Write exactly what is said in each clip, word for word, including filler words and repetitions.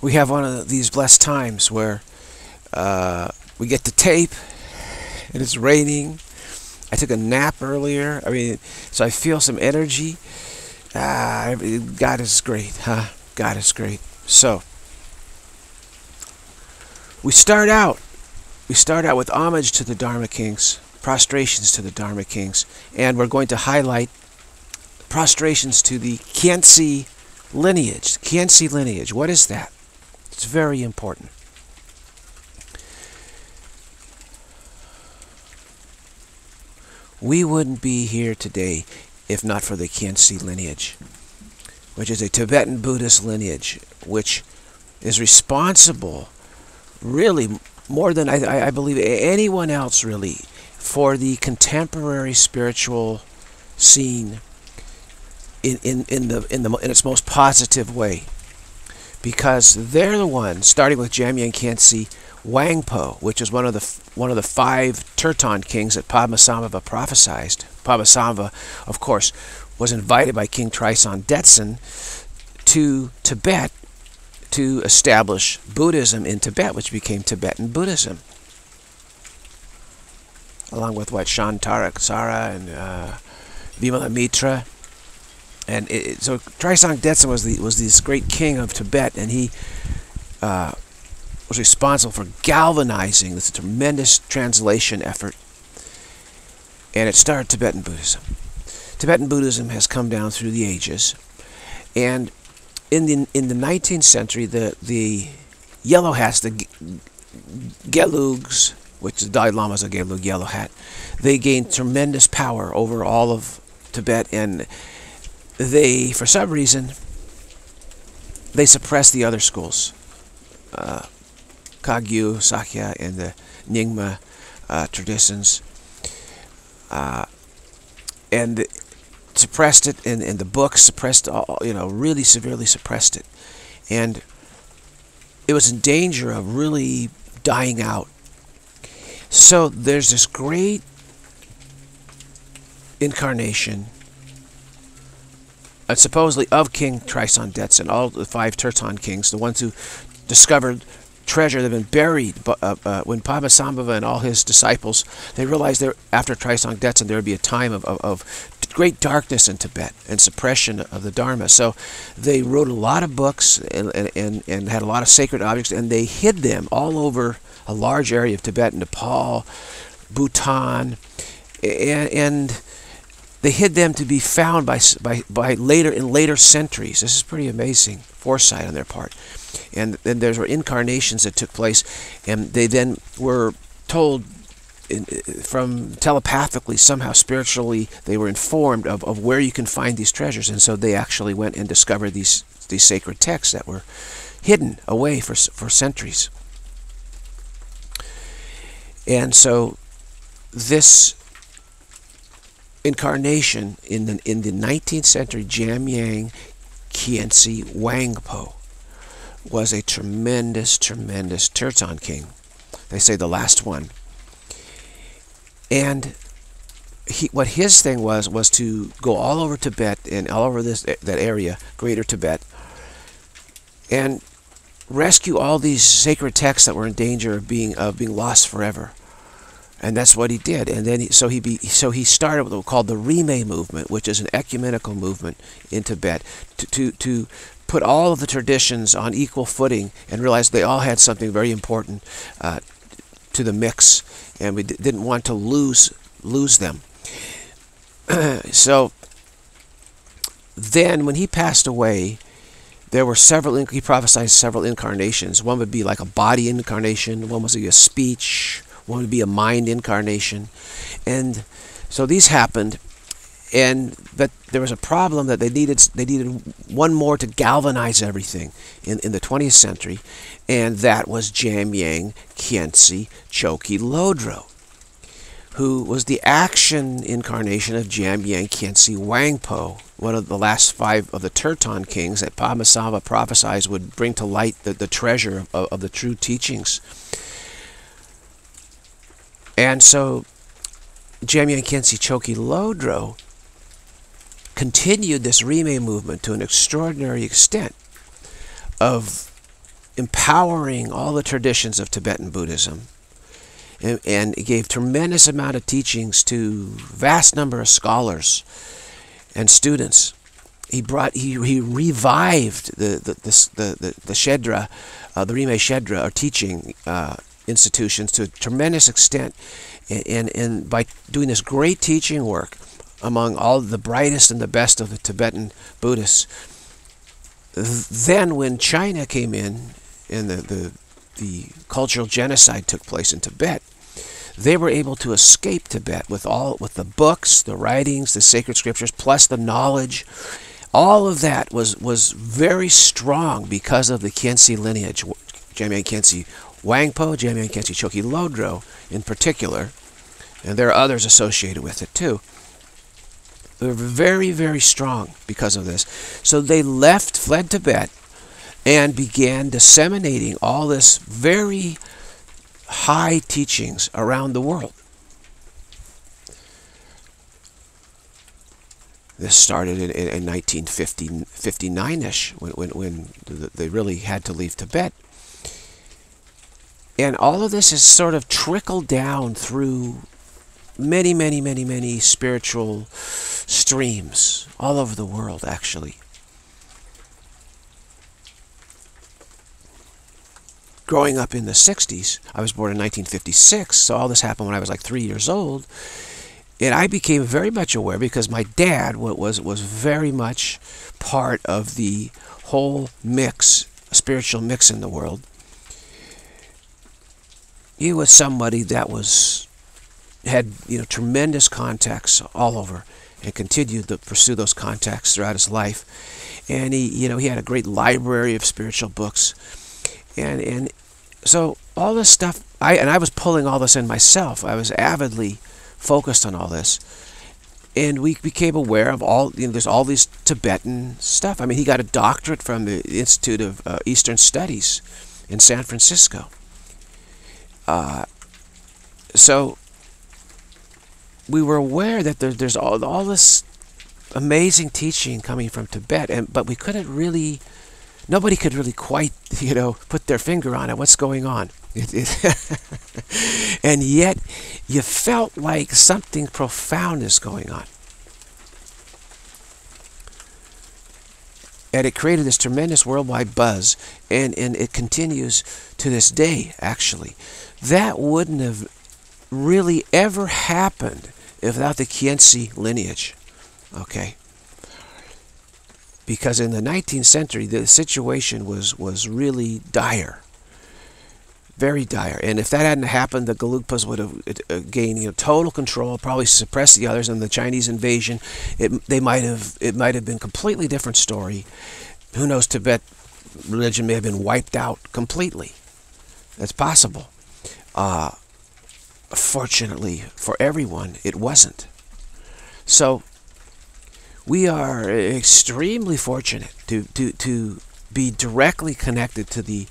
we have one of these blessed times where uh, we get the tape and it's raining. I took a nap earlier. I mean, so I feel some energy. Ah, God is great, huh? God is great. So, we start out. We start out with homage to the Dharma Kings, prostrations to the Dharma Kings, and we're going to highlight prostrations to the Khyentse lineage. Khyentse lineage, what is that? It's very important. We wouldn't be here today if not for the Khyentse lineage, which is a Tibetan Buddhist lineage, which is responsible, really, more than I, I believe anyone else, really, for the contemporary spiritual scene in, in, in, the, in, the, in its most positive way. Because they're the ones, starting with Jamyang Khyentse Wangpo, which is one of the one of the five Terton kings that Padmasambhava prophesied. Padmasambhava, of course, was invited by King Trisong Detsen to Tibet to establish Buddhism in Tibet, which became Tibetan Buddhism, along with what Shantarakshara and uh, Vimalamitra, and it, so Trisong Detsen was the was this great king of Tibet, and he. Uh, was responsible for galvanizing this tremendous translation effort, and it started Tibetan Buddhism. Tibetan Buddhism has come down through the ages, and in the in the nineteenth century, the the yellow hats, the Gelugs, which the Dalai Lama's a Gelug yellow hat, they gained tremendous power over all of Tibet, and they, for some reason, they suppressed the other schools. Uh, Kagyu, Sakya, and the Nyingma uh, traditions, uh, and it suppressed it, and, and the books suppressed all, you know, really severely suppressed it, and it was in danger of really dying out. So there's this great incarnation, uh, supposedly of King Trisong Detsen, all the five Terton kings, the ones who discovered treasure that had been buried. Uh, uh, when Padmasambhava and all his disciples, they realized there, after Trisong Detsen, there would be a time of, of, of great darkness in Tibet and suppression of the Dharma. So they wrote a lot of books and, and, and, and had a lot of sacred objects, and they hid them all over a large area of Tibet, Nepal, Bhutan, and, and they hid them to be found by, by, by later in later centuries. This is pretty amazing foresight on their part. And then there were incarnations that took place, and they then were told in, from telepathically, somehow spiritually, they were informed of, of where you can find these treasures, and so they actually went and discovered these these sacred texts that were hidden away for, for centuries. And so this incarnation in the, in the nineteenth century, Jamyang Khyentse Wangpo was a tremendous, tremendous Terton king. They say the last one. And he, what his thing was, was to go all over Tibet and all over this that area, Greater Tibet, and rescue all these sacred texts that were in danger of being of being lost forever. And that's what he did. And then he, so he be, so he started what was called the Rimé movement, which is an ecumenical movement in Tibet, to to to. put all of the traditions on equal footing and realized they all had something very important uh, to the mix, and we d didn't want to lose lose them. So then when he passed away, there were several, he prophesied several incarnations. One would be like a body incarnation, one was a speech, one would be a mind incarnation. And so these happened, and that there was a problem that they needed they needed one more to galvanize everything in, in the twentieth century, and that was Jamyang Khyentse Chökyi Lodrö, who was the action incarnation of Jamyang Khyentse Wangpo, one of the last five of the Terton kings that Padmasambhava prophesied would bring to light the, the treasure of, of the true teachings. And so Jamyang Khyentse Chökyi Lodrö continued this Rimé movement to an extraordinary extent of empowering all the traditions of Tibetan Buddhism, and, and he gave tremendous amount of teachings to vast number of scholars and students. He brought, he, he revived the the the the, the, the Shedra, uh, the Rimé Shedra, or teaching uh, institutions, to a tremendous extent, and, and and by doing this great teaching work among all the brightest and the best of the Tibetan Buddhists. Then, when China came in, and the, the, the cultural genocide took place in Tibet, they were able to escape Tibet with all with the books, the writings, the sacred scriptures, plus the knowledge. All of that was, was very strong because of the Khyentse lineage, Jamyang Khyentse Wangpo, Jamyang Khyentse Chökyi Lodrö in particular, and there are others associated with it too. They were very, very strong because of this. So they left, fled Tibet, and began disseminating all this very high teachings around the world. This started in, in, in nineteen fifty-nine-ish, when, when, when they really had to leave Tibet. And all of this has sort of trickled down through many, many, many, many spiritual streams all over the world, actually. Growing up in the sixties, I was born in nineteen fifty-six, so all this happened when I was like three years old. And I became very much aware because my dad was, was very much part of the whole mix, spiritual mix in the world. He was somebody that was... had you know tremendous contacts all over, and continued to pursue those contacts throughout his life. And he you know he had a great library of spiritual books, and and so all this stuff, I and I was pulling all this in myself. I was avidly focused on all this, and we became aware of all you know there's all these Tibetan stuff. I mean, he got a doctorate from the Institute of uh, Eastern Studies in San Francisco. Uh, so we were aware that there, there's all, all this amazing teaching coming from Tibet, and but we couldn't really, nobody could really quite, you know, put their finger on it, what's going on. It, it and yet, you felt like something profound is going on. And it created this tremendous worldwide buzz, and, and it continues to this day, actually. That wouldn't have really ever happened without the Khyentse lineage, okay? Because in the nineteenth century, the situation was, was really dire, very dire. And if that hadn't happened, the Gelugpas would have gained you know, total control, probably suppressed the others in the Chinese invasion. It, they might have, it might have been a completely different story. Who knows, Tibet religion may have been wiped out completely. That's possible. Uh, Fortunately for everyone, it wasn't. So we are extremely fortunate to, to, to be directly connected to the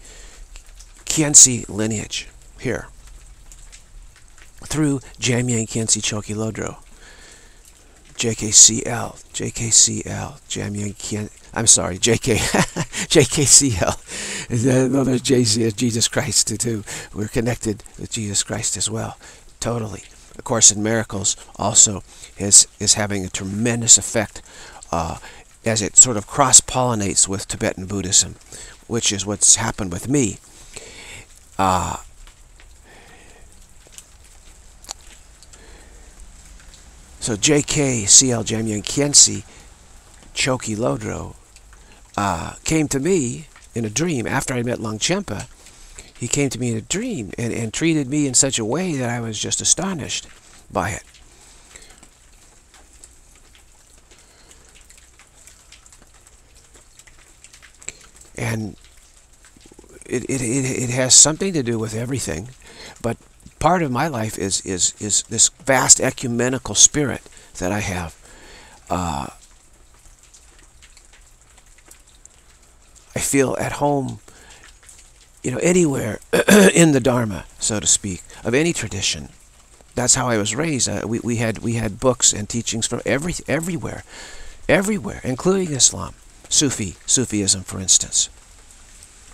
Khyentse lineage here through Jamyang Khyentse Chökyi Lodrö, J K C L, J K C L, Jamyang Khyentse, I'm sorry, J K, J K C L. No, there's Jesus Christ too. We're connected with Jesus Christ as well, totally. A Course in Miracles also is, is having a tremendous effect uh, as it sort of cross-pollinates with Tibetan Buddhism, which is what's happened with me. Uh, so J K C L, Jamyang Khyentse Chökyi Lodrö, uh, came to me in a dream after I met Longchenpa. He came to me in a dream and, and treated me in such a way that I was just astonished by it. And it, it, it, it has something to do with everything, but part of my life is, is, is this vast ecumenical spirit that I have. Uh, I feel at home, you know, anywhere in the Dharma, so to speak, of any tradition. That's how I was raised. Uh, we, we, had, we had books and teachings from every, everywhere, everywhere, including Islam, Sufi, Sufism, for instance,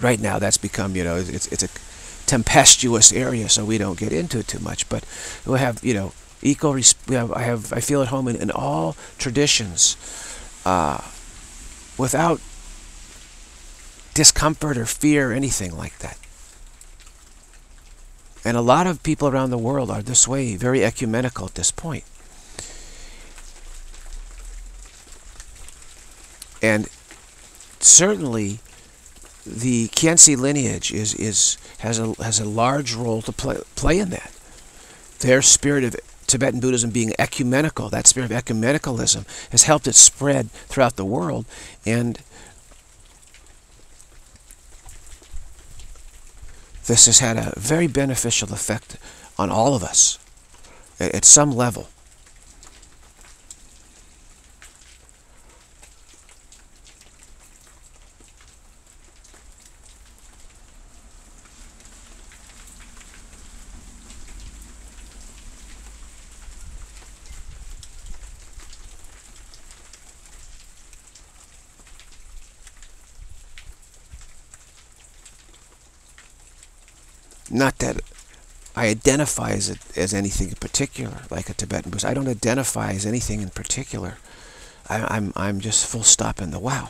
right now that's become, you know, it's, it's a tempestuous area, so we don't get into it too much. But we have, you know, equal, we have, I have, I feel at home in, in all traditions, uh, without discomfort or fear or anything like that. And a lot of people around the world are this way, very ecumenical at this point. And certainly, the Khyentse lineage is is has a has a large role to play play in that. Their spirit of Tibetan Buddhism being ecumenical, that spirit of ecumenicalism has helped it spread throughout the world, and this has had a very beneficial effect on all of us at some level. Not that I identify as, a, as anything in particular, like a Tibetan Buddhist. I don't identify as anything in particular. I, I'm, I'm just full stop in the wow.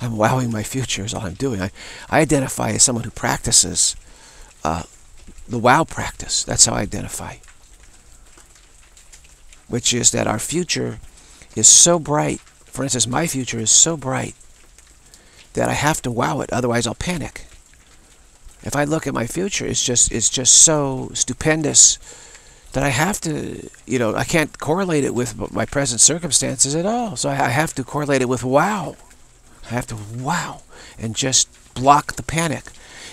I'm wowing my future is all I'm doing. I, I identify as someone who practices uh, the wow practice. That's how I identify. Which is that our future is so bright. For instance, my future is so bright that I have to wow it, otherwise I'll panic. If I look at my future, it's just it's just so stupendous that I have to, you know, I can't correlate it with my present circumstances at all. So I have to correlate it with wow. I have to wow and just block the panic.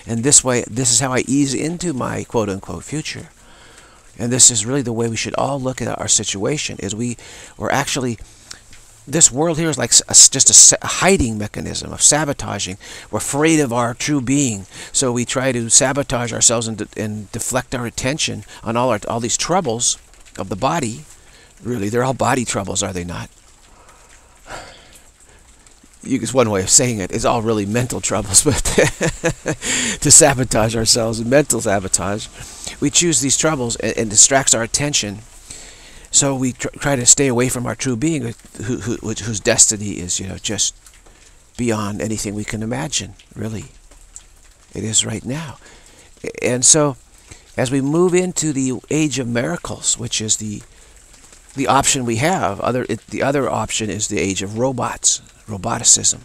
And this way, this is how I ease into my quote-unquote future. And this is really the way we should all look at our situation, is we we're actually... This world here is like a, just a hiding mechanism of sabotaging. We're afraid of our true being, so we try to sabotage ourselves and, de and deflect our attention on all our all these troubles of the body. Really, they're all body troubles, are they not? You, it's one way of saying it. It's all really mental troubles, but to sabotage ourselves, mental sabotage, we choose these troubles and, and distracts our attention. So we tr try to stay away from our true being, who, who, whose destiny is, you know, just beyond anything we can imagine, really. It is right now. And so, as we move into the age of miracles, which is the the option we have, other it, the other option is the age of robots, roboticism.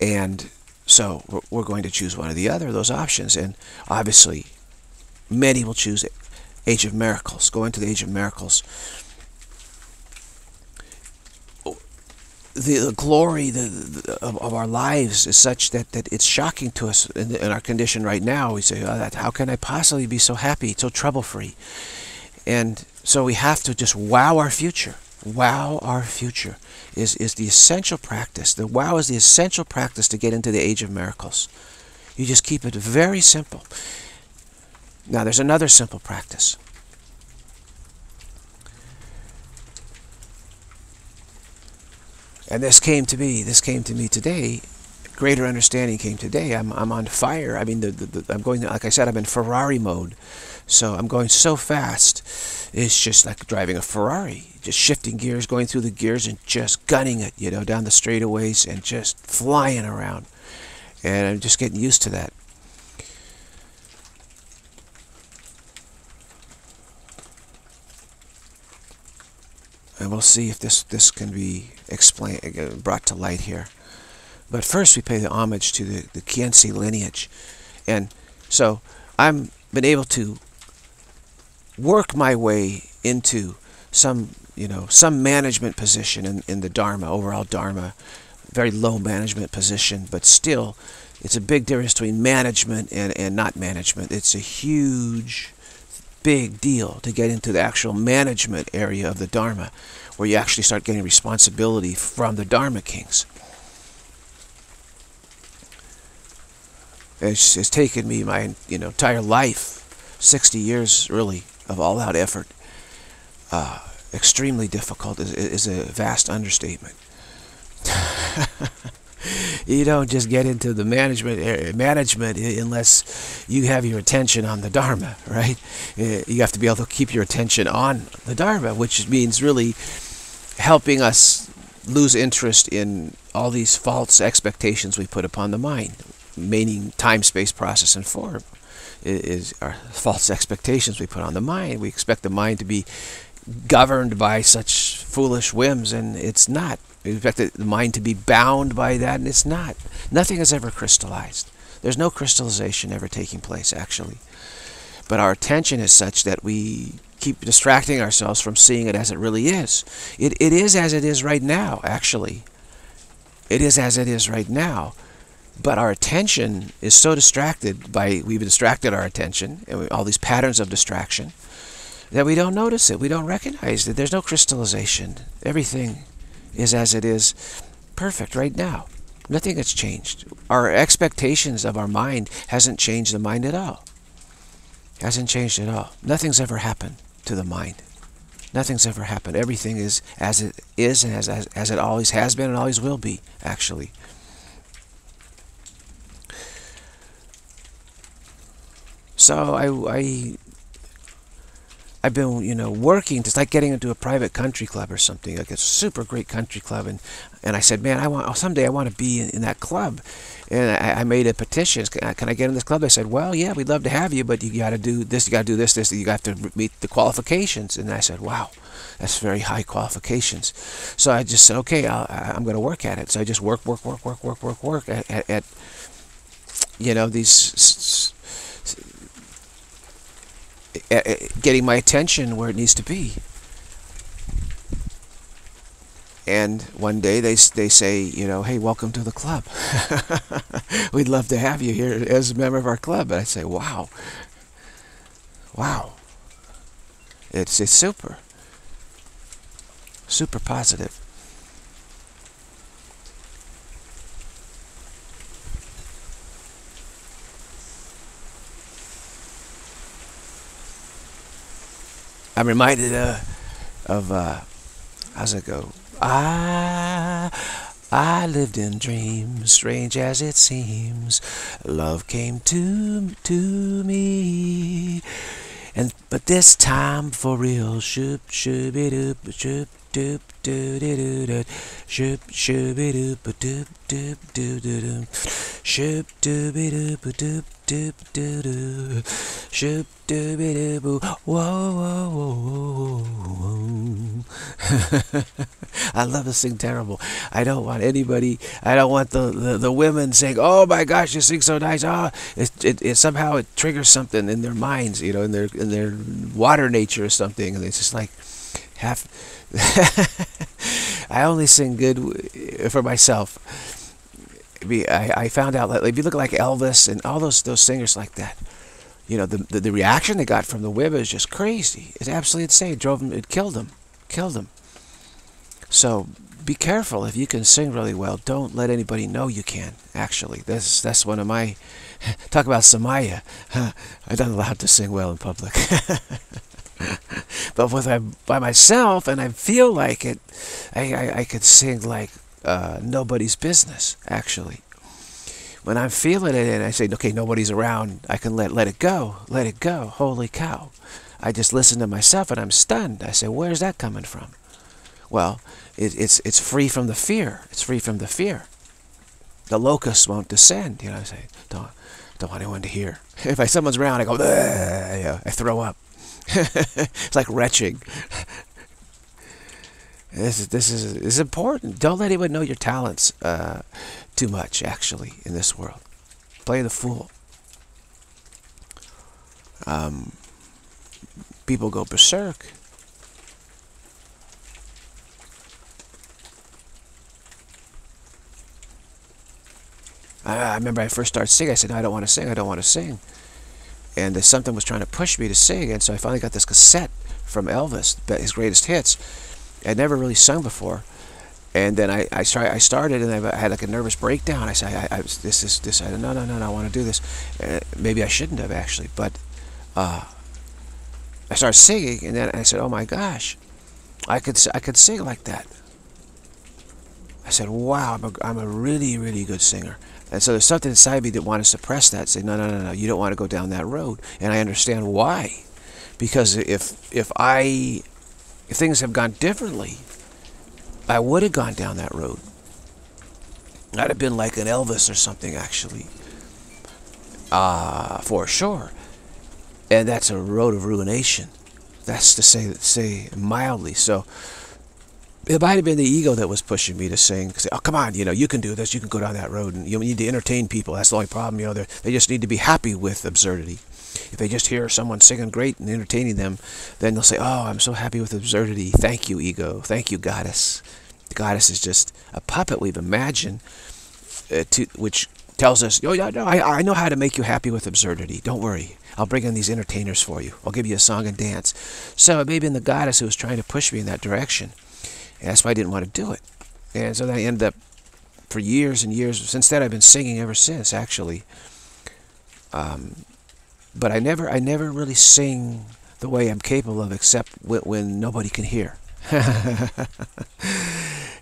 And so, we're, we're going to choose one or the other of those options. And obviously, many will choose it. Age of Miracles, go into the Age of Miracles. The, the glory the, the, of, of our lives is such that, that it's shocking to us in, the, in our condition right now. We say, oh, that, how can I possibly be so happy, so trouble-free? And so we have to just wow our future. Wow our future is, is the essential practice. The wow is the essential practice to get into the Age of Miracles. You just keep it very simple. Now, there's another simple practice. And this came to me, this came to me today, greater understanding came today. I'm, I'm on fire. I mean, the, the, the, I'm going, like I said, I'm in Ferrari mode. So I'm going so fast, it's just like driving a Ferrari. Just shifting gears, going through the gears and just gunning it, you know, down the straightaways and just flying around. And I'm just getting used to that. And we'll see if this, this can be explained, brought to light here. But first we pay the homage to the, the Khyentse lineage. And so I've been able to work my way into some, you know, some management position in, in the Dharma, overall Dharma. Very low management position, but still it's a big difference between management and, and not management. It's a huge... big deal to get into the actual management area of the Dharma, where you actually start getting responsibility from the Dharma Kings. It's, it's taken me my you know entire life, sixty years really, of all-out effort. Uh, extremely difficult is, is a vast understatement. You don't just get into the management management unless you have your attention on the Dharma, right? You have to be able to keep your attention on the Dharma, which means really helping us lose interest in all these false expectations we put upon the mind, meaning time, space, process, and form. Is our false expectations we put on the mind. We expect the mind to be governed by such foolish whims, and it's not. We expect the mind to be bound by that, and it's not. Nothing is ever crystallized. There's no crystallization ever taking place, actually. But our attention is such that we keep distracting ourselves from seeing it as it really is. It, it is as it is right now, actually. It is as it is right now. But our attention is so distracted by, we've distracted our attention, and we, all these patterns of distraction, that we don't notice it. We don't recognize that there's no crystallization. Everything is as it is, perfect right now. Nothing has changed. Our expectations of our mind hasn't changed the mind at all. Hasn't changed at all. Nothing's ever happened to the mind. Nothing's ever happened. Everything is as it is and as, as, as it always has been and always will be, actually. So I, I, I've been, you know, working, just like getting into a private country club or something, like a super great country club. And, and I said, man, I want, oh, someday I want to be in, in that club. And I, I made a petition. Can I, can I get in this club? They said, well, yeah, we'd love to have you, but you got to do this, you got to do this, this, you got to meet the qualifications. And I said, wow, that's very high qualifications. So I just said, okay, I'll, I'm going to work at it. So I just work, work, work, work, work, work, work at, at, at you know, these... getting my attention where it needs to be. And one day they, they say, you know, hey, welcome to the club. We'd love to have you here as a member of our club. And I say, wow. Wow. It's, it's super. Super positive. I'm reminded uh, of, uh, how's it go? I, I lived in dreams, strange as it seems. Love came to, to me. And, but this time for real, shoop, shooby doop, shoop, doop, doo doo doo, shoop, shooby doop, doop, doop, doo doo doo, shoop, dooby doop, doop, doop, doo doo, shoop, dooby doop, whoa, whoa, whoa, whoa, whoa. I love this thing terrible. I don't want anybody, I don't want the, the, the women saying, oh my gosh, this thing's so nice, ah, oh, it, it, it somehow it triggers something in their minds, you know, in their, in their water nature or something, and it's just like, half, I only sing good for myself. I, I found out lately, if you look like Elvis and all those those singers like that, you know, the, the the reaction they got from the women is just crazy. It's absolutely insane. It drove them, it killed them, killed them. So be careful if you can sing really well. Don't let anybody know you can. Actually, that's that's one of my talk about Samaya. Huh, I'm not allowed to sing well in public. But with I'm by myself and I feel like it, I, I, I could sing like uh, nobody's business, actually. When I'm feeling it and I say, okay, nobody's around, I can let, let it go, let it go, holy cow. I just listen to myself and I'm stunned. I say, where's that coming from? Well, it, it's, it's free from the fear. It's free from the fear. The locusts won't descend, you know, I say, don't, don't want anyone to hear. If I, someone's around, I go, you know, I throw up. It's like retching. This is this is, this is important. Don't let anyone know your talents uh, too much, actually, in this world. Play the fool. Um, people go berserk. I, I remember I first started singing. I said, no, I don't want to sing. I don't want to sing. And something was trying to push me to sing, and so I finally got this cassette from Elvis, his greatest hits. I'd never really sung before, and then I I, started, I started, and I had like a nervous breakdown. I said, I, I was, this is this, I no, no, no, no, I want to do this. Uh, maybe I shouldn't have actually, but uh, I started singing, and then I said, oh my gosh, I could I could sing like that. I said, wow, I'm a, I'm a really, really good singer. And so there's something inside me that wants to suppress that, say, no, no, no, no, you don't want to go down that road. And I understand why. Because if, if, I, if things have gone differently, I would have gone down that road. I'd have been like an Elvis or something, actually. Uh, for sure. And that's a road of ruination. That's to say, say mildly. So it might have been the ego that was pushing me to sing. Say, oh, come on, you know, you can do this. You can go down that road. And you need to entertain people. That's the only problem. You know, they just need to be happy with absurdity. If they just hear someone singing great and entertaining them, then they'll say, oh, I'm so happy with absurdity. Thank you, ego. Thank you, goddess. The goddess is just a puppet we've imagined, uh, to, which tells us, oh, yeah, no, I, I know how to make you happy with absurdity. Don't worry. I'll bring in these entertainers for you. I'll give you a song and dance. So it may have been the goddess who was trying to push me in that direction. And that's why I didn't want to do it. And so then I ended up, for years and years, since then I've been singing ever since, actually. Um, but I never, I never really sing the way I'm capable of, except when, when nobody can hear. it,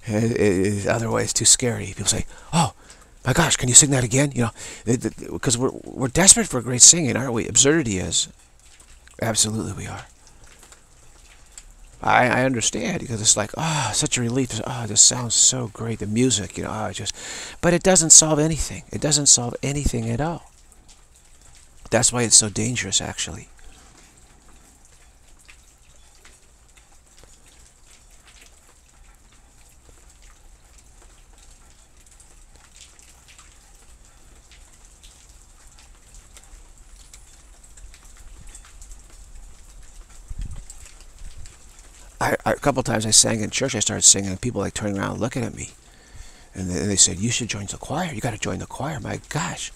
it, otherwise, it's too scary. People say, oh, my gosh, can you sing that again? You know, because we're, we're desperate for great singing, aren't we? Absurdity is. Absolutely we are. I, I understand, because it's like, oh, such a relief. Oh, this sounds so great. The music, you know, oh, just. But it doesn't solve anything. It doesn't solve anything at all. That's why it's so dangerous, actually. I, I, a couple times I sang in church, I started singing, and people like turning around and looking at me. And they, and they said, you should join the choir. You got to join the choir. My gosh.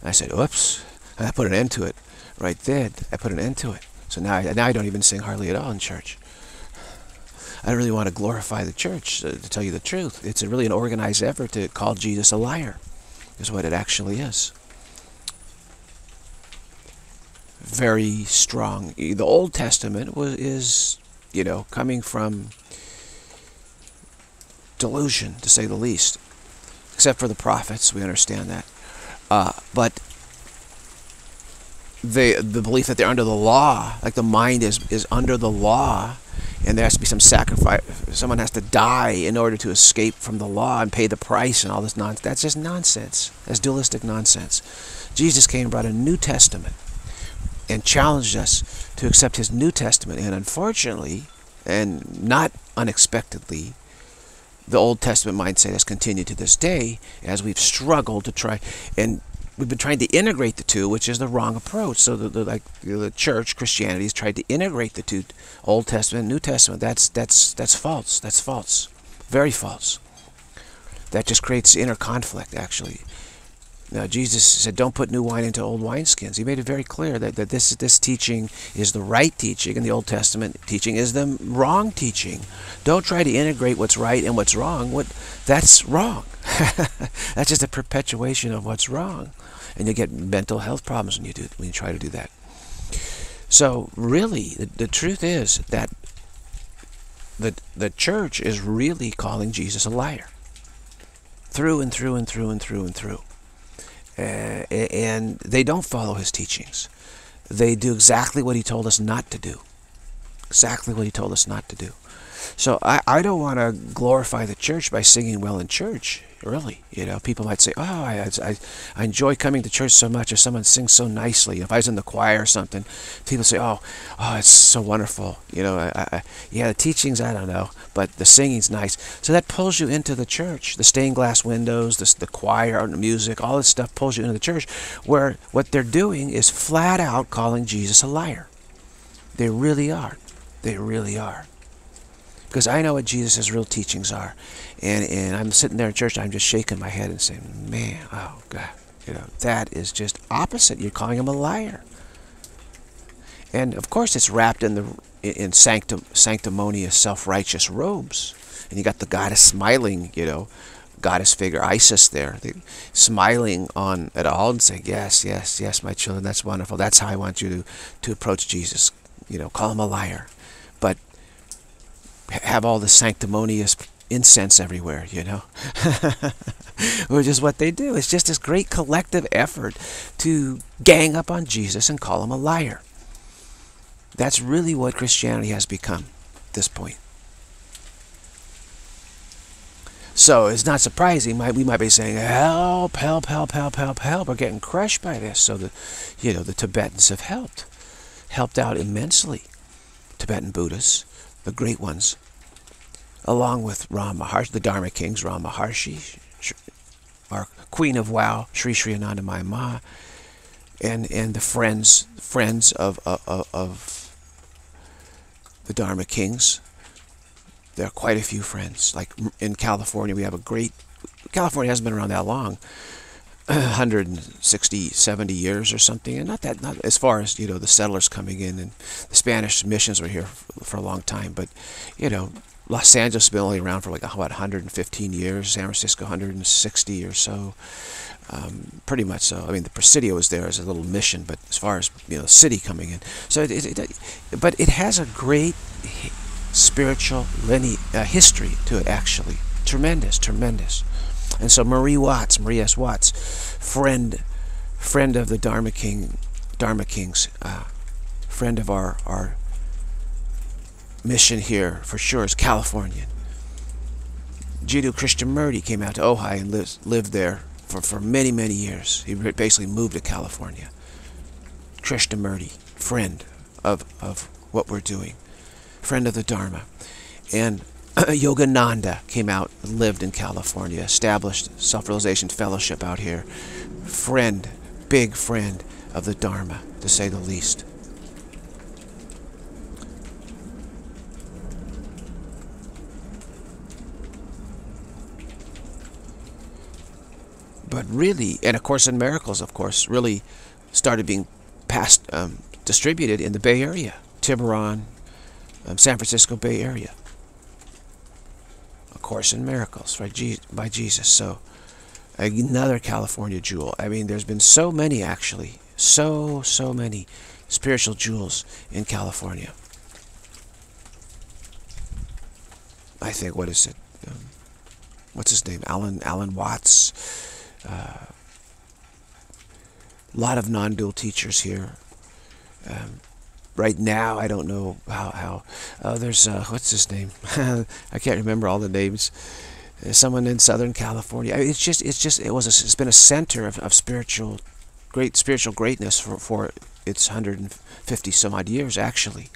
And I said, oops. And I put an end to it. Right then, I put an end to it. So now I, now I don't even sing hardly at all in church. I don't really want to glorify the church, uh, to tell you the truth. It's a really an organized effort to call Jesus a liar, is what it actually is. Very strong. The Old Testament was, is... you know, coming from delusion, to say the least. Except for the prophets, we understand that. Uh, but they, the belief that they're under the law, like the mind is, is under the law, and there has to be some sacrifice, someone has to die in order to escape from the law and pay the price and all this nonsense. That's just nonsense. That's dualistic nonsense. Jesus came and brought a New Testament and challenged us to accept his New Testament. And unfortunately, and not unexpectedly, the Old Testament mindset has continued to this day as we've struggled to try, and we've been trying to integrate the two, which is the wrong approach. So the, the, like, the church, Christianity, has tried to integrate the two, Old Testament and New Testament. That's, that's, that's false. That's false. Very false. That just creates inner conflict, actually. Now, Jesus said, don't put new wine into old wineskins. He made it very clear that, that this, this teaching is the right teaching, and the Old Testament teaching is the wrong teaching. Don't try to integrate what's right and what's wrong. What, that's wrong. That's just a perpetuation of what's wrong. And you get mental health problems when you, do, when you try to do that. So, really, the, the truth is that the, the church is really calling Jesus a liar. Through and through and through and through and through. Uh, and they don't follow his teachings. They do exactly what he told us not to do. Exactly what he told us not to do. So I, I don't want to glorify the church by singing well in church, really. You know, people might say, oh, I, I, I enjoy coming to church so much, if someone sings so nicely. If I was in the choir or something, people say, oh, oh it's so wonderful. You know, I, I, yeah, the teachings, I don't know, but the singing's nice. So that pulls you into the church. The stained glass windows, the, the choir, and the music, all this stuff pulls you into the church, where what they're doing is flat out calling Jesus a liar. They really are. They really are. Because I know what Jesus' real teachings are. And, and I'm sitting there in church, I'm just shaking my head and saying, man, oh, God, you know, that is just opposite. You're calling him a liar. And, of course, it's wrapped in, the, in sanctum, sanctimonious, self-righteous robes. And you got the goddess smiling, you know, goddess figure, Isis there, the, smiling on at all and saying, yes, yes, yes, my children, that's wonderful. That's how I want you to, to approach Jesus. You know, call him a liar. But have all the sanctimonious incense everywhere, you know, which is what they do. It's just this great collective effort to gang up on Jesus and call him a liar. That's really what Christianity has become at this point. So it's not surprising, we might be saying, help, help, help, help, help, help. We're getting crushed by this. So the, you know, the Tibetans have helped, helped out immensely. Tibetan Buddhists, the great ones, along with Ramana Maharshi, the Dharma Kings, Ramana Maharshi, our Queen of Wow, Sri Sri Anandamayi Ma, and and the friends friends of of, of the Dharma Kings. There are quite a few friends. Like in California, we have a great, California hasn't been around that long, one hundred sixty, seventy years or something, and not that, not as far as, you know, the settlers coming in, and the Spanish missions were here for, for a long time, but, you know, Los Angeles has been only around for like, about one hundred fifteen years, San Francisco one hundred sixty or so, um, pretty much so. I mean, the Presidio was there as a little mission, but as far as, you know, the city coming in. So, it, it, it, but it has a great spiritual lineage, uh, history to it, actually. Tremendous, tremendous. And so Marie Watts, Marie S. Watts, friend, friend of the Dharma King, Dharma Kings, uh, friend of our, our mission here for sure, is Californian. Jiddu Krishnamurti came out to Ojai and lives, lived there for, for many, many years. He basically moved to California. Krishnamurti, friend of, of what we're doing, friend of the Dharma. And Yogananda came out, lived in California, established Self-Realization Fellowship out here. Friend, big friend of the Dharma, to say the least. But really, and A Course in Miracles, of course, really started being passed, um, distributed in the Bay Area, Tiburon, um, San Francisco Bay Area. Course in Miracles by Jesus. So another California jewel. I mean, there's been so many, actually, so so many spiritual jewels in California. I think, what is it, um, what's his name, Alan Alan Watts, a uh, lot of non-dual teachers here. um, Right now, I don't know how. how. Uh, there's, uh, what's his name? I can't remember all the names. There's someone in Southern California. I mean, it's just, it's just, it was, a, it's been a center of, of spiritual, great spiritual greatness for, for its one hundred fifty some odd years, actually.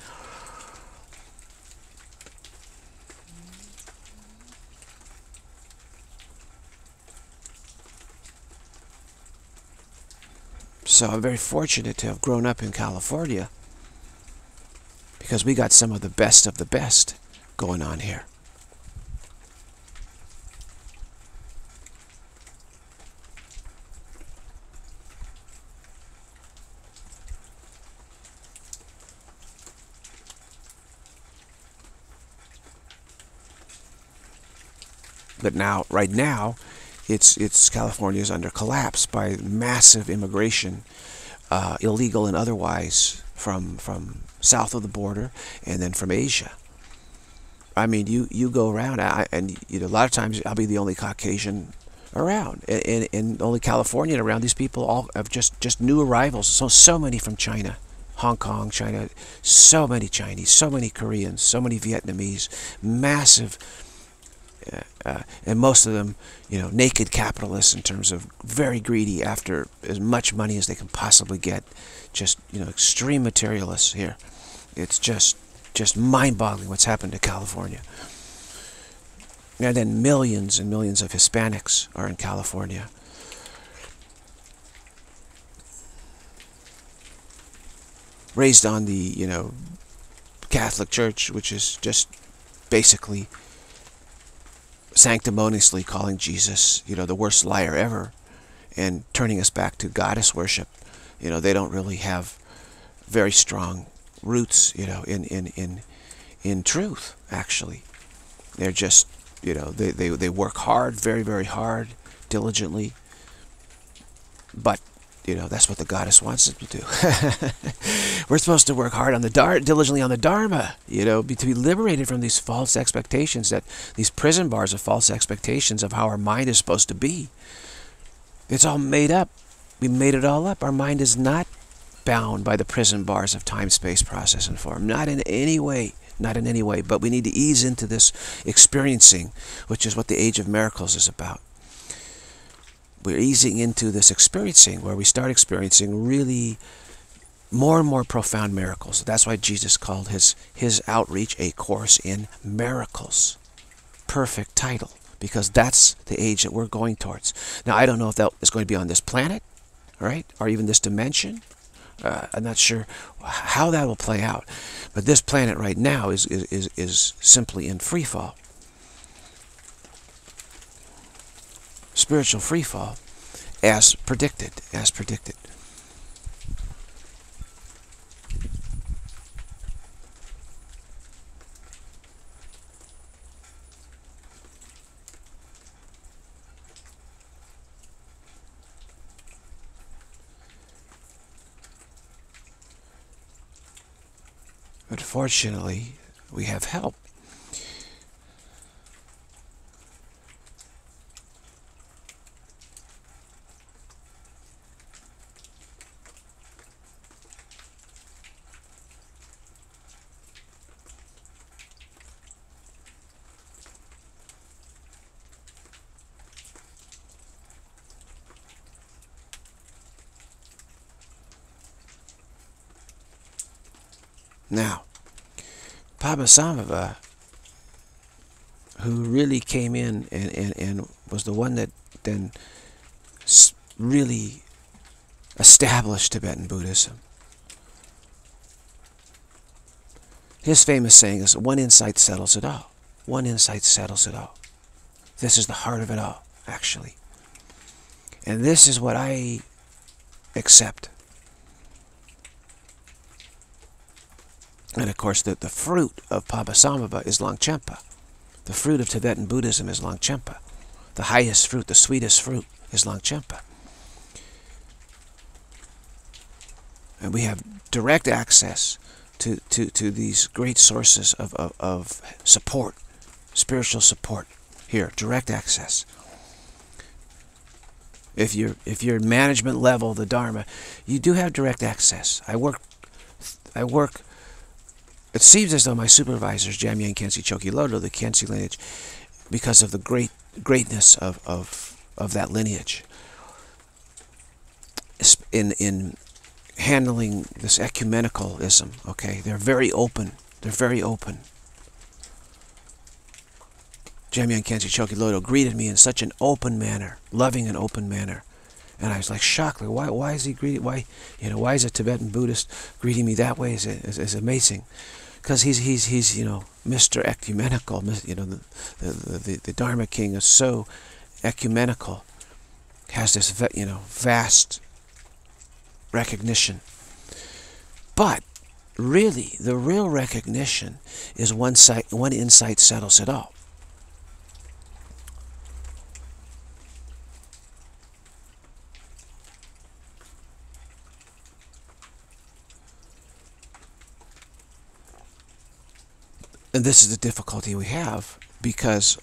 So I'm very fortunate to have grown up in California, because we got some of the best of the best going on here. But now, right now, it's it's California's under collapse by massive immigration, uh, illegal and otherwise, from from. south of the border, and then from Asia. I mean, you you go around, I, and you know, a lot of times I'll be the only Caucasian around, and, and, and only Californian around. These people all have just just new arrivals. So so many from China, Hong Kong, China, so many Chinese, so many Koreans, so many Vietnamese, massive, uh, uh, and most of them, you know, naked capitalists in terms of very greedy after as much money as they can possibly get. Just, you know, extreme materialists here. It's just just mind-boggling what's happened to California. And then millions and millions of Hispanics are in California. Raised on the, you know, Catholic Church, which is just basically sanctimoniously calling Jesus, you know, the worst liar ever, and turning us back to goddess worship. You know, they don't really have very strong roots, you know, in in in in truth, actually. They're just, you know, they they, they work hard, very very hard, diligently, but You know, that's what the goddess wants us to do. We're supposed to work hard on the Dharma, diligently on the Dharma, you know, to be liberated from these false expectations, that these prison bars of false expectations of how our mind is supposed to be. It's all made up. We made it all up. Our mind is not bound by the prison bars of time, space, process, and form. Not in any way. Not in any way. But we need to ease into this experiencing, which is what the Age of Miracles is about. We're easing into this experiencing where we start experiencing really more and more profound miracles. That's why Jesus called his, his outreach A Course in Miracles. Perfect title, because that's the age that we're going towards. Now, I don't know if that is going to be on this planet, right, or even this dimension. Uh, I'm not sure how that will play out. But this planet right now is, is, is, is simply in free fall. Spiritual freefall, as predicted, as predicted. But fortunately, we have help. Now, Padmasambhava, who really came in and, and, and was the one that then really established Tibetan Buddhism, his famous saying is, one insight settles it all. One insight settles it all. This is the heart of it all, actually. And this is what I accept. And of course, the, the fruit of Padmasambhava is Longchenpa. The fruit of Tibetan Buddhism is Longchenpa. The highest fruit, the sweetest fruit is Longchenpa. And we have direct access to, to, to these great sources of, of, of support, spiritual support here, direct access. If you're, if you're management level, the Dharma, you do have direct access. I work, I work... It seems as though my supervisors, Jamyang Khyentse Chökyi Lodrö, the Khyentse lineage, because of the great greatness of, of, of that lineage in, in handling this ecumenicalism, okay? They're very open. They're very open. Jamyang Khyentse Chökyi Lodrö greeted me in such an open manner, loving and open manner. And I was like shocked, like, why, why is he greeting, why, you know, why is a Tibetan Buddhist greeting me that way? It's, it's, it's amazing. Because he's, he's, he's, you know, Mister Ecumenical. You know, the, the, the, the Dharma King is so ecumenical, has this, you know, vast recognition. But really, the real recognition is one, sight, one insight settles it all. And this is the difficulty we have, because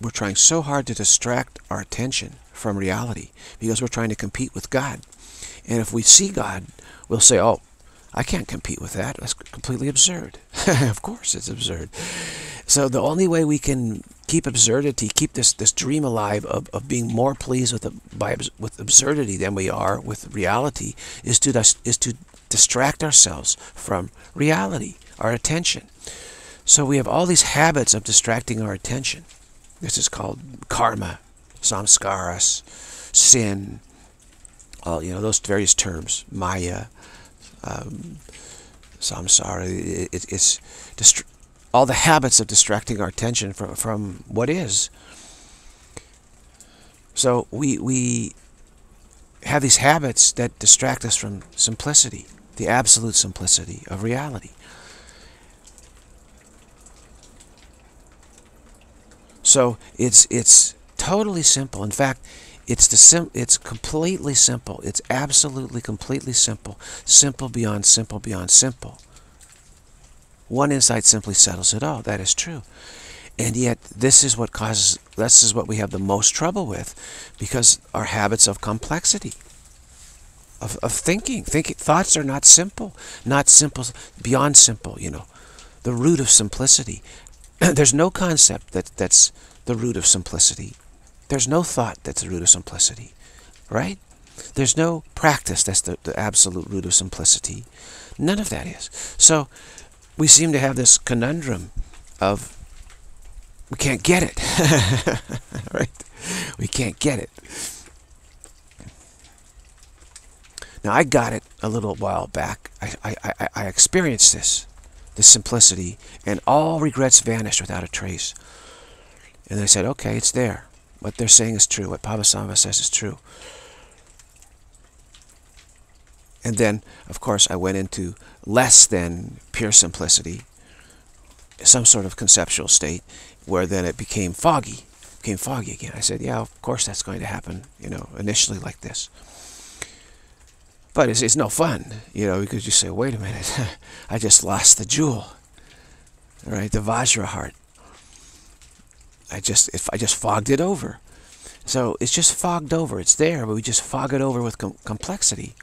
we're trying so hard to distract our attention from reality, because we're trying to compete with God. And if we see God, we'll say, oh, I can't compete with that. That's completely absurd. Of course it's absurd. So the only way we can keep absurdity, keep this, this dream alive of, of being more pleased with, by, with absurdity than we are with reality, is to, is to distract ourselves from reality, our attention. So we have all these habits of distracting our attention. This is called karma, samskaras, sin, all, you know, those various terms, maya, um, samsara. It, it's dist all the habits of distracting our attention from, from what is. So we, we have these habits that distract us from simplicity, the absolute simplicity of reality. So it's, it's totally simple. In fact, It's the sim it's completely simple. It's absolutely completely simple. Simple beyond simple beyond simple. One insight simply settles it all. That is true. And yet this is what causes, this is what we have the most trouble with, because our habits of complexity, of, of thinking. thinking. Thoughts are not simple. Not simple beyond simple, you know. The root of simplicity. There's no concept that, that's the root of simplicity. There's no thought that's the root of simplicity, right? There's no practice that's the, the absolute root of simplicity. None of that is. So we seem to have this conundrum of we can't get it, right? We can't get it. Now, I got it a little while back. I, I, I, I experienced this, this simplicity, and all regrets vanished without a trace. And I said, okay, it's there. What they're saying is true. What Padmasambhava says is true. And then, of course, I went into less than pure simplicity, some sort of conceptual state, where then it became foggy, it became foggy again. I said, yeah, of course that's going to happen, you know, initially like this. But it's, it's no fun, you know, because you say, wait a minute, I just lost the jewel, right, the Vajra heart. I just, if I just fogged it over. So it's just fogged over. It's there, but we just fog it over with com complexity.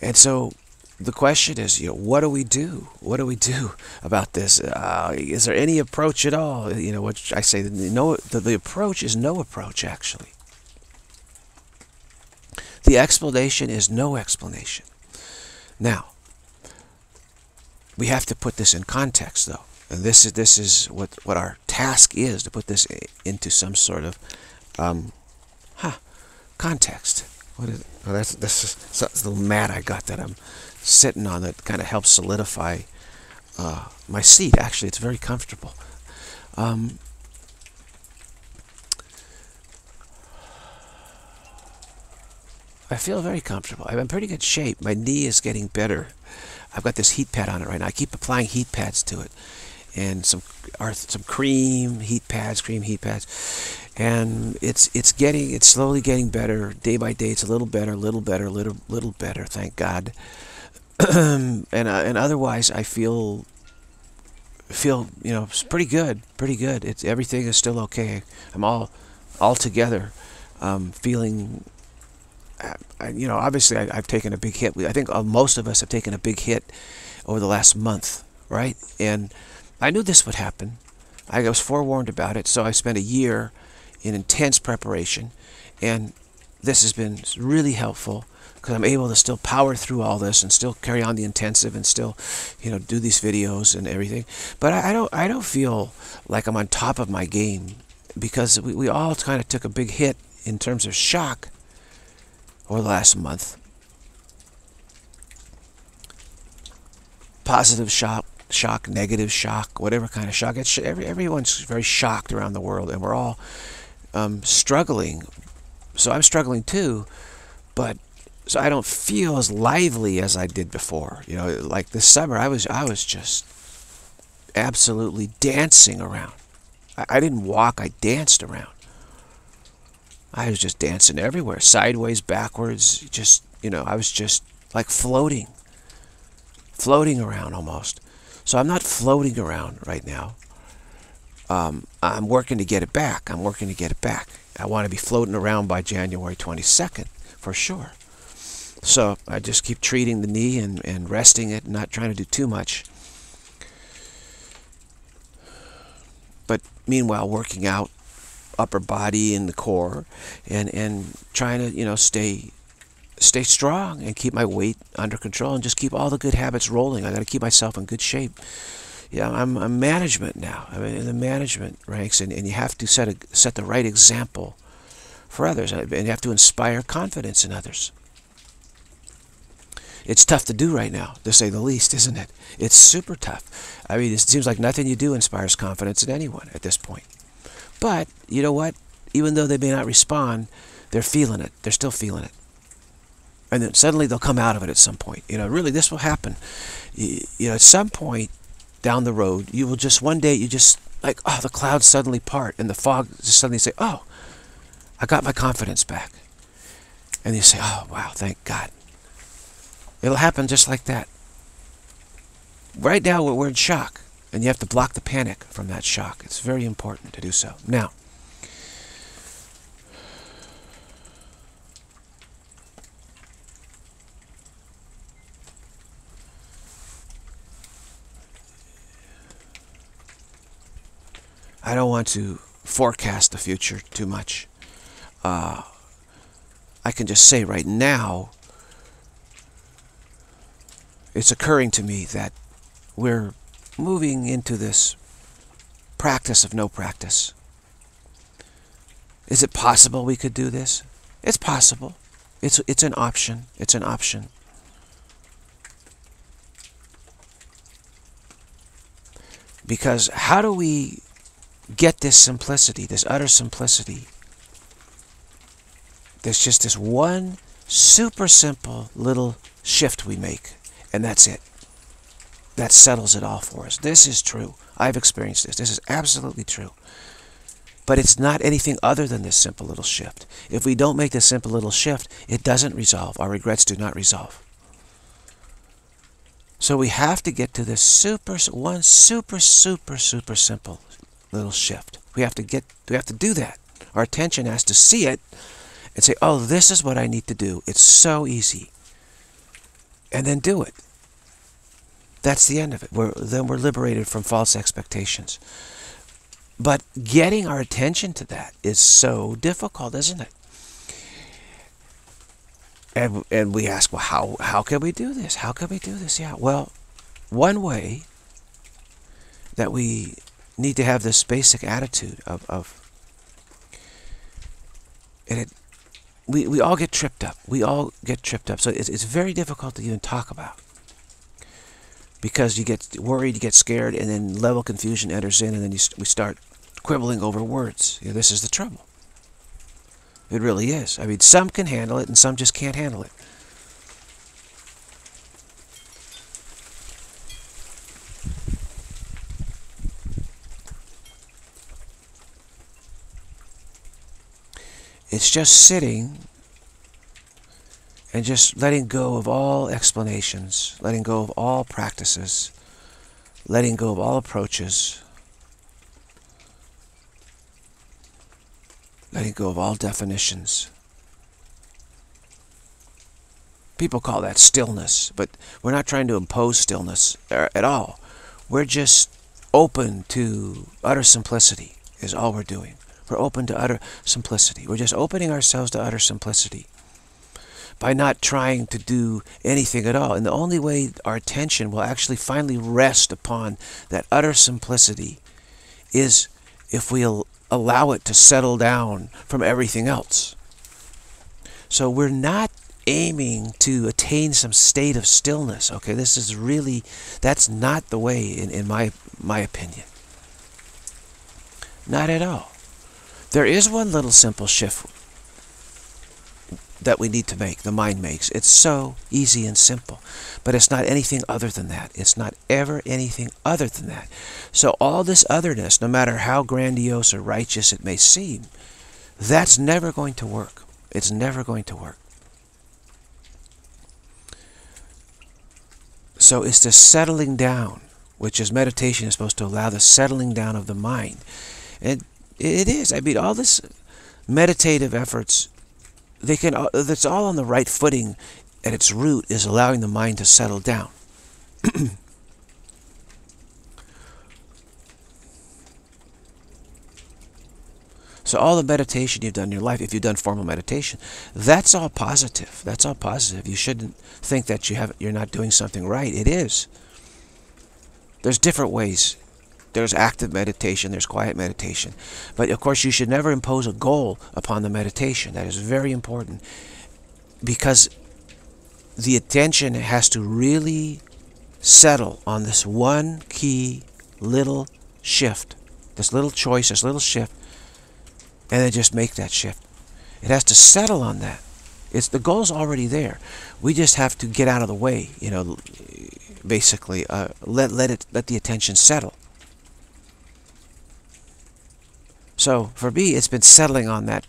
And so the question is, you know, what do we do? What do we do about this? Uh, is there any approach at all? You know, what I say, no, the, the approach is no approach, actually. The explanation is no explanation. Now, we have to put this in context, though. And this is, this is what, what our task is, to put this into some sort of um, huh, context. What is it? Oh, that's, that's, just, that's the mat I got that I'm sitting on that kind of helps solidify uh, my seat. Actually, it's very comfortable. Um, I feel very comfortable. I'm in pretty good shape. My knee is getting better. I've got this heat pad on it right now. I keep applying heat pads to it. And some or some cream heat pads, cream heat pads, and it's it's getting it's slowly getting better day by day. It's a little better, little better, little little better. Thank God. and uh, and otherwise, I feel feel you know pretty good, pretty good. It's everything is still okay. I'm all all together, um, feeling. I, I, you know, obviously, I, I've taken a big hit. I think most of us have taken a big hit over the last month, right? And I knew this would happen. I was forewarned about it, so I spent a year in intense preparation, and this has been really helpful because I'm able to still power through all this and still carry on the intensive and still, you know, do these videos and everything. But I, I don't, I don't feel like I'm on top of my game, because we, we all kind of took a big hit in terms of shock over the last month. Positive shock. Shock, negative shock, whatever kind of shock. It's, every, everyone's very shocked around the world, and we're all um, struggling. So I'm struggling too, but so I don't feel as lively as I did before. You know, like this summer, I was I was just absolutely dancing around. I, I didn't walk; I danced around. I was just dancing everywhere, sideways, backwards. Just you know, I was just like floating, floating around almost. So I'm not floating around right now. Um, I'm working to get it back. I'm working to get it back. I want to be floating around by January twenty-second, for sure. So I just keep treating the knee and, and resting it, not trying to do too much. But meanwhile, working out upper body and the core, and, and trying to, you know, stay... stay strong and keep my weight under control and just keep all the good habits rolling. I got to keep myself in good shape. Yeah, I'm, I'm management now. I'm in the management ranks, and, and you have to set a, set the right example for others, and you have to inspire confidence in others. It's tough to do right now, to say the least, isn't it? It's super tough. I mean, it seems like nothing you do inspires confidence in anyone at this point. But you know what? Even though they may not respond, they're feeling it. They're still feeling it. And then suddenly they'll come out of it at some point. You know, really, this will happen. You, you know, at some point down the road, you will just, one day, you just, like, oh, the clouds suddenly part, and the fog just suddenly say, oh, I got my confidence back. And you say, oh, wow, thank God. It'll happen just like that. Right now, we're in shock, and you have to block the panic from that shock. It's very important to do so. Now, I don't want to forecast the future too much. Uh, I can just say right now, it's occurring to me that we're moving into this practice of no practice. Is it possible we could do this? It's possible. It's, it's an option. It's an option. Because how do we get this simplicity, this utter simplicity? There's just this one super simple little shift we make, and that's it. That settles it all for us. This is true. I've experienced this. This is absolutely true. But it's not anything other than this simple little shift. If we don't make this simple little shift, it doesn't resolve. Our regrets do not resolve. So we have to get to this super, one super, super, super simple little shift. We have to get, we have to do that. Our attention has to see it and say, oh, this is what I need to do. It's so easy. And then do it. That's the end of it. We're, then we're liberated from false expectations. But getting our attention to that is so difficult, isn't it? And, and we ask, well, how, how can we do this? How can we do this? Yeah, well, one way that we need to have this basic attitude of, of and it, we, we all get tripped up. We all get tripped up. So it's, it's very difficult to even talk about. Because you get worried, you get scared, and then level confusion enters in, and then you st we start quibbling over words. You know, this is the trouble. It really is. I mean, some can handle it, and some just can't handle it. It's just sitting and just letting go of all explanations, letting go of all practices, letting go of all approaches, letting go of all definitions. People call that stillness, but we're not trying to impose stillness at all. We're just open to utter simplicity is all we're doing. We're open to utter simplicity. We're just opening ourselves to utter simplicity by not trying to do anything at all. And the only way our attention will actually finally rest upon that utter simplicity is if we allow it to settle down from everything else. So we're not aiming to attain some state of stillness. Okay, this is really, that's not the way in, in my, my opinion. Not at all. There is one little simple shift that we need to make, the mind makes. It's so easy and simple, but it's not anything other than that. It's not ever anything other than that. So all this otherness, no matter how grandiose or righteous it may seem, that's never going to work. It's never going to work. So it's the settling down, which is meditation is supposed to allow the settling down of the mind. And it is. I mean, all this meditative efforts, they can, that's all on the right footing at its root is allowing the mind to settle down. So all the meditation you've done in your life, if you've done formal meditation, that's all positive. That's all positive. You shouldn't think that you have, you're not doing something right. It is. There's different ways. There's active meditation, there's quiet meditation. But of course, you should never impose a goal upon the meditation. That is very important, because the attention has to really settle on this one key little shift, this little choice, this little shift, and then just make that shift. It has to settle on that. It's, the goal's already there. We just have to get out of the way, you know, basically, uh, let, let, it, let the attention settle. So for me, it's been settling on that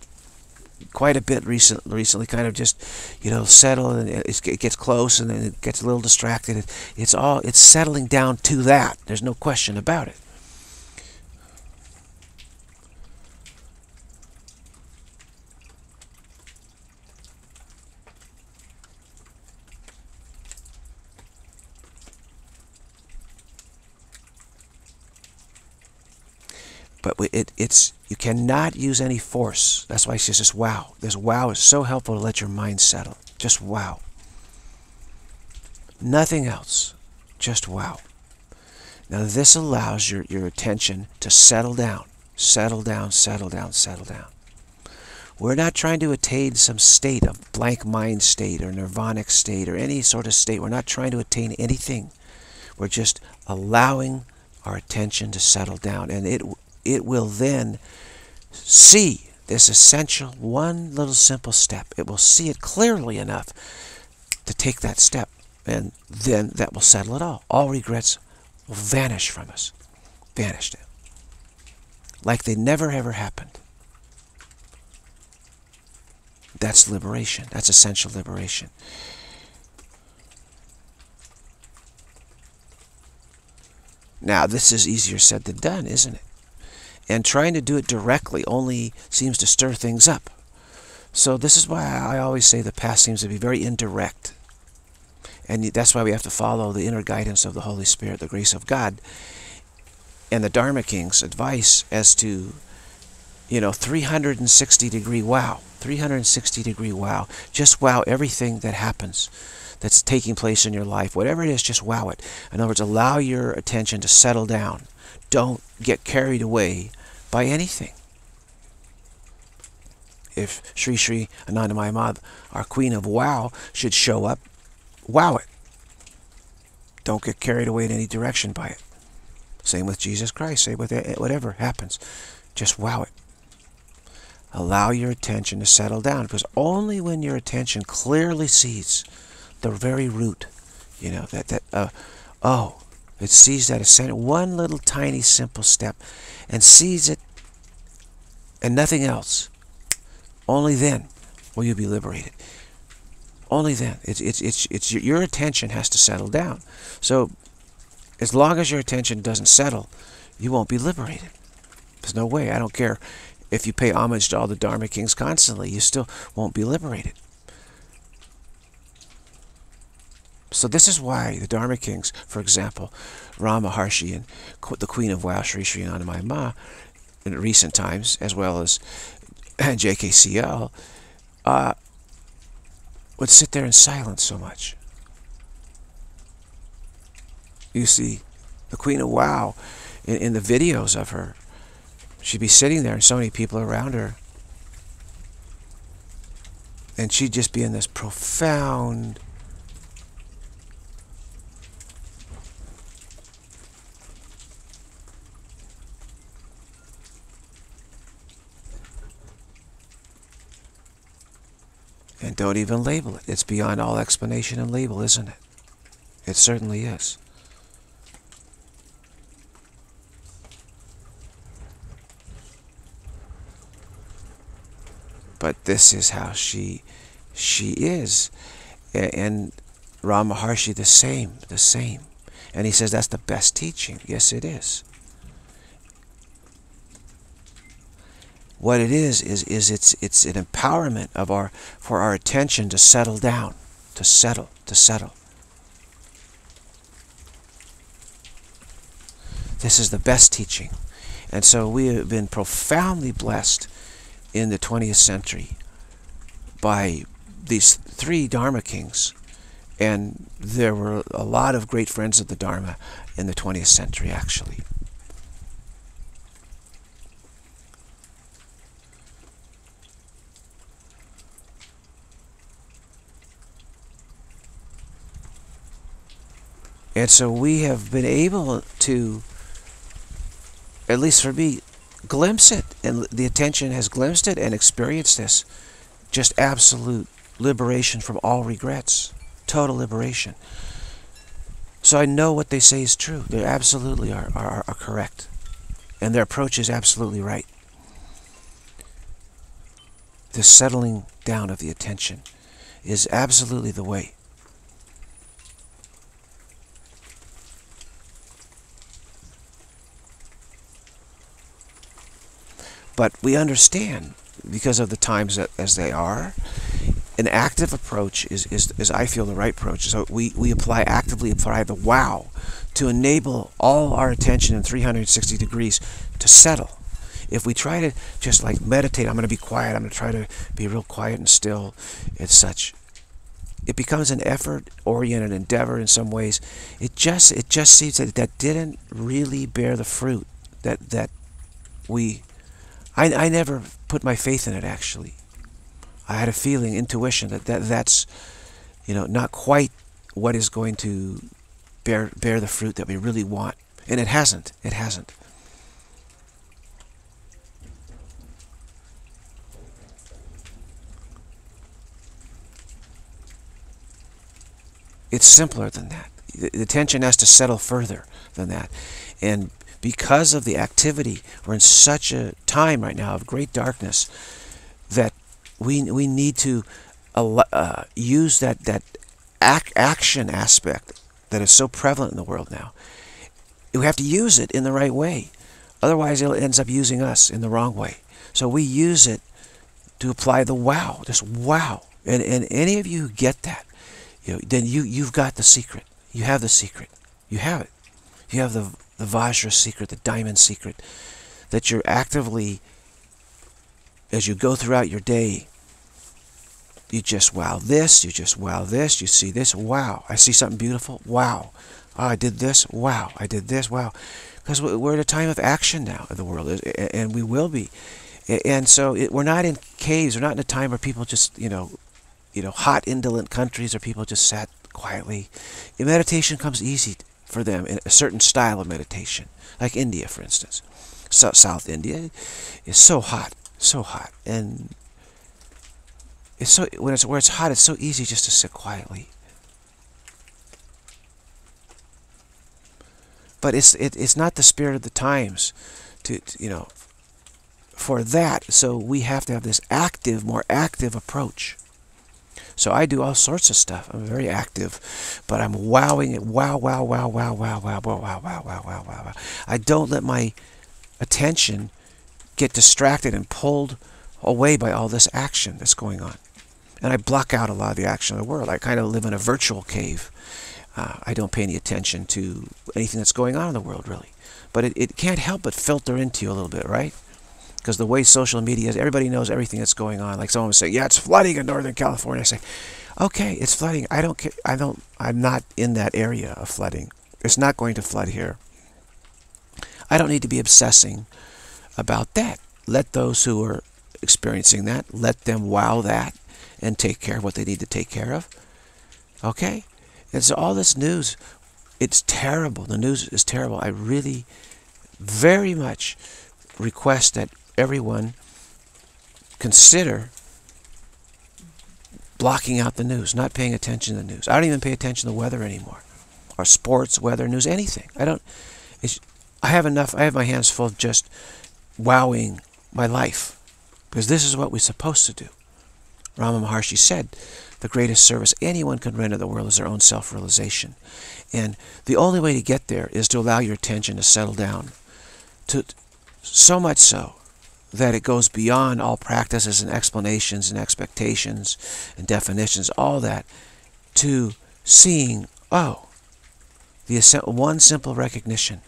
quite a bit recent, recently, kind of just, you know, settle, and it, it gets close, and then it gets a little distracted. It, it's all, it's settling down to that. There's no question about it. But it, it's, you cannot use any force. That's why she says, wow. This wow is so helpful to let your mind settle. Just wow. Nothing else. Just wow. Now this allows your, your attention to settle down. Settle down, settle down, settle down. We're not trying to attain some state of blank mind state or nirvanic state or any sort of state. We're not trying to attain anything. We're just allowing our attention to settle down. And it... it will then see this essential one little simple step. It will see it clearly enough to take that step, and then that will settle it all. All regrets will vanish from us. Vanished. Like they never ever happened. That's liberation. That's essential liberation. Now, this is easier said than done, isn't it? And trying to do it directly only seems to stir things up. So this is why I always say the path seems to be very indirect. And that's why we have to follow the inner guidance of the Holy Spirit, the grace of God, and the Dharma Kings' advice as to, you know, three hundred sixty degree wow. three hundred sixty degree wow. Just wow everything that happens, that's taking place in your life. Whatever it is, just wow it. In other words, allow your attention to settle down. Don't get carried away by anything. If Sri Sri Anandamayi Ma, our Queen of Wow, should show up, wow it. Don't get carried away in any direction by it. Same with Jesus Christ. Same with whatever happens. Just wow it. Allow your attention to settle down, because only when your attention clearly sees the very root, you know, that, that uh, oh, it sees that ascent, one little tiny simple step, and sees it and nothing else. Only then will you be liberated. Only then. It's, it's, it's, it's your, your attention has to settle down. So as long as your attention doesn't settle, you won't be liberated. There's no way. I don't care if you pay homage to all the Dharma Kings constantly. You still won't be liberated. So this is why the Dharma Kings, for example, Ramana Maharshi and the Queen of Wow, Sri Sri Anandamayi Ma, in recent times, as well as J K C L, uh, would sit there in silence so much. You see, the Queen of Wow, in, in the videos of her, she'd be sitting there and so many people around her, and she'd just be in this profound and don't even label it. It's beyond all explanation and label, isn't it? It certainly is. But this is how she she is. And Ramana Maharshi, the same, the same. And he says that's the best teaching. Yes, it is. What it is is is it's it's an empowerment of our for our attention to settle down, to settle, to settle. This is the best teaching. And so we have been profoundly blessed in the twentieth century by these three Dharma Kings. And there were a lot of great friends of the Dharma in the twentieth century, actually. And so we have been able to, at least for me, glimpse it. And the attention has glimpsed it and experienced this. Just absolute liberation from all regrets. Total liberation. So I know what they say is true. They absolutely are, are, are correct. And their approach is absolutely right. the settling down of the attention is absolutely the way. But we understand, because of the times that, as they are, an active approach is, is, is I feel, the right approach. So we, we apply, actively apply the wow to enable all our attention in three hundred sixty degrees to settle. If we try to just like meditate, I'm going to be quiet, I'm going to try to be real quiet and still, and such, it becomes an effort-oriented endeavor in some ways. It just, it just seems that that didn't really bear the fruit that, that we... I, I never put my faith in it, actually. I had a feeling, intuition, that, that that's, you know, not quite what is going to bear, bear the fruit that we really want. And it hasn't. It hasn't. It's simpler than that. The, the tension has to settle further than that. And because of the activity, we're in such a time right now of great darkness that we, we need to uh, use that, that ac action aspect that is so prevalent in the world now. We have to use it in the right way. Otherwise, it ends up using us in the wrong way. So we use it to apply the wow, this wow. And, and any of you who get that, you know, then you, you've got the secret. You have the secret. You have it. You have the... the Vajra secret, the diamond secret, that you're actively, as you go throughout your day, you just wow this, you just wow this, you see this, wow, I see something beautiful, wow, oh, I did this, wow, I did this, wow. Because we're at a time of action now in the world, and we will be. And so it, we're not in caves, we're not in a time where people just, you know, you know, hot, indolent countries, or people just sat quietly. Meditation comes easy for them, in a certain style of meditation, like India, for instance. So, South India is so hot, so hot, and it's so when it's where it's hot, it's so easy just to sit quietly. But it's it, it's not the spirit of the times, to, to you know, for that. So we have to have this active, more active approach. So I do all sorts of stuff. I'm very active, but I'm wowing it. Wow, wow, wow, wow, wow, wow, wow, wow, wow, wow, wow, wow. I don't let my attention get distracted and pulled away by all this action that's going on. And I block out a lot of the action of the world. I kind of live in a virtual cave. Uh, I don't pay any attention to anything that's going on in the world, really. But it, it can't help but filter into you a little bit, right? Because the way social media is, everybody knows everything that's going on. Like someone was saying, yeah, it's flooding in Northern California. I say, okay, it's flooding. I don't care. I don't, I'm not in that area of flooding. It's not going to flood here. I don't need to be obsessing about that. Let those who are experiencing that, let them wow that and take care of what they need to take care of. Okay? And so all this news, it's terrible. The news is terrible. I really very much request that everyone consider blocking out the news, not paying attention to the news. I don't even pay attention to the weather anymore, or sports, weather, news, anything. I don't. It's, I have enough. I have my hands full of just wowing my life, because this is what we're supposed to do. Ramana Maharshi said, "The greatest service anyone can render the world is their own self-realization," and the only way to get there is to allow your attention to settle down, to so much so that it goes beyond all practices and explanations and expectations and definitions, all that, to seeing, oh, the one simple recognition,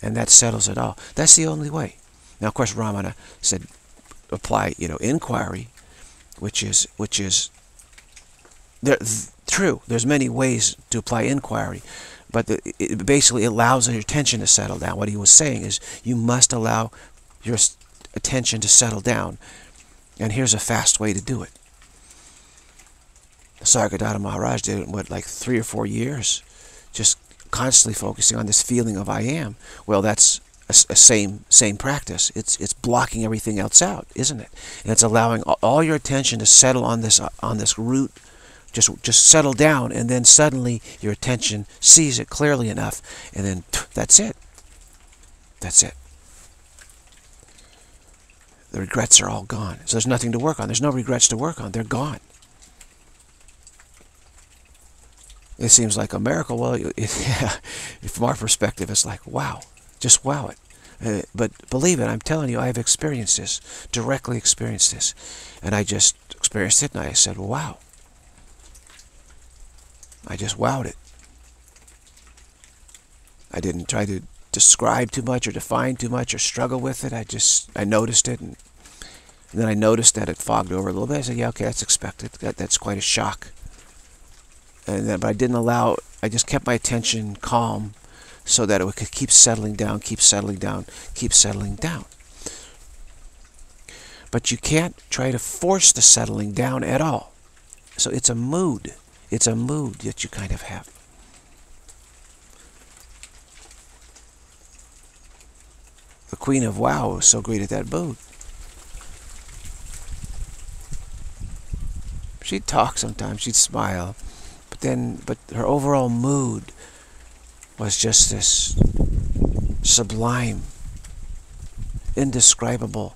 and that settles it all. That's the only way. Now, of course, Ramana said, apply, you know, inquiry, which is, which is there, th true. There's many ways to apply inquiry. But the, it basically allows your attention to settle down. What he was saying is you must allow your attention to settle down. And here's a fast way to do it. Sargadatta Maharaj did it in, what, like three or four years, just constantly focusing on this feeling of I am. Well, that's a, a same, same practice. It's, it's blocking everything else out, isn't it? And it's allowing all your attention to settle on this, on this root. Just, just settle down, and then suddenly your attention sees it clearly enough, and then that's it. That's it. The regrets are all gone. So there's nothing to work on. There's no regrets to work on. They're gone. It seems like a miracle. Well, it, yeah, from our perspective, it's like, wow. Just wow it. Uh, but believe it, I'm telling you, I've experienced this, directly experienced this. And I just experienced it, and I said, wow. I just wowed it. I didn't try to describe too much or define too much or struggle with it. I just, I noticed it, and, and then I noticed that it fogged over a little bit. I said, yeah, okay, that's expected. That, that's quite a shock. And then, but I didn't allow, I just kept my attention calm, so that it could keep settling down, keep settling down, keep settling down. But you can't try to force the settling down at all. So it's a mood. It's a mood that you kind of have. The Queen of Wow was so great at that mood. She'd talk sometimes, she'd smile, but then, but her overall mood was just this sublime, indescribable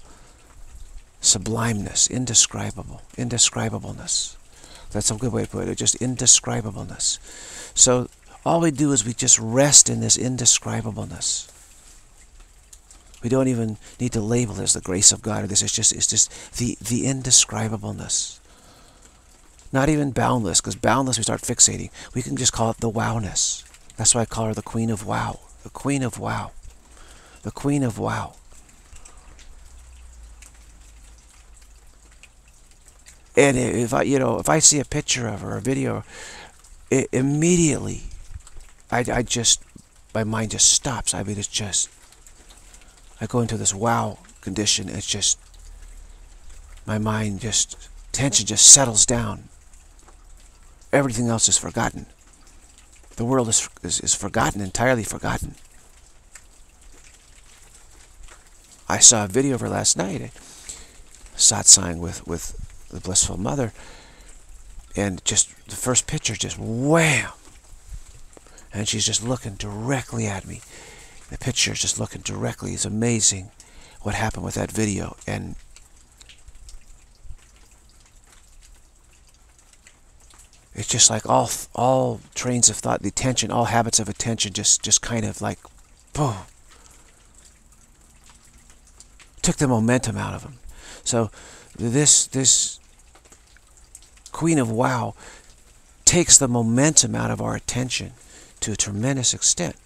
sublimeness, indescribable, indescribableness. That's a good way to put it, just indescribableness. So all we do is we just rest in this indescribableness. We don't even need to label this the grace of God or this. It's just, it's just the, the indescribableness. Not even boundless, because boundless we start fixating. We can just call it the wow-ness. That's why I call her the Queen of Wow. The Queen of Wow. The Queen of Wow. And if I, you know, if I see a picture of her, a video, it, immediately, I, I just, my mind just stops. I mean, it's just, I go into this wow condition. It's just, my mind just, tension just settles down. Everything else is forgotten. The world is, is, is forgotten, entirely forgotten. I saw a video of her last night, satsang with, with the Blissful Mother, and just the first picture, just wham! And she's just looking directly at me. The picture is just looking directly. It's amazing what happened with that video. And it's just like all all trains of thought, the attention, all habits of attention, just just kind of like, boom, took the momentum out of them. So this this Queen of Wow takes the momentum out of our attention to a tremendous extent.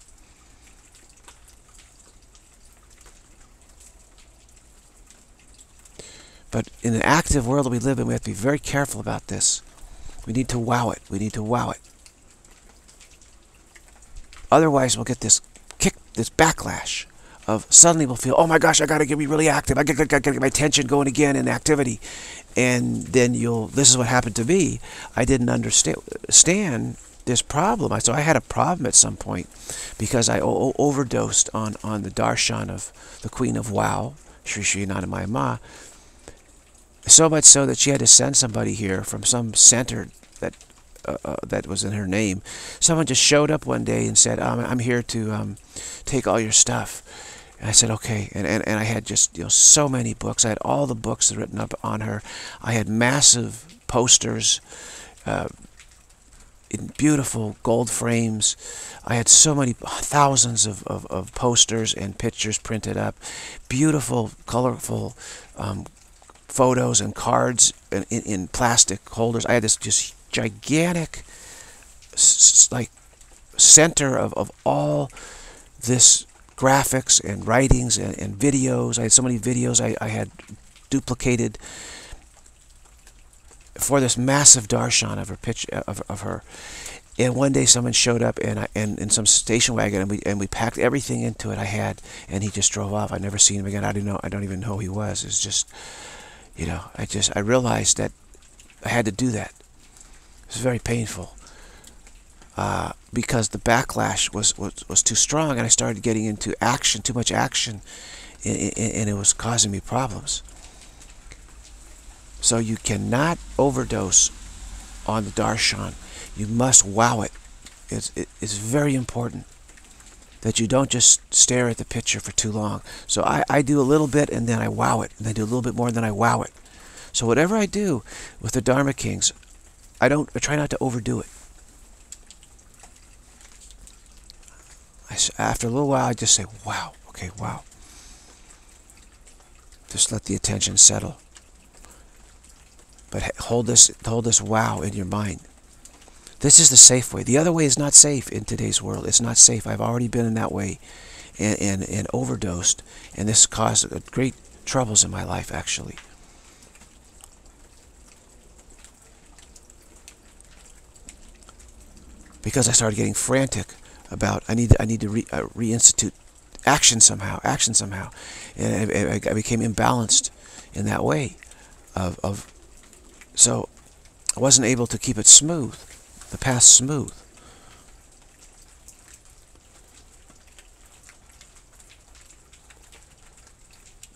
But in the active world that we live in, we have to be very careful about this. We need to wow it. We need to wow it. Otherwise, we'll get this kick, this backlash of suddenly we'll feel, oh my gosh, I got to get me really active. I got to get my attention going again in activity. And then you'll, this is what happened to me. I didn't understand this problem. So I had a problem at some point because I overdosed on, on the darshan of the Queen of Wow, Sri Sri Anandamayi Ma. So much so that she had to send somebody here from some center that uh, uh, that was in her name. Someone just showed up one day and said, um, I'm here to um, take all your stuff. And I said, okay. And, and, and I had just, you know, so many books. I had all the books written up on her. I had massive posters uh, in beautiful gold frames. I had so many, thousands of, of, of posters and pictures printed up. Beautiful, colorful um photos and cards in, in, in plastic holders. I had this just gigantic s like center of, of all this graphics and writings and, and videos. I had so many videos I, I had duplicated for this massive darshan of her pitch of, of her. And one day someone showed up and I, and in some station wagon and we and we packed everything into it I had, and he just drove off. I never seen him again. I didn't know. I don't even know who he was. It's just, you know, I just, I realized that I had to do that. It was very painful uh, because the backlash was, was, was too strong, and I started getting into action, too much action, and, and it was causing me problems. So you cannot overdose on the darshan. You must wow it. It's, it's very important that you don't just stare at the picture for too long. So I, I do a little bit and then I wow it, and I do a little bit more and then I wow it. So whatever I do with the Dharma Kings, I don't I try not to overdo it. I, after a little while, I just say, wow, okay, wow. Just let the attention settle. But hold this, hold this wow in your mind. This is the safe way. The other way is not safe in today's world. It's not safe. I've already been in that way and, and, and overdosed, and this caused great troubles in my life, actually. Because I started getting frantic about, I need, I need to re, uh, reinstitute action somehow, action somehow. And I, I became imbalanced in that way. Of, of, so I wasn't able to keep it smooth. The past smooth.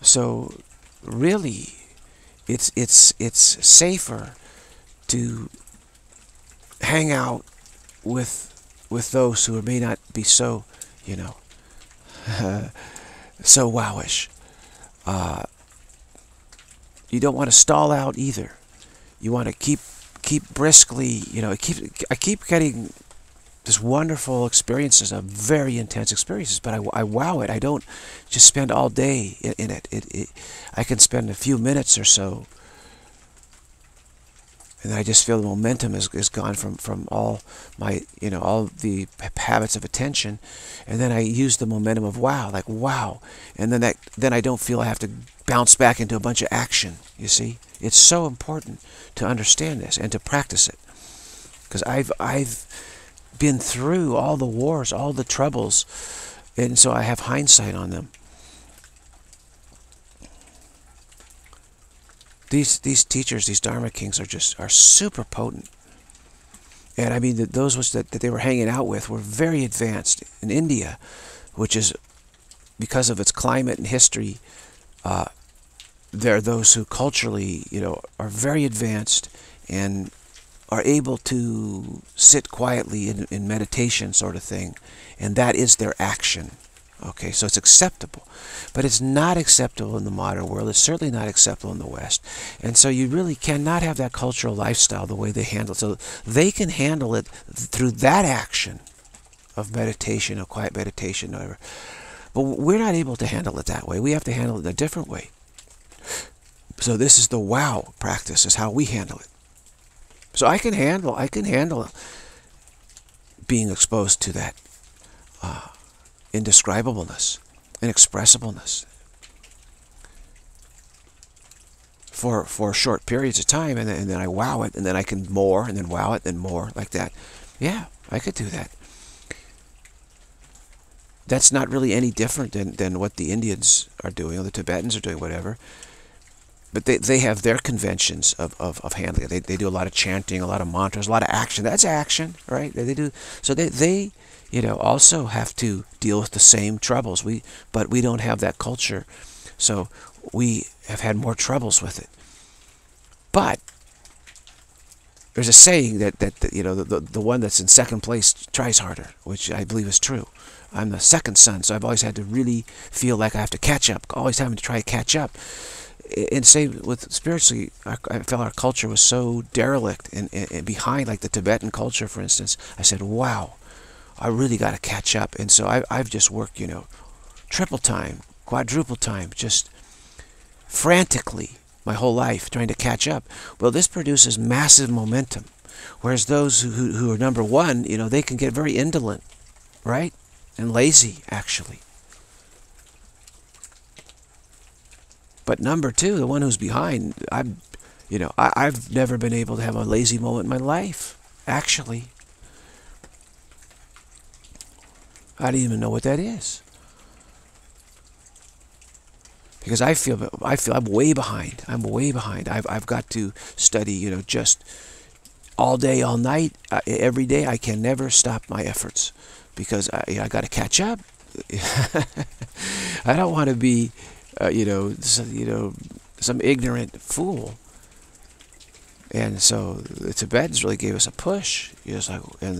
So really it's it's it's safer to hang out with with those who may not be so, you know, so wowish. Uh, you don't want to stall out either. You want to keep keep briskly, you know, I keep, I keep getting this wonderful experiences, of very intense experiences, but I, I wow it. I don't just spend all day in, in it. It, it. I can spend a few minutes or so, and I just feel the momentum is, is gone from, from all my, you know, all the habits of attention, and then I use the momentum of wow, like wow, and then, that, then I don't feel I have to bounce back into a bunch of action, you see? It's so important to understand this and to practice it, because I've, I've been through all the wars, all the troubles, and so I have hindsight on them. These, these teachers, these Dharma Kings are just, are super potent. And I mean, the, those which that, that they were hanging out with were very advanced in India, which is, because of its climate and history, uh, there are those who culturally, you know, are very advanced and are able to sit quietly in, in meditation sort of thing, and that is their action. Okay, so it's acceptable, but it's not acceptable in the modern world. It's certainly not acceptable in the West, and so you really cannot have that cultural lifestyle the way they handle it. So they can handle it through that action of meditation, of quiet meditation, whatever. But we're not able to handle it that way. We have to handle it in a different way. So this is the wow practice, is how we handle it. So I can handle, I can handle being exposed to that uh, indescribableness, inexpressibleness for for short periods of time, and then, and then I wow it, and then I can more, and then wow it, and more like that. Yeah, I could do that. That's not really any different than, than what the Indians are doing, or the Tibetans are doing, whatever. But they, they have their conventions of, of, of handling it. They, they do a lot of chanting, a lot of mantras, a lot of action. That's action, right? They do. So they, they, you know, also have to deal with the same troubles. We, but we don't have that culture. So we have had more troubles with it. But there's a saying that, that, that you know, the, the, the one that's in second place tries harder, which I believe is true. I'm the second son, so I've always had to really feel like I have to catch up, always having to try to catch up. And same with spiritually, I felt our culture was so derelict and, and, and behind, like the Tibetan culture, for instance. I said, wow, I really got to catch up. And so I, I've just worked, you know, triple time, quadruple time, just frantically my whole life trying to catch up. Well, this produces massive momentum, whereas those who, who, who are number one, you know, they can get very indolent, right? And lazy, actually. But number two, the one who's behind, I'm, you know, I, I've never been able to have a lazy moment in my life, actually. I don't even know what that is. Because I feel, I feel I'm way behind. I'm way behind. I've, I've got to study, you know, just all day, all night, every day. I can never stop my efforts because I, I got to catch up. I don't want to be... Uh, you know, some, you know, some ignorant fool. And so the Tibetans really gave us a push. You know, like, and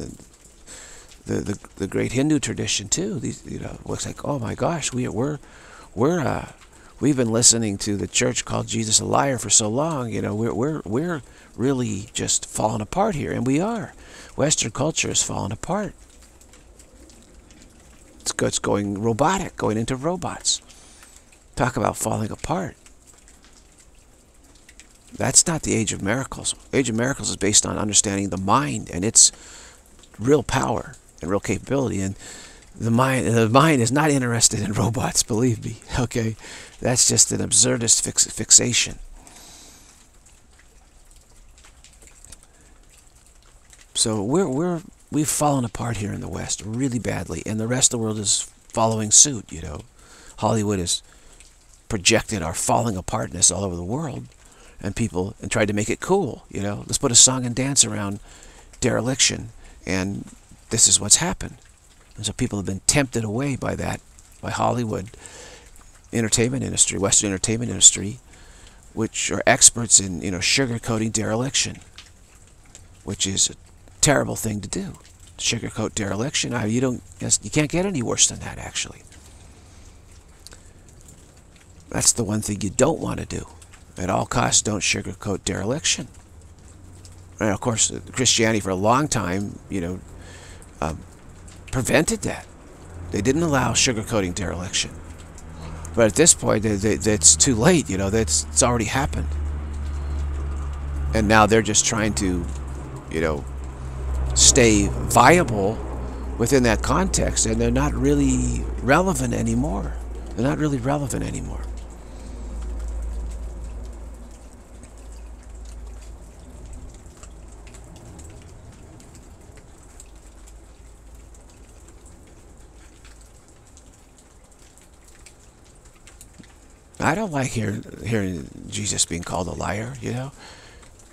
the, the, the, the great Hindu tradition too. These, you know, looks like, oh my gosh, we, we're, we're, uh, we've been listening to the church called Jesus a liar for so long. You know, we're, we're, we're really just falling apart here, and we are. Western culture is falling apart. It's, it's going robotic, going into robots. Talk about falling apart. That's not the Age of Miracles. Age of Miracles is based on understanding the mind and its real power and real capability. And the mind, the mind is not interested in robots, believe me. Okay, that's just an absurdist fix, fixation. So we're we're we've fallen apart here in the West really badly, and the rest of the world is following suit. You know, Hollywood has projected our falling apartness all over the world. And people and tried to make it cool, you know. Let's put a song and dance around dereliction, and this is what's happened. And so people have been tempted away by that, by Hollywood, entertainment industry, Western entertainment industry, which are experts in, you know, sugarcoating dereliction, which is a terrible thing to do. Sugarcoat dereliction. I, you don't. You can't get any worse than that, actually. That's the one thing you don't want to do. At all costs, don't sugarcoat dereliction. And of course, Christianity for a long time, you know, um, prevented that. They didn't allow sugarcoating dereliction. But at this point, they, they, it's too late. You know, that's it's already happened. And now they're just trying to, you know, stay viable within that context, and they're not really relevant anymore. They're not really relevant anymore. I don't like hearing, hearing Jesus being called a liar, you know.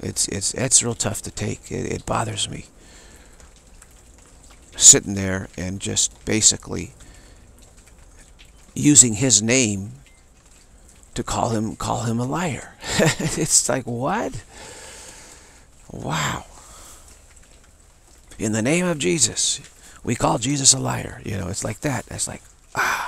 It's it's it's real tough to take. It, it bothers me. Sitting there and just basically using his name to call him call him a liar. It's like, what? Wow. In the name of Jesus, we call Jesus a liar. You know, it's like that. It's like, ah.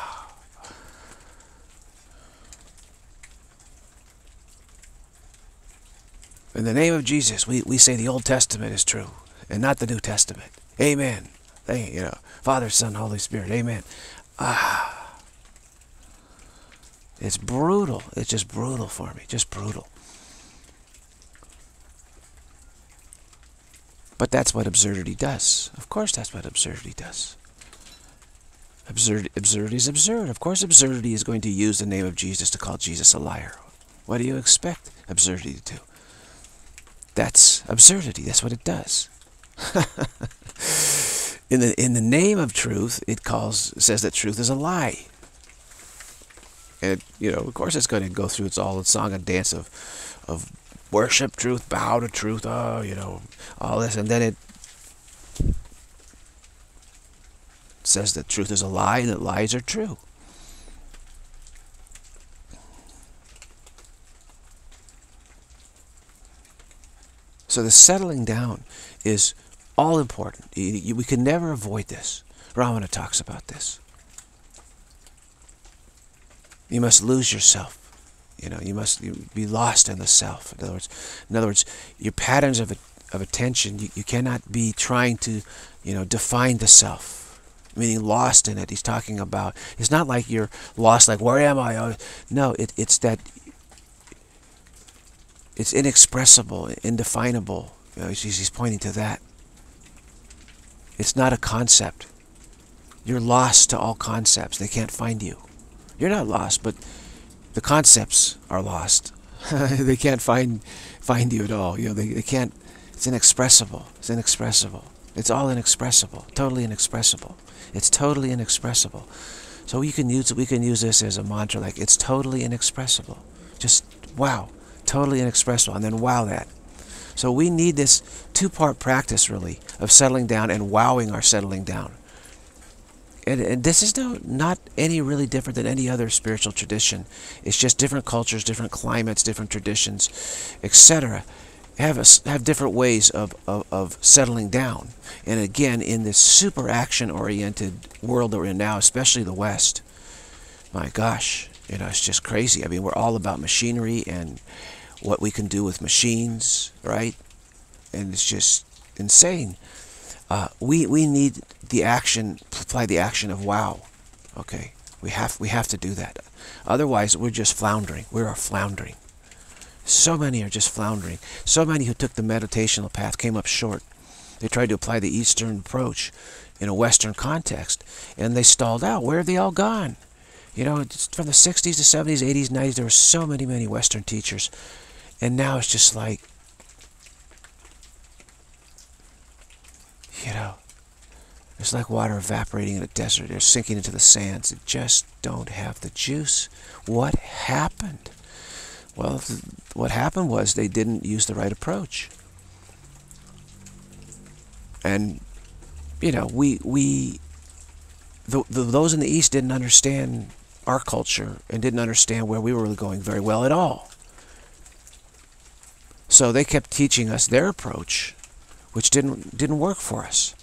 In the name of Jesus, we, we say the Old Testament is true and not the New Testament. Amen. They, you know, Father, Son, Holy Spirit. Amen. Ah, it's brutal. It's just brutal for me. Just brutal. But that's what absurdity does. Of course, that's what absurdity does. Absurd, absurdity is absurd. Of course, absurdity is going to use the name of Jesus to call Jesus a liar. What do you expect absurdity to do? That's absurdity. That's what it does. in the in the name of truth, it calls says that truth is a lie. And it, you know, of course, it's going to go through its all its song and dance of of worship truth, bow to truth. Oh, you know, all this, and then it says that truth is a lie and that lies are true. So the settling down is all important. We can never avoid this. Ramana talks about this. You must lose yourself. You know, you must be lost in the self. In other words, in other words, your patterns of of attention. You, you cannot be trying to, you know, define the self, meaning lost in it. He's talking about. It's not like you're lost. Like, where am I? No, it, it's that. It's inexpressible, indefinable. You know, he's pointing to that. It's not a concept. You're lost to all concepts. They can't find you. You're not lost, but the concepts are lost. They can't find find you at all. You know, they, they can't. It's inexpressible. It's inexpressible. It's all inexpressible. Totally inexpressible. It's totally inexpressible. So we can use we can use this as a mantra, like it's totally inexpressible. Just wow. Totally inexpressible, and then wow that. So we need this two-part practice, really, of settling down and wowing our settling down. And, and this is no, not any really different than any other spiritual tradition. It's just different cultures, different climates, different traditions, et cetera. have a, have different ways of, of, of settling down. And again, in this super action-oriented world that we're in now, especially the West, my gosh, you know, it's just crazy. I mean, we're all about machinery and what we can do with machines, right? And it's just insane. Uh, we, we need the action, apply the action of wow, okay? We have, we have to do that. Otherwise, we're just floundering. We are floundering. So many are just floundering. So many who took the meditational path came up short. They tried to apply the Eastern approach in a Western context, and they stalled out. Where have they all gone? You know, from the sixties to seventies, eighties, nineties, there were so many, many Western teachers. And now it's just like, you know, it's like water evaporating in a desert. They're sinking into the sands. They just don't have the juice. What happened? Well, what happened was they didn't use the right approach. And, you know, we, we the, the, those in the East didn't understand our culture and didn't understand where we were really going very well at all. So they kept teaching us their approach, which didn't, didn't work for us.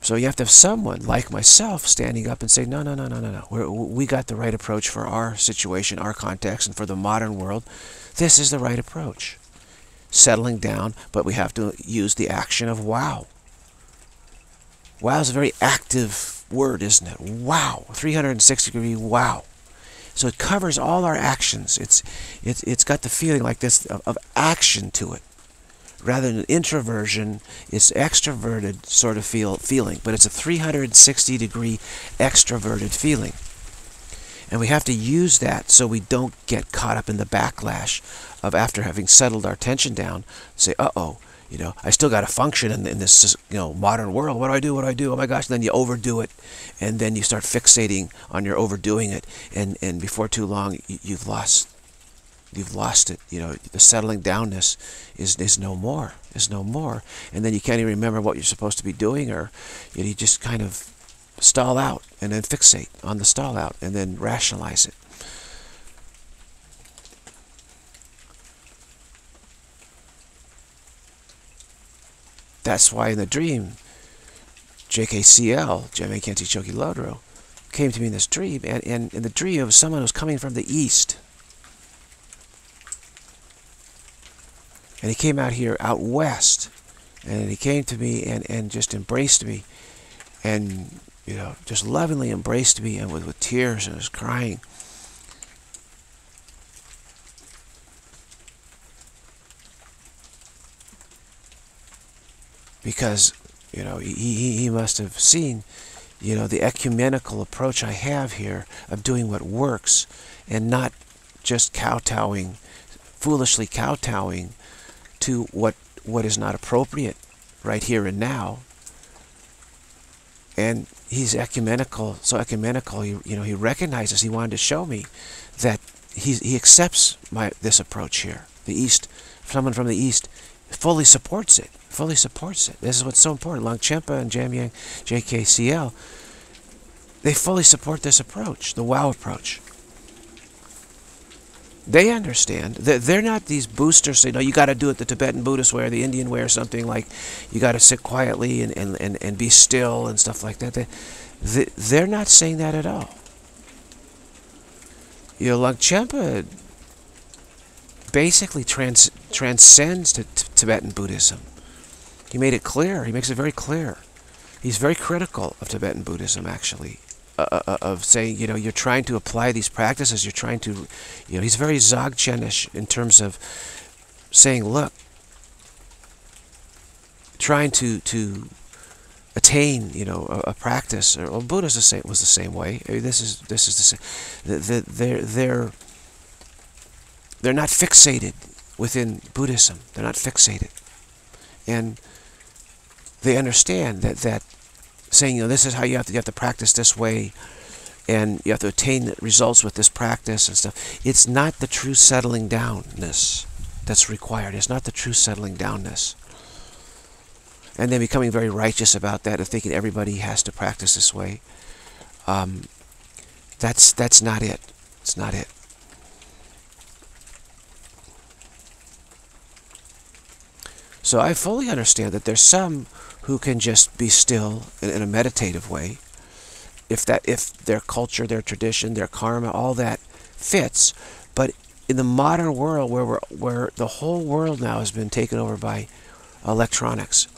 So you have to have someone like myself standing up and saying, no, no, no, no, no, no. We're, we got the right approach for our situation, our context, and for the modern world. This is the right approach. Settling down, but we have to use the action of wow. Wow is a very active word, isn't it? Wow. three hundred sixty degree wow. So it covers all our actions. It's, it's, it's got the feeling like this of, of action to it. Rather than introversion, it's extroverted sort of feel, feeling, but it's a three hundred sixty degree extroverted feeling. And we have to use that so we don't get caught up in the backlash of after having settled our tension down, say, uh-oh, you know, I still got to function in, in this, you know, modern world. What do I do? What do I do? Oh my gosh, and then you overdo it, and then you start fixating on your overdoing it, and, and before too long, you've lost You've lost it. You know, the settling downness is, is no more. Is no more. And then you can't even remember what you're supposed to be doing, or you, know, you just kind of stall out and then fixate on the stall out and then rationalize it. That's why in the dream, J K C L, Jamyang Khyentse Chökyi Lodrö, came to me in this dream, and in the dream of someone who's coming from the East. And he came out here, out west, and he came to me and, and just embraced me, and, you know, just lovingly embraced me, and with, with tears, and was crying. Because, you know, he, he, he must have seen, you know, the ecumenical approach I have here of doing what works and not just kowtowing, foolishly kowtowing to what what is not appropriate right here and now. And he's ecumenical, so ecumenical, he, you know, he recognizes, he wanted to show me that he, he accepts my this approach here. The East, someone from the East fully supports it, fully supports it. This is what's so important. Longchenpa and Jamyang, J K C L, they fully support this approach, the wow approach. They understand. They're not these boosters saying, no, you got to do it the Tibetan Buddhist way or the Indian way or something like you got to sit quietly and, and, and, and be still and stuff like that. They, they're not saying that at all. You know, Longchenpa basically trans, transcends to Tibetan Buddhism. He made it clear. He makes it very clear. He's very critical of Tibetan Buddhism, actually. Uh, uh, of saying, you know, you're trying to apply these practices, you're trying to, you know, he's very Dzogchen-ish in terms of saying, look, trying to, to attain, you know, a, a practice, or well, Buddha was the same, was the same way. I mean, this is, this is the same. The, the, they're, they're, they're not fixated within Buddhism. They're not fixated. And they understand that, that saying, you know, this is how you have to, you have to practice this way, and you have to attain results with this practice and stuff. It's not the true settling downness that's required. It's not the true settling downness. And then becoming very righteous about that and thinking everybody has to practice this way. Um, that's, that's not it. It's not it. So I fully understand that there's some who can just be still in, in a meditative way, if that, if their culture, their tradition, their karma, all that fits. But in the modern world, where we're, where the whole world now has been taken over by electronics,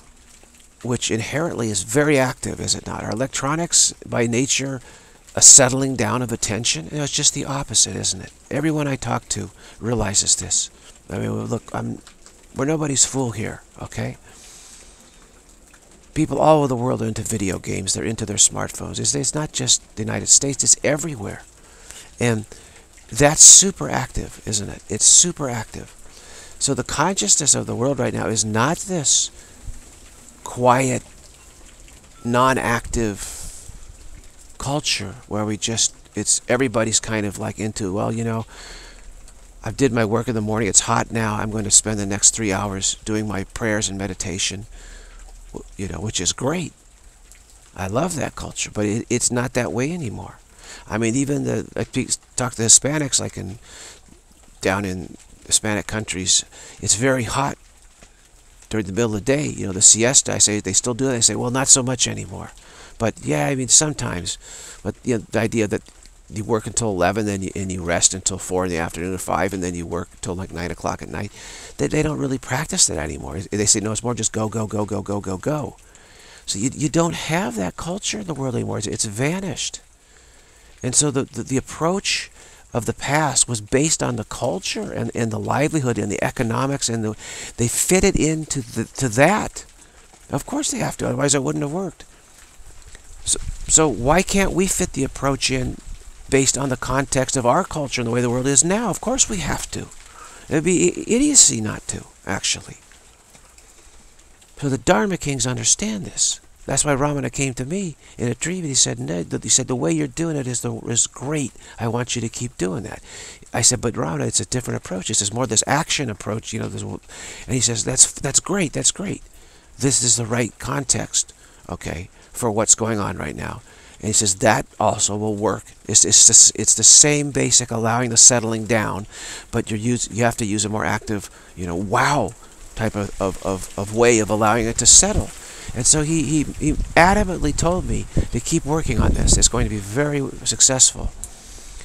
which inherently is very active, is it not? Are electronics by nature a settling down of attention? You know, it's just the opposite, isn't it? Everyone I talk to realizes this. I mean, look, I'm, we're nobody's fool here, okay? People all over the world are into video games. They're into their smartphones. It's, it's not just the United States. It's everywhere. And that's super active, isn't it? It's super active. So the consciousness of the world right now is not this quiet, non-active culture where we just, it's, everybody's kind of like into, well, you know, I did my work in the morning, it's hot now, I'm going to spend the next three hours doing my prayers and meditation, you know, which is great. I love that culture, but it, it's not that way anymore. I mean, even the, I talk to Hispanics, like in, down in Hispanic countries, it's very hot during the middle of the day, you know, the siesta, I say, they still do that. I say, well, not so much anymore. But yeah, I mean, sometimes. But you know, the idea that you work until eleven then you, and you rest until four in the afternoon or five, and then you work until like nine o'clock at night, they, they don't really practice that anymore. They say, no, it's more just go, go, go, go, go, go, go. So you, you don't have that culture in the world anymore. It's, it's vanished. And so the, the, the approach of the past was based on the culture and, and the livelihood and the economics, and the, they fit it into the, to that. Of course they have to, otherwise it wouldn't have worked. So, so why can't we fit the approach in based on the context of our culture and the way the world is now? Of course we have to. It would be idiocy not to, actually. So the Dharma Kings understand this. That's why Ramana came to me in a dream, and he said, Ned, he said, the way you're doing it is, the, is great. I want you to keep doing that. I said, but Ramana, it's a different approach. It's more this action approach, you know. This, and he says, that's, that's great, that's great. This is the right context, okay, for what's going on right now. And he says, that also will work. It's, it's, it's the same basic, allowing the settling down, but you're use, you have to use a more active, you know, wow type of, of, of, of way of allowing it to settle. And so he, he, he adamantly told me to keep working on this. It's going to be very successful.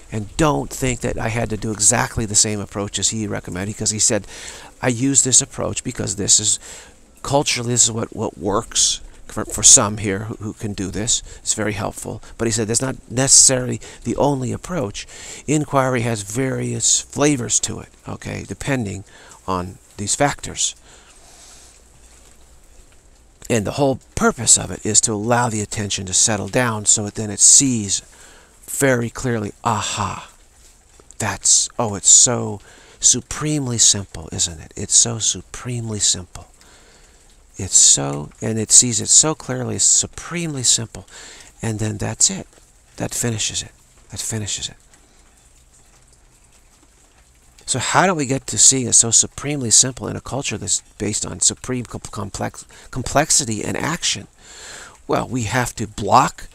And don't think that I had to do exactly the same approach as he recommended, because he said, I use this approach because this is, culturally, this is what, what works for, for some here who, who can do this. It's very helpful. But he said, that's not necessarily the only approach. Inquiry has various flavors to it, okay, depending on these factors. And the whole purpose of it is to allow the attention to settle down, so it, then it sees very clearly, aha, that's, oh, it's so supremely simple, isn't it? It's so supremely simple. It's so, and it sees it so clearly, it's supremely simple. And then that's it. That finishes it. That finishes it. So how do we get to seeing it so supremely simple in a culture that's based on supreme complex, complexity and action? Well, we have to block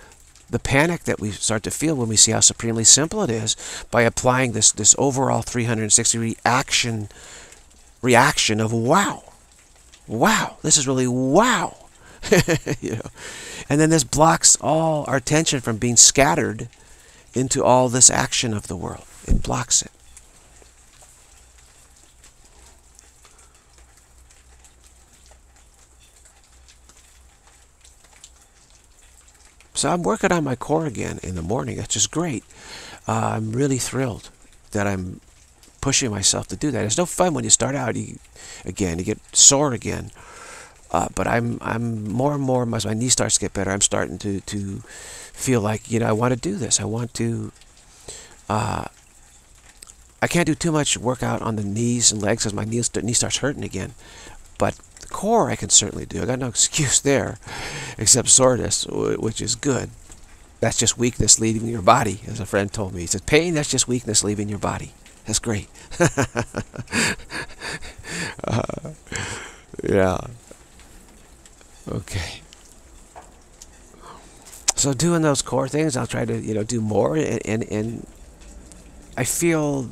the panic that we start to feel when we see how supremely simple it is by applying this, this overall three hundred sixty degree action reaction of wow. Wow. This is really wow. You know? And then this blocks all our attention from being scattered into all this action of the world. It blocks it. So I'm working on my core again in the morning, which is great. Uh, I'm really thrilled that I'm pushing myself to do that. It's no fun when you start out, you, again, you get sore again. Uh, but I'm, I'm more and more, as my knee starts to get better, I'm starting to, to feel like, you know, I want to do this. I want to, uh, I can't do too much workout on the knees and legs because my knee, knee starts hurting again. But core I can certainly do. I got no excuse there except soreness, which is good. That's just weakness leaving your body, as a friend told me. He said, pain, that's just weakness leaving your body. That's great. uh, yeah. Okay. So doing those core things, I'll try to, you know, do more, and, and, and I feel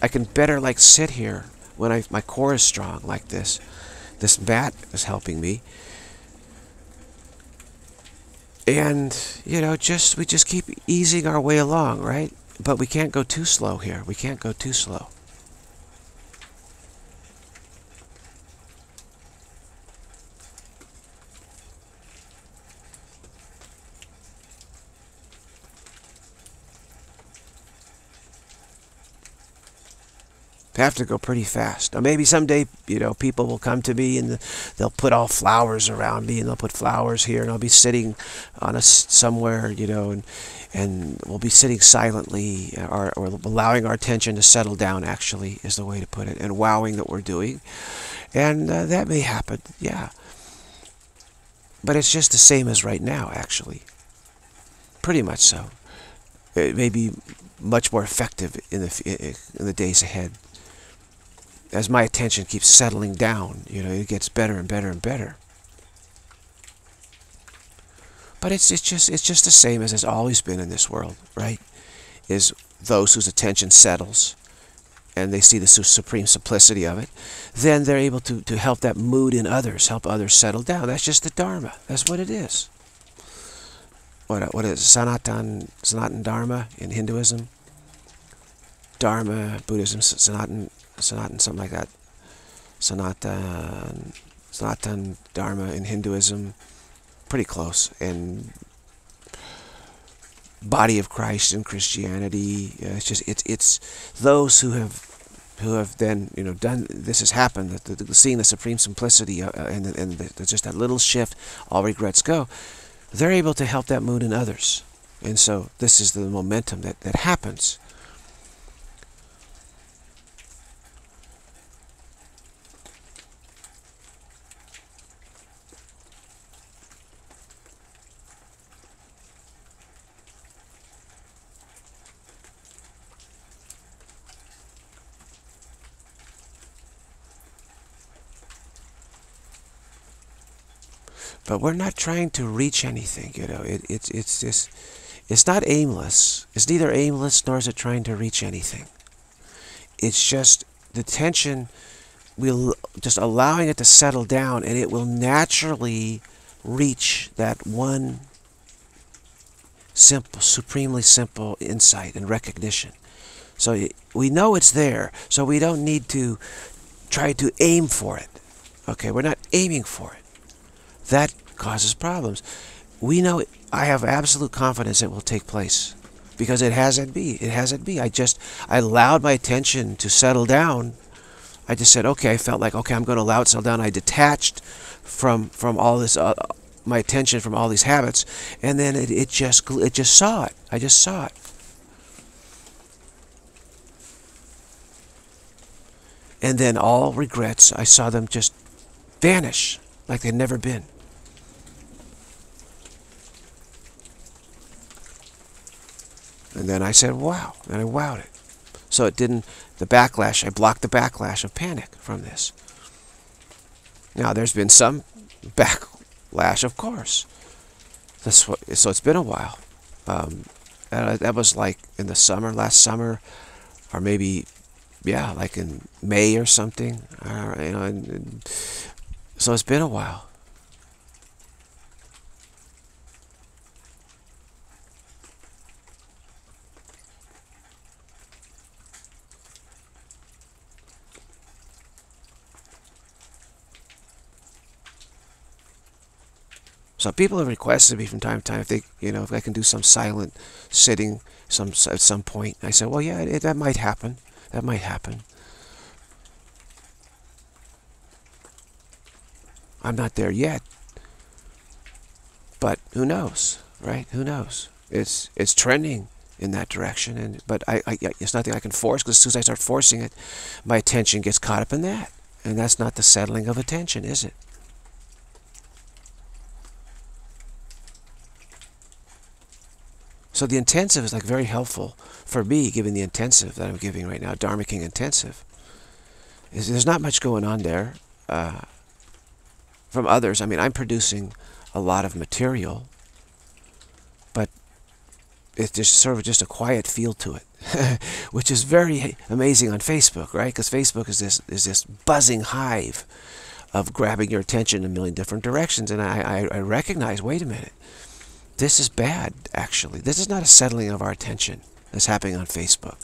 I can better like sit here when I, my core is strong like this. This bat is helping me. And, you know, just we just keep easing our way along, right? But we can't go too slow here. We can't go too slow. Have to go pretty fast. Now maybe someday, you know, people will come to me and they'll put all flowers around me, and they'll put flowers here, and I'll be sitting on a somewhere, you know, and and we'll be sitting silently, or, or allowing our attention to settle down. Actually, is the way to put it, and wowing that we're doing, and uh, that may happen, yeah. But it's just the same as right now, actually. Pretty much so. It may be much more effective in the in the days ahead. As my attention keeps settling down, you know, it gets better and better and better. But it's it's just it's just the same as it's always been in this world, right? Is those whose attention settles, and they see the supreme simplicity of it, then they're able to to help that mood in others, help others settle down. That's just the Dharma. That's what it is. What what is Sanatan Sanatan Dharma in Hinduism? Dharma, Buddhism, Sanatan. Sanatan, something like that. Sanatan, Sanatan Dharma in Hinduism, pretty close. And Body of Christ in Christianity. Uh, it's just it's it's those who have who have then you know done this has happened. The, the, the, seeing the supreme simplicity uh, and and the, the, just that little shift, all regrets go. They're able to help that mood in others, and so this is the momentum that that happens. But we're not trying to reach anything, you know. It, it, it's just, it's not aimless. It's neither aimless nor is it trying to reach anything. It's just the tension, we'll just allowing it to settle down, and it will naturally reach that one simple, supremely simple insight and recognition. So it, we know it's there, so we don't need to try to aim for it. Okay, we're not aiming for it. That causes problems. We know it, I have absolute confidence it will take place because it has at me. It has at me. I just, I allowed my attention to settle down. I just said, okay, I felt like, okay, I'm going to allow it to settle down. I detached from, from all this, uh, my attention from all these habits. And then it, it just, it just saw it. I just saw it. And then all regrets, I saw them just vanish like they'd never been. And then I said, wow. And I wowed it. So it didn't, the backlash, I blocked the backlash of panic from this. Now, there's been some backlash, of course. That's what, so it's been a while. Um, that, that was like in the summer, last summer, or maybe, yeah, like in May or something. Uh, you know, and, and, so it's been a while. So people have requested me from time to time if they, you know, if I can do some silent sitting, some at some point. I said, well, yeah, it, that might happen. That might happen. I'm not there yet, but who knows, right? Who knows? It's it's trending in that direction, and but I, I it's nothing I can force, because as soon as I start forcing it, my attention gets caught up in that, and that's not the settling of attention, is it? So the intensive is like very helpful for me, given the intensive that I'm giving right now, Dharma King intensive. Is there's not much going on there. Uh, From others, I mean, I'm producing a lot of material, but it's just sort of just a quiet feel to it, which is very amazing on Facebook, right? Because Facebook is this is this buzzing hive of grabbing your attention in a million different directions. And I, I, I recognize, wait a minute, this is bad, actually. This is not a settling of our attention that's happening on Facebook.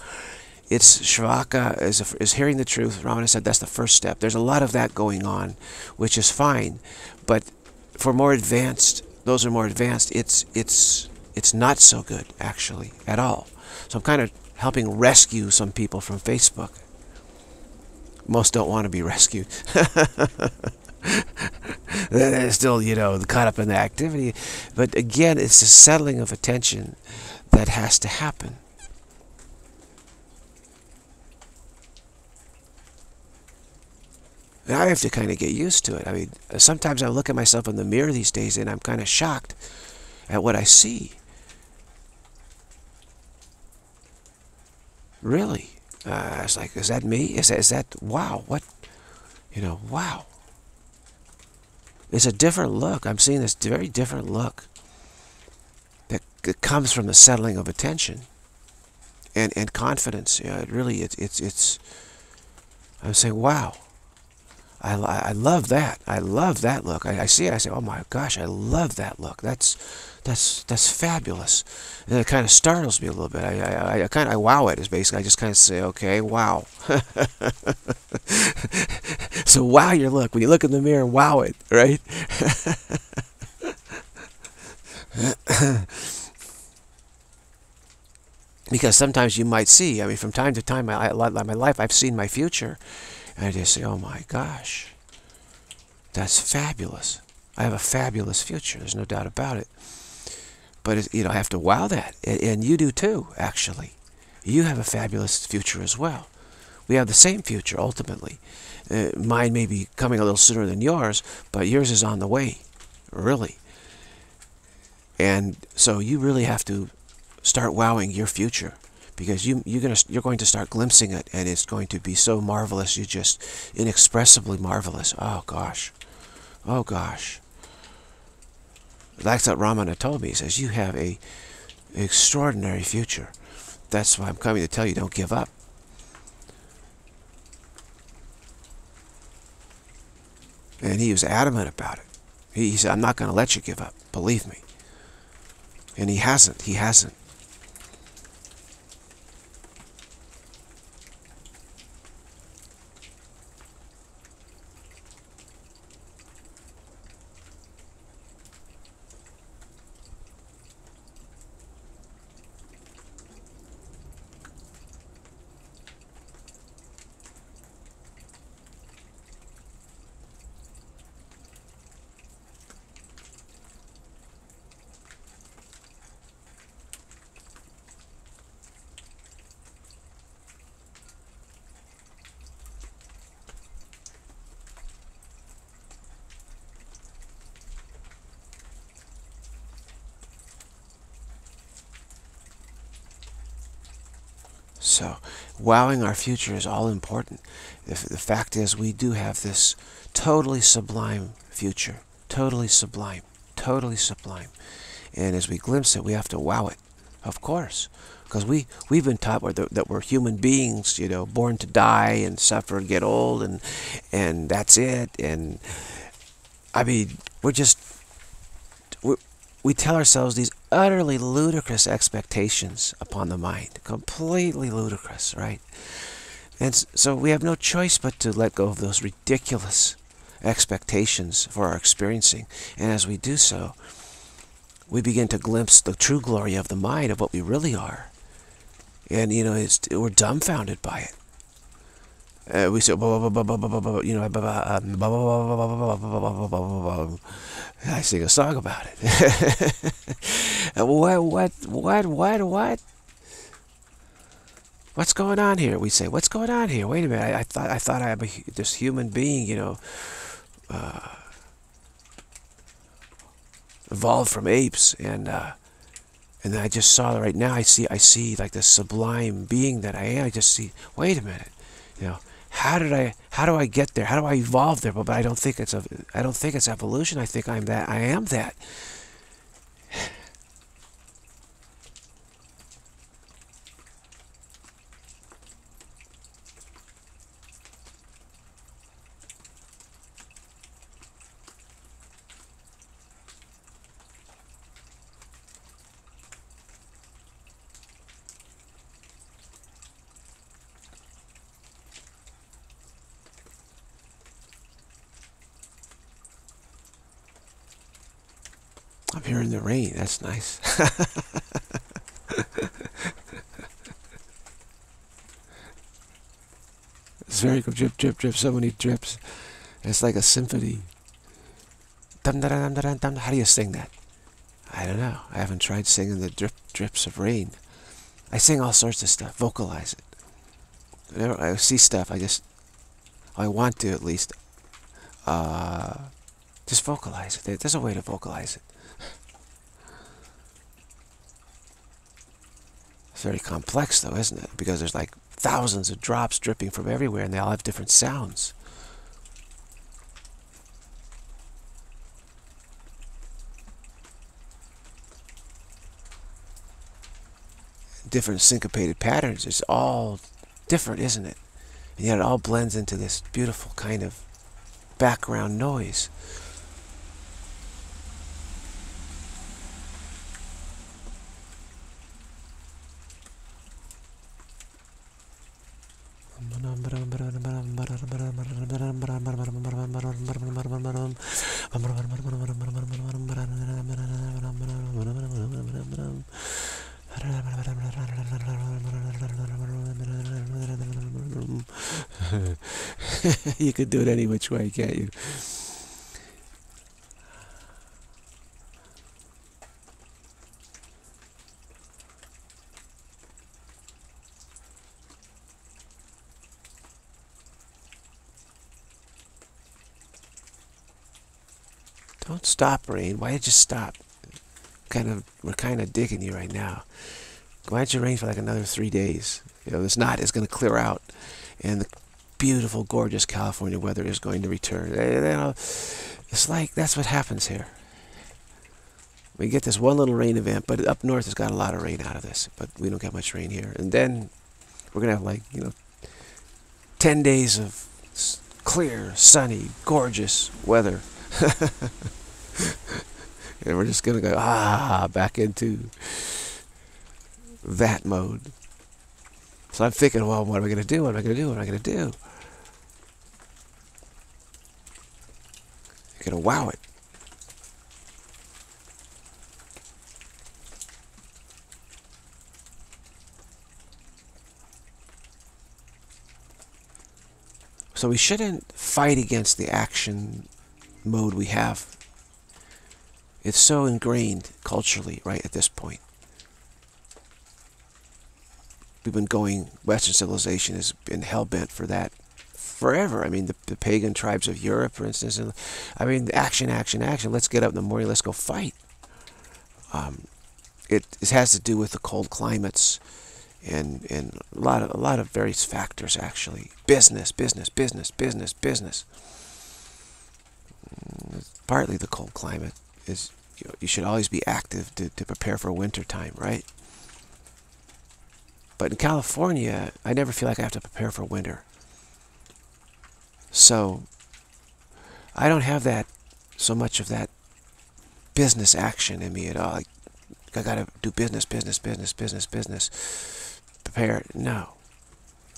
It's Shravaka is, a, is hearing the truth. Ramana said that's the first step. There's a lot of that going on, which is fine. But for more advanced, those who are more advanced, it's, it's, it's not so good, actually, at all. So I'm kind of helping rescue some people from Facebook. Most don't want to be rescued. They're still, you know, caught up in the activity. But again, it's the settling of attention that has to happen. And I have to kind of get used to it. I mean, sometimes I look at myself in the mirror these days and I'm kind of shocked at what I see. Really. Uh, I was like, is that me? Is that, is that, wow, what, you know, wow. It's a different look. I'm seeing this very different look that, that comes from the settling of attention and, and confidence. Yeah, it really, it, it's, it's, I'm saying, wow. I, I love that. I love that look. I, I see it. I say, oh my gosh, I love that look. That's that's that's fabulous. And it kind of startles me a little bit. I I, I kind of I wow it is basically. I just kind of say, okay, wow. So wow your look when you look in the mirror. Wow it, right? Because sometimes you might see. I mean, from time to time, I, a lot of my life, I've seen my future. I just say, oh my gosh, that's fabulous. I have a fabulous future. There's no doubt about it. But, it's, you know, I have to wow that. And, and you do too, actually. You have a fabulous future as well. We have the same future, ultimately. Uh, mine may be coming a little sooner than yours, but yours is on the way, really. And so you really have to start wowing your future. Because you, you're, gonna, you're going to start glimpsing it, and it's going to be so marvelous, you just inexpressibly marvelous. Oh, gosh. Oh, gosh. That's what Ramana told me. He says, you have an extraordinary future. That's why I'm coming to tell you, don't give up. And he was adamant about it. He, he said, I'm not going to let you give up. Believe me. And he hasn't. He hasn't. So, wowing our future is all important. The, the fact is, we do have this totally sublime future. Totally sublime. Totally sublime. And as we glimpse it, we have to wow it. Of course. Because we, we've been taught that, that we're human beings, you know, born to die and suffer and get old, and, and that's it. And, I mean, we're just... We're, we tell ourselves these utterly ludicrous expectations upon the mind. Completely ludicrous, right? And so we have no choice but to let go of those ridiculous expectations for our experiencing. And as we do so, we begin to glimpse the true glory of the mind, of what we really are. And, you know, it's, we're dumbfounded by it. Uh, we say, you know, I sing a song about it. what, what, what, what, what? What's going on here? We say, what's going on here? Wait a minute, I, I thought I thought I'm a, this human being, you know, uh, evolved from apes, and uh, and then I just saw right now. I see, I see like this sublime being that I am. I just see. Wait a minute, you know. How did I? How do I get there? How do I evolve there? But, but I don't think it's a. I don't think it's evolution. I think I'm that. I am that. I'm hearing the rain. That's nice. It's very good. Drip, drip, drip. So many drips. It's like a symphony. How do you sing that? I don't know. I haven't tried singing the drip, drips of rain. I sing all sorts of stuff. Vocalize it. Whenever I see stuff, I just... I want to, at least. Uh, just vocalize it. There's a way to vocalize it. It's very complex, though, isn't it? Because there's like thousands of drops dripping from everywhere, and they all have different sounds. Different syncopated patterns. It's all different, isn't it? And yet it all blends into this beautiful kind of background noise. You could do it any which way, can't you? Don't stop, rain. Why did you stop? Kind of, we're kind of digging you right now. Why did you rain for like another three days? You know, it's not. It's going to clear out, and the beautiful, gorgeous California weather is going to return. It's like, that's what happens here. We get this one little rain event, but up north has got a lot of rain out of this, but we don't get much rain here. And then we're going to have like, you know, ten days of clear, sunny, gorgeous weather. And we're just going to go, ah, back into that mode. So I'm thinking, well, what am I going to do? What am I going to do? What am I going to do? You're going to wow it. So we shouldn't fight against the action mode we have. It's so ingrained culturally, right, at this point. We've been going, Western civilization has been hell-bent for that forever. I mean, the, the pagan tribes of Europe, for instance, and, I mean, action, action, action. Let's get up in the morning, let's go fight. Um, it, it has to do with the cold climates and, and a lot of, a lot of various factors, actually. Business, business, business, business, business. Partly the cold climate is, you know, you should always be active to, to prepare for winter time, right? But in California, I never feel like I have to prepare for winter. So I don't have that, so much of that business action in me at all. Like, I gotta do business, business, business, business, business. Prepare. No.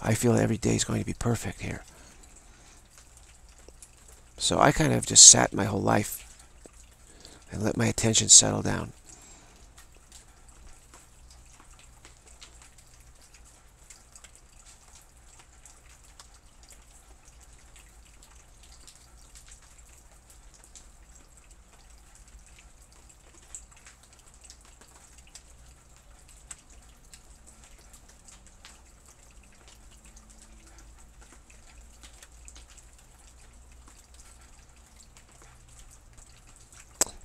I feel every day is going to be perfect here. So I kind of just sat my whole life and let my attention settle down.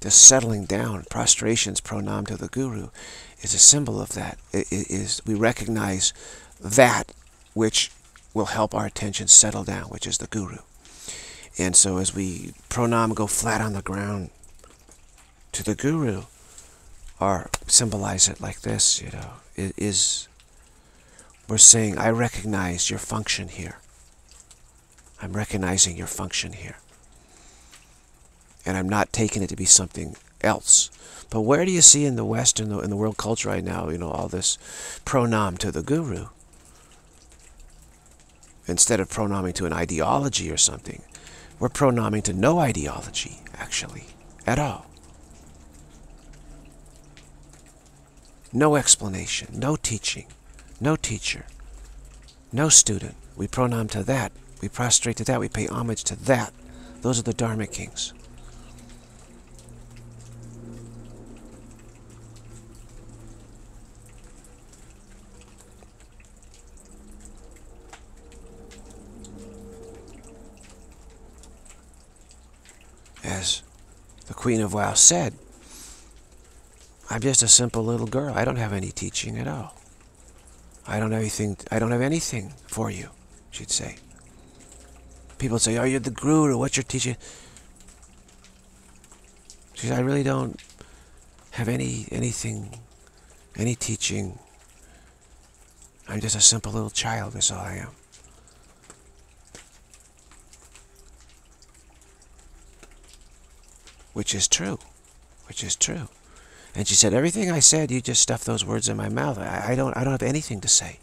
Just settling down, prostrations, pronam to the Guru, is a symbol of that. It, it is, we recognize that which will help our attention settle down, which is the Guru. And so as we pronam, go flat on the ground to the Guru, or symbolize it like this, you know, it is, we're saying, I recognize your function here. I'm recognizing your function here. And I'm not taking it to be something else. But where do you see in the West, in the, in the world culture right now, you know, all this pronam to the Guru? Instead of pronaming to an ideology or something, we're pronaming to no ideology, actually, at all. No explanation, no teaching, no teacher, no student. We pronam to that, we prostrate to that, we pay homage to that. Those are the Dharma Kings. As the Queen of Wow said, I'm just a simple little girl. I don't have any teaching at all. I don't have anything, I don't have anything for you, she'd say. People say, oh, you're the Guru, what's your teaching? She said, I really don't have any anything, any teaching. I'm just a simple little child, that's all I am. Which is true, which is true. And she said, everything I said, you just stuffed those words in my mouth. I, I don't I don't have anything to say.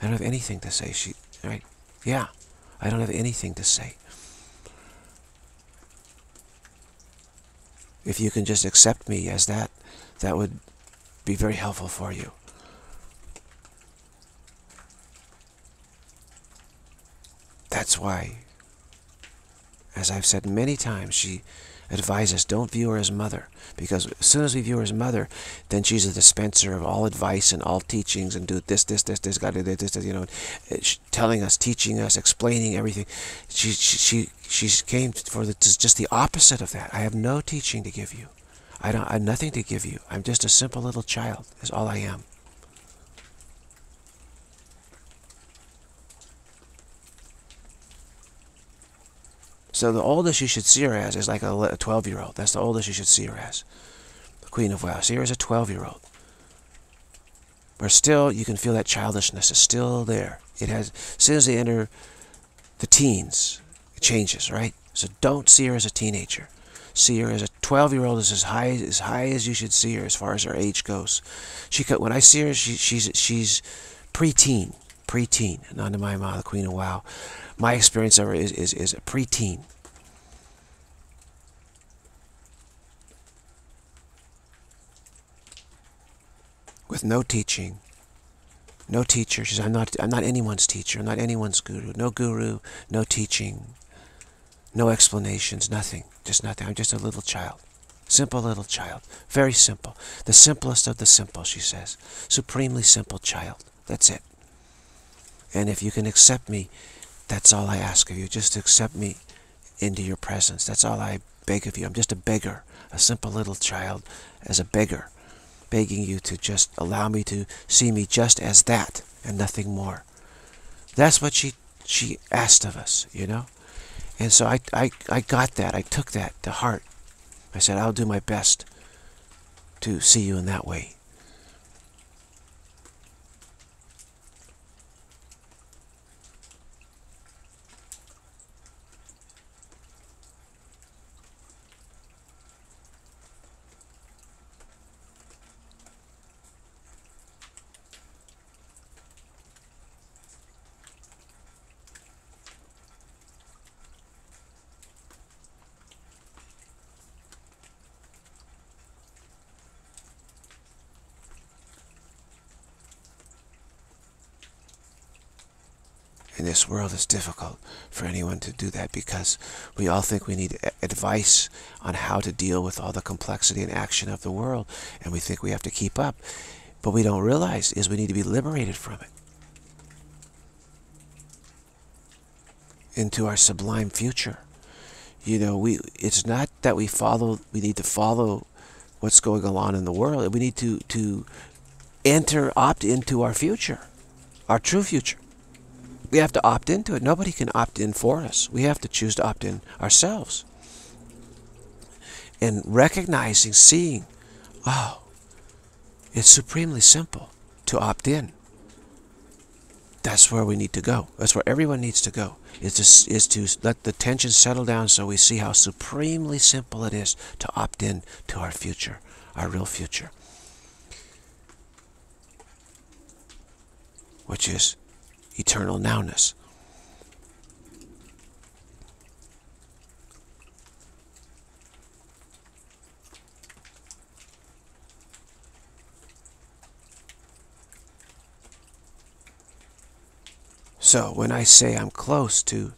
I don't have anything to say, she, right? Yeah, I don't have anything to say. If you can just accept me as that, that would be very helpful for you. That's why, as I've said many times, she advise us, don't view her as mother, because as soon as we view her as mother, then she's a dispenser of all advice and all teachings, and do this, this, this, this, got to do this, this, you know, telling us, teaching us, explaining everything. She she she, she came for the, just the opposite of that. I have no teaching to give you. I don't. I have nothing to give you. I'm just a simple little child. Is all I am. So the oldest you should see her as is like a twelve-year-old. That's the oldest you should see her as. The Queen of Wow. See her as a twelve-year-old. But still, you can feel that childishness is still there. It has, as soon as they enter the teens, it changes, right? So don't see her as a teenager. See her as a twelve-year-old is as high as high as you should see her as far as her age goes. She could, when I see her, she, she's she's preteen, preteen. Anandamayi Ma, the Queen of Wow. My experience of her is, is, is a preteen. With no teaching. No teacher. She says, I'm not, I'm not anyone's teacher. I'm not anyone's guru. No guru, no teaching, no explanations, nothing. Just nothing. I'm just a little child. Simple little child. Very simple. The simplest of the simple, she says. Supremely simple child. That's it. And if you can accept me, that's all I ask of you. Just accept me into your presence. That's all I beg of you. I'm just a beggar, a simple little child as a beggar, begging you to just allow me to see me just as that and nothing more. That's what she she asked of us, you know? And so I, I, I got that. I took that to heart. I said, I'll do my best to see you in that way. In this world, it's difficult for anyone to do that because we all think we need advice on how to deal with all the complexity and action of the world, and we think we have to keep up. But we don't realize is we need to be liberated from it into our sublime future. You know, we it's not that we follow. We need to follow what's going on in the world. We need to to enter, opt into our future, our true future. We have to opt into it. Nobody can opt in for us. We have to choose to opt in ourselves. And recognizing, seeing, oh, it's supremely simple to opt in. That's where we need to go. That's where everyone needs to go, is to, is to let the tension settle down so we see how supremely simple it is to opt in to our future, our real future, which is eternal nowness. So when I say I'm close to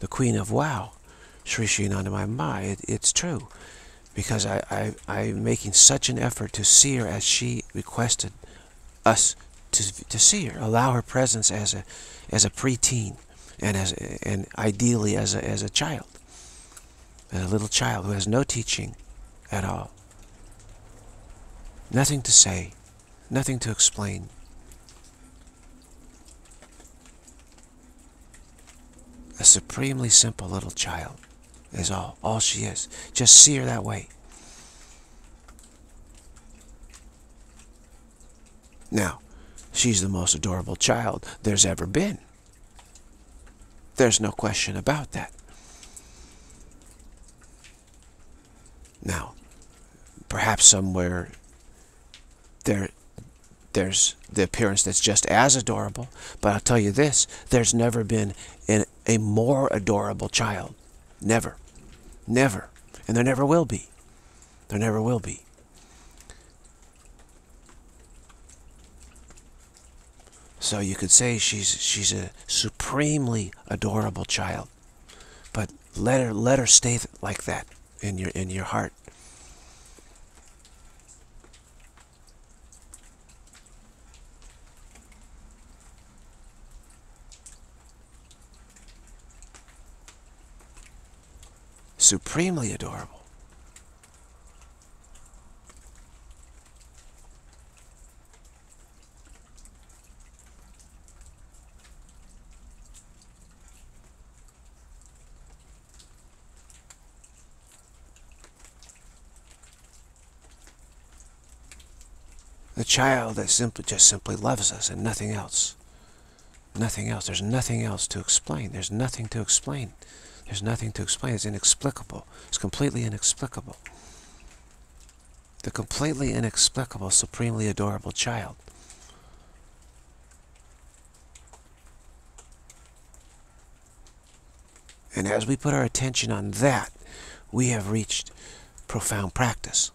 the Queen of Wow, Sri Sri Anandamayi Ma, it, it's true. Because I, I, I'm making such an effort to see her as she requested us to, to see her. Allow her presence as a, as a preteen, and, as, and ideally as a, as a child. A little child who has no teaching at all. Nothing to say, nothing to explain. A supremely simple little child is all, all she is. Just see her that way. Now, she's the most adorable child there's ever been. There's no question about that. Now, perhaps somewhere there, there's the appearance that's just as adorable, but I'll tell you this, there's never been an, a more adorable child. Never. Never. And there never will be. There never will be. So you could say she's, she's a supremely adorable child, but let her, let her stay like that in your, in your heart. Supremely adorable. The child that simply just simply loves us and nothing else. Nothing else. There's nothing else to explain. There's nothing to explain. There's nothing to explain. It's inexplicable. It's completely inexplicable. The completely inexplicable, supremely adorable child. And as we put our attention on that, we have reached profound practice.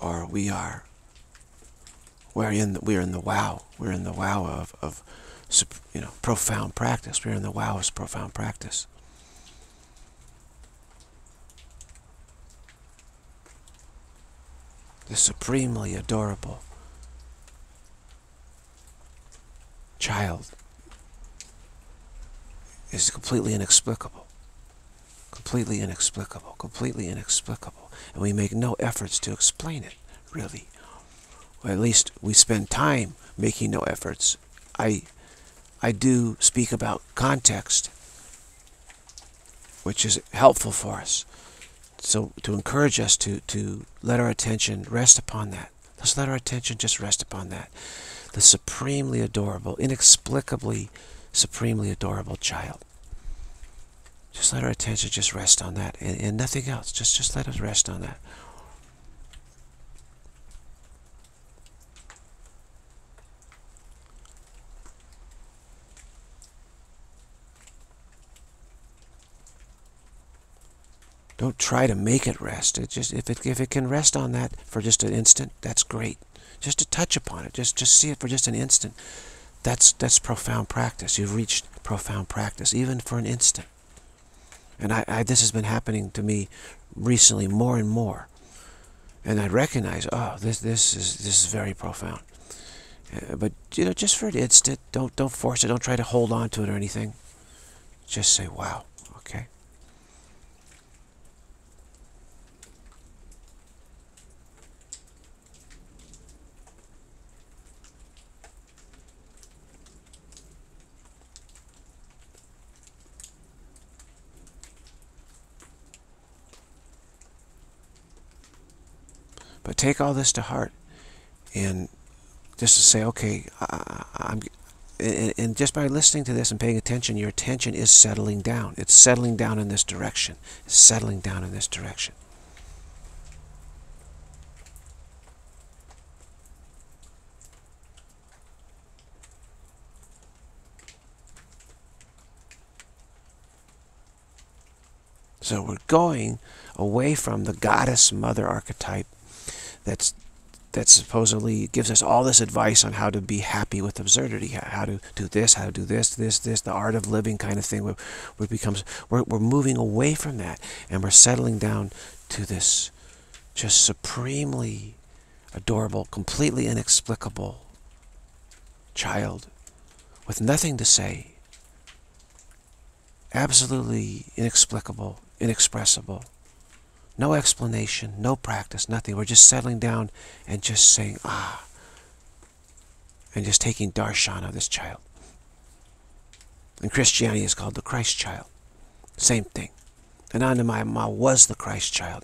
Or we are, we're in, the, we're in the wow, we're in the wow of, of, you know, profound practice, we're in the wow of profound practice. The supremely adorable child is completely inexplicable, completely inexplicable, completely inexplicable. And we make no efforts to explain it, really. Or at least we spend time making no efforts. I, I do speak about context, which is helpful for us. So to encourage us to, to let our attention rest upon that. Let's let our attention just rest upon that. The supremely adorable, inexplicably supremely adorable child. Just let our attention just rest on that, and, and nothing else. Just, just let us rest on that. Don't try to make it rest. It just, if it, if it can rest on that for just an instant, that's great. Just to touch upon it, just, just see it for just an instant. That's, that's profound practice. You've reached profound practice, even for an instant. And I, I, this has been happening to me recently more and more. And I recognize, oh, this, this is, this is very profound. Uh, but, you know, just for an instant, don't, don't force it. Don't try to hold on to it or anything. Just say, wow, okay. But take all this to heart, and just to say, okay, I, I'm, and, and just by listening to this and paying attention, your attention is settling down. It's settling down in this direction. It's settling down in this direction. So we're going away from the goddess mother archetype that's that supposedly gives us all this advice on how to be happy with absurdity, how to do this, how to do this, this, this, the art of living kind of thing. We're, we're, becomes, we're, we're moving away from that, and we're settling down to this just supremely adorable, completely inexplicable child with nothing to say, absolutely inexplicable, inexpressible. No explanation, no practice, nothing. We're just settling down and just saying, ah, and just taking darshan of this child. And Christianity is called the Christ Child. Same thing. Anandamayi Ma was the Christ Child.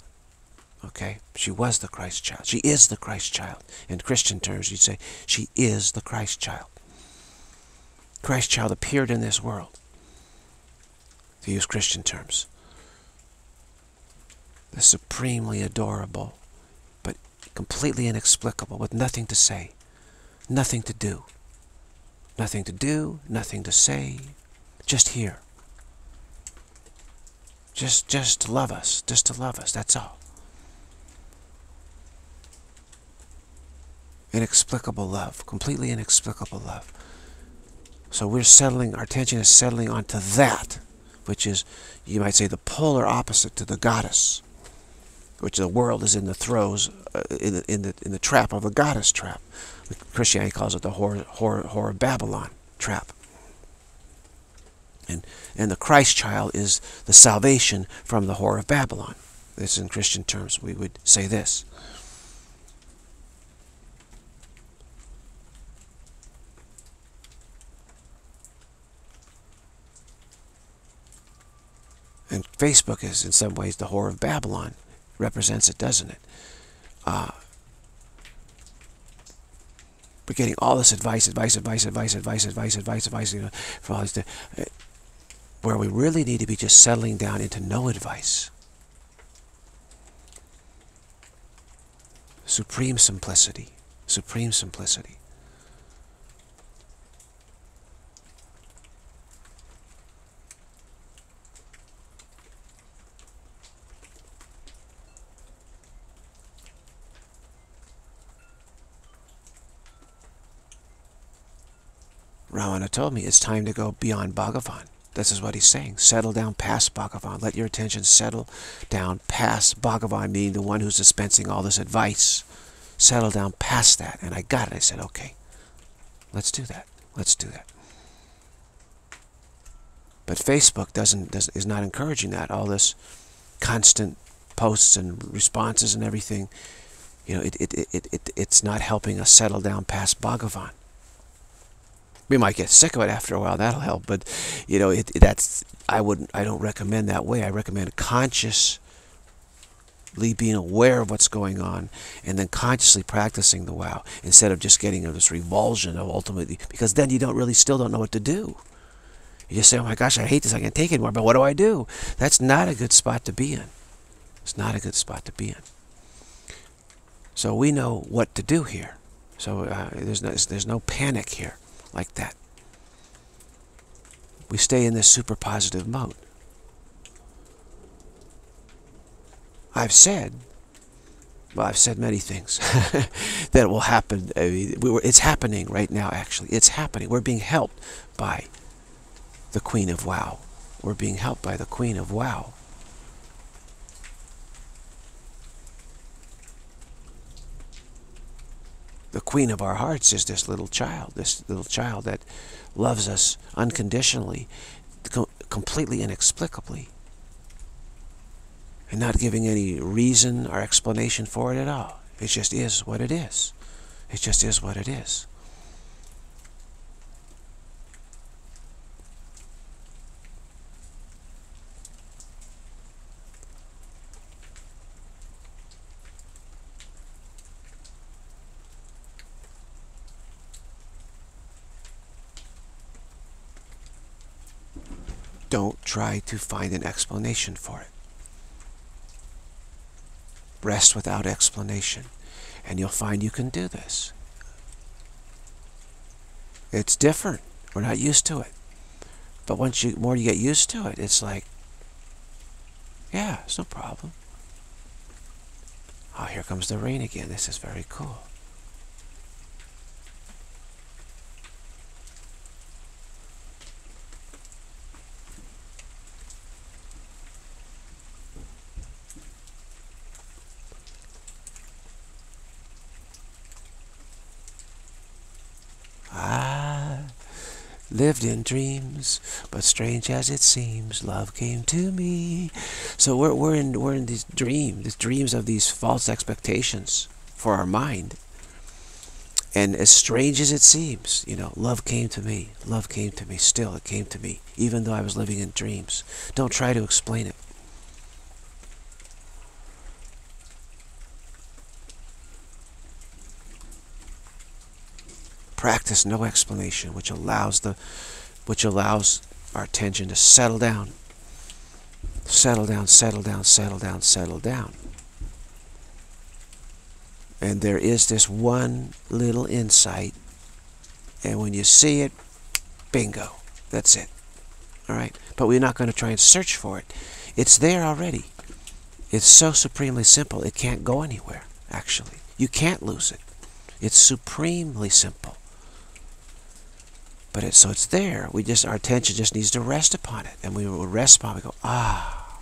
Okay? She was the Christ Child. She is the Christ Child. In Christian terms, you'd say, she is the Christ Child. Christ Child appeared in this world, to use Christian terms. The supremely adorable, but completely inexplicable, with nothing to say, nothing to do, nothing to do, nothing to say, just here. Just, just to love us, just to love us, that's all. Inexplicable love, completely inexplicable love. So we're settling, our attention is settling onto that, which is, you might say, the polar opposite to the goddess, which the world is in the throes, uh, in, the, in, the, in the trap of the goddess trap. Christianity calls it the whore, whore, whore of Babylon trap. And, and the Christ Child is the salvation from the whore of Babylon. This, in Christian terms, we would say this. And Facebook is, in some ways, the whore of Babylon. Represents it, doesn't it? Uh, we're getting all this advice, advice, advice, advice, advice, advice, advice, advice, you know, for all this, where we really need to be just settling down into no advice. Supreme simplicity. Supreme simplicity. Ramana told me it's time to go beyond Bhagavan. This is what he's saying. Settle down past Bhagavan. Let your attention settle down past Bhagavan, meaning the one who's dispensing all this advice. Settle down past that. And I got it. I said, okay, let's do that. Let's do that. But Facebook doesn't, does, is not encouraging that. All this constant posts and responses and everything, you know, it, it, it, it, it's not helping us settle down past Bhagavan. We might get sick of it after a while. That'll help, but you know, it, it, that's I wouldn't. I don't recommend that way. I recommend consciously being aware of what's going on, and then consciously practicing the wow, instead of just getting this revulsion of ultimately, because then you don't really, still don't know what to do. You just say, "Oh my gosh, I hate this. I can't take it anymore." But what do I do? That's not a good spot to be in. It's not a good spot to be in. So we know what to do here. So uh, there's no, there's no panic here. Like that. We stay in this super positive mode. I've said, well, I've said many things that will happen. I mean, we were, it's happening right now, actually. It's happening. We're being helped by the Queen of Wow. We're being helped by the Queen of Wow. The queen of our hearts is this little child, this little child that loves us unconditionally, com completely inexplicably, and not giving any reason or explanation for it at all. It just is what it is. It just is what it is. try to find an explanation for it. Rest without explanation, and you'll find you can do this. It's different. We're not used to it. But once you more you get used to it, it's like, yeah, it's no problem. Oh, here comes the rain again. This is very cool. Lived in dreams, but strange as it seems, love came to me. So we're we're in we're in these dreams, these dreams of these false expectations for our mind. And as strange as it seems, you know, love came to me. Love came to me. Still, it came to me, even though I was living in dreams. Don't try to explain it. Practice no explanation, which allows the which allows our attention to settle down. Settle down, settle down, settle down, settle down. And there is this one little insight. And when you see it, bingo. That's it. Alright? But we're not going to try and search for it. It's there already. It's so supremely simple, it can't go anywhere, actually. You can't lose it. It's supremely simple. But it's, so it's there. We just, our attention just needs to rest upon it. And we will rest upon it. We go, ah,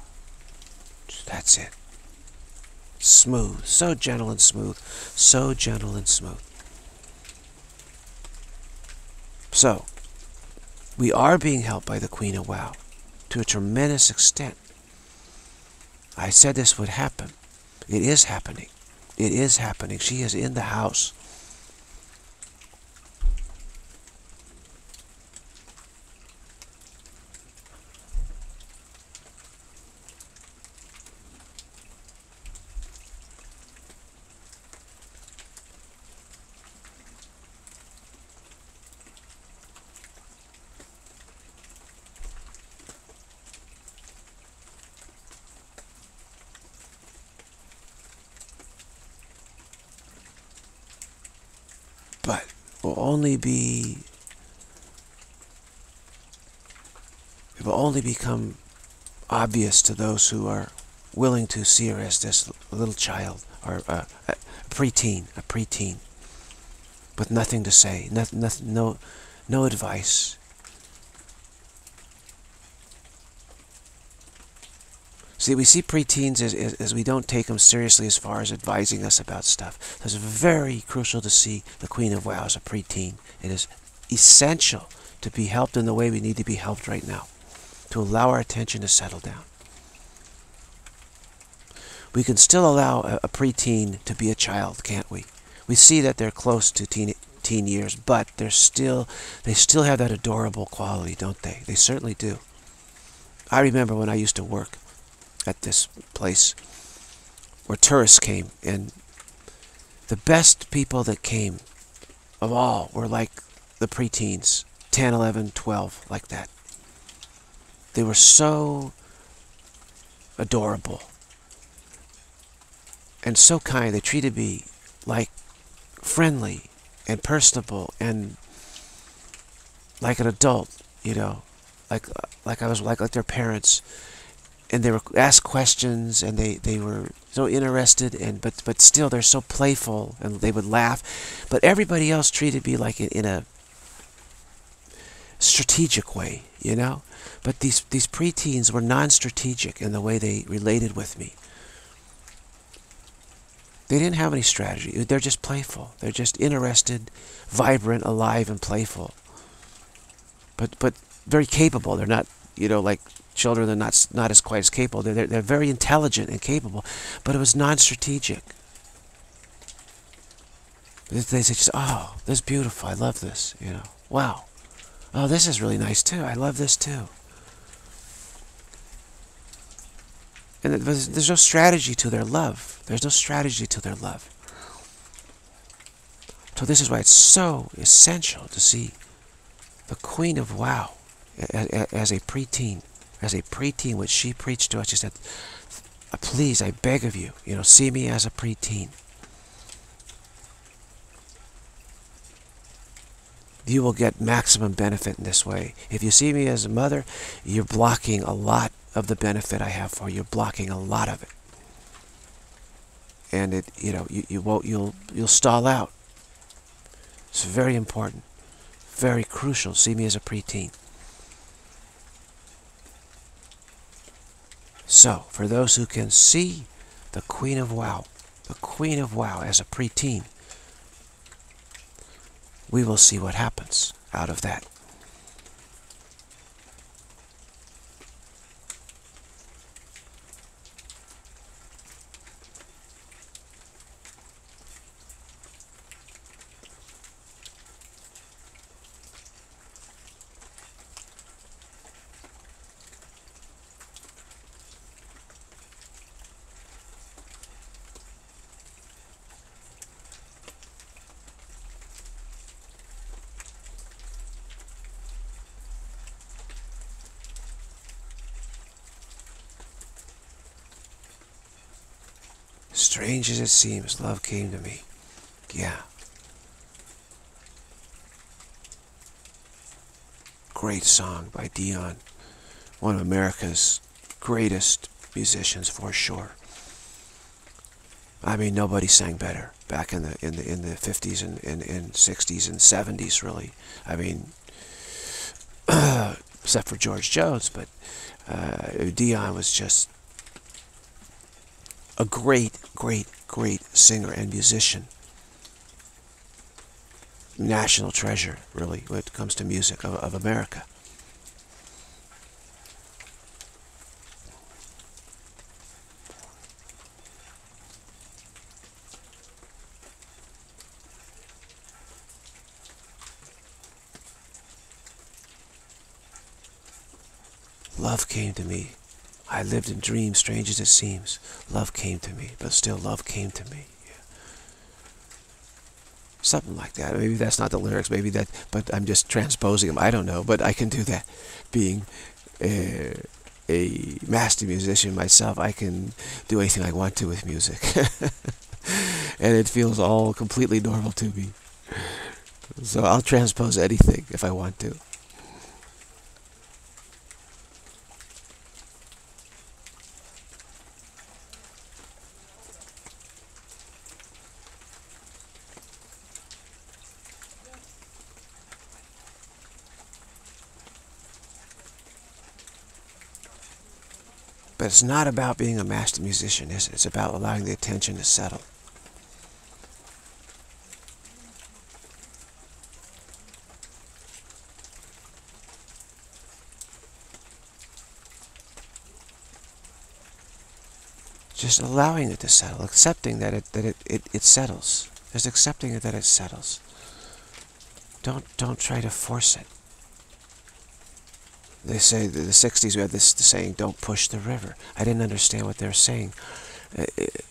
that's it. Smooth. So gentle and smooth. So gentle and smooth. So, we are being helped by the Queen of Wow to a tremendous extent. I said this would happen. It is happening. It is happening. She is in the house. Only be it will only become obvious to those who are willing to see her as this little child or a, a preteen, a preteen, with nothing to say, nothing, nothing, no, no advice. See, we see preteens as, as, as we don't take them seriously as far as advising us about stuff. So it's very crucial to see the Queen of Wow as a preteen. It is essential to be helped in the way we need to be helped right now, to allow our attention to settle down. We can still allow a, a preteen to be a child, can't we? We see that they're close to teen, teen years, but they're still, they still have that adorable quality, don't they? They certainly do. I remember when I used to work at this place where tourists came, and the best people that came of all were like the preteens, ten, eleven, twelve, like that. They were so adorable and so kind. They treated me like friendly and personable and like an adult, you know, like like I was like like their parents. And they were asked questions, and they, they were so interested, and but but still they're so playful, and they would laugh. But everybody else treated me like in, in a strategic way, you know. But these these preteens were non-strategic in the way they related with me. They didn't have any strategy. They're just playful. They're just interested, vibrant, alive, and playful. But but very capable. They're not, you know, like children are not not as quite as capable. They're, they're, they're very intelligent and capable, but it was non-strategic. They, they say, just, oh, this is beautiful. I love this. You know, wow. Oh, this is really nice too. I love this too. And there's, there's no strategy to their love. There's no strategy to their love. So this is why it's so essential to see the Queen of Wow as, as a preteen. as a preteen, which she preached to us. She said, please, I beg of you, you know, see me as a preteen. You will get maximum benefit in this way. If you see me as a mother, you're blocking a lot of the benefit I have for you. You're blocking a lot of it. And it, you know, you, you won't, you'll, you'll stall out. It's very important, very crucial. See me as a preteen. So, for those who can see the Queen of Wow, the Queen of Wow as a preteen, we will see what happens out of that. Strange as it seems, love came to me. Yeah. Great song by Dion, one of America's greatest musicians for sure. I mean, nobody sang better back in the in the in the fifties and in and sixties and seventies, really. I mean, except for George Jones, but uh, Dion was just a great, great, great singer and musician. National treasure, really, when it comes to music of, of America. Love came to me. I lived in dreams, strange as it seems. Love came to me, but still love came to me. Yeah. Something like that. Maybe that's not the lyrics, maybe that, but I'm just transposing them. I don't know, but I can do that. Being a, a master musician myself, I can do anything I want to with music. And it feels all completely normal to me. So I'll transpose anything if I want to. But it's not about being a master musician, is it? It's about allowing the attention to settle. Just allowing it to settle, accepting that it that it, it, it settles. Just accepting it that it settles. Don't don't try to force it. They say that in the sixties we had this saying, don't push the river. I didn't understand what they were saying. Uh, it,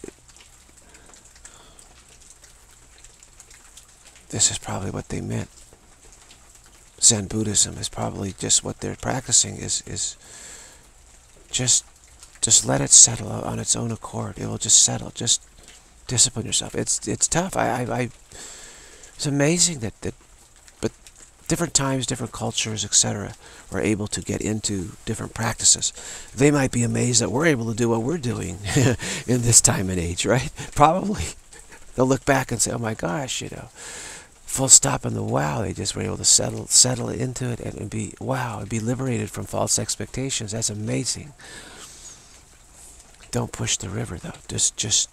this is probably what they meant. Zen Buddhism is probably just what they're practicing, is, is just, just let it settle on its own accord. It will just settle. Just discipline yourself. It's, it's tough. I, I, I, it's amazing that, that different times, different cultures, et cetera, are able to get into different practices. They might be amazed that we're able to do what we're doing in this time and age, right? Probably. They'll look back and say, oh my gosh, you know, full stop in the wow. They just were able to settle settle into it and, and be, wow, and be liberated from false expectations. That's amazing. Don't push the river, though. Just, just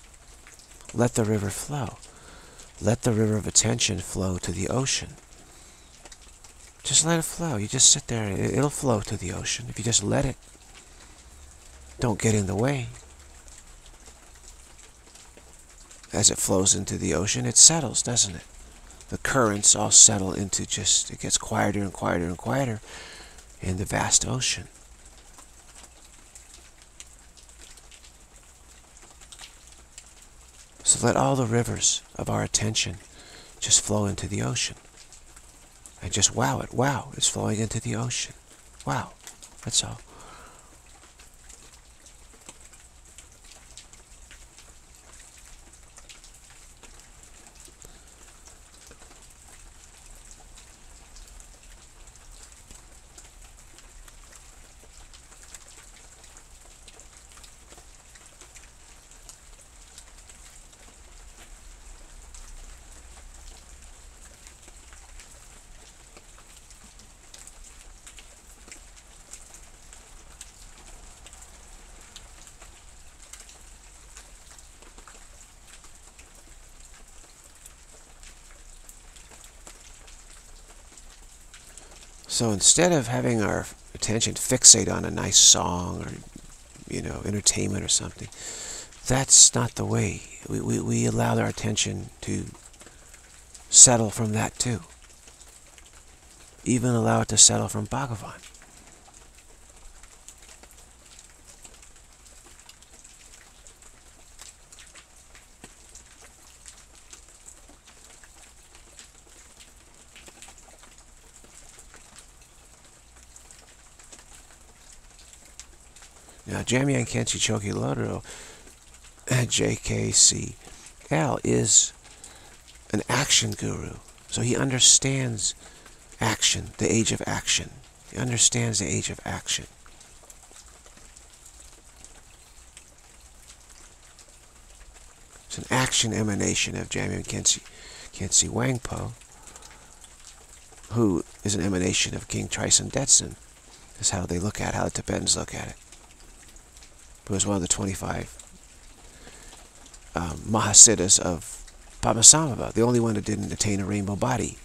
let the river flow. Let the river of attention flow to the ocean. Just let it flow. You just sit there. It'll flow to the ocean if you just let it. Don't get in the way. As it flows into the ocean, it settles, doesn't it? The currents all settle into just, it gets quieter and quieter and quieter in the vast ocean. So let all the rivers of our attention just flow into the ocean. And just wow it. Wow, it's flowing into the ocean. Wow, that's all. So instead of having our attention fixate on a nice song or, you know, entertainment or something, that's not the way. We, we, we allow our attention to settle from that too. Even allow it to settle from Bhagavan. Now, Jamyang Khyentse Chökyi Lodrö, J K C L, is an action guru. So he understands action, the age of action. He understands the age of action. It's an action emanation of Jamyang Khyentse Khyentse Wangpo, who is an emanation of King Trisong Detsen. That's how they look at it, how the Tibetans look at it. Who was one of the twenty-five um, Mahasiddhas of Padmasambhava, the only one that didn't attain a rainbow body.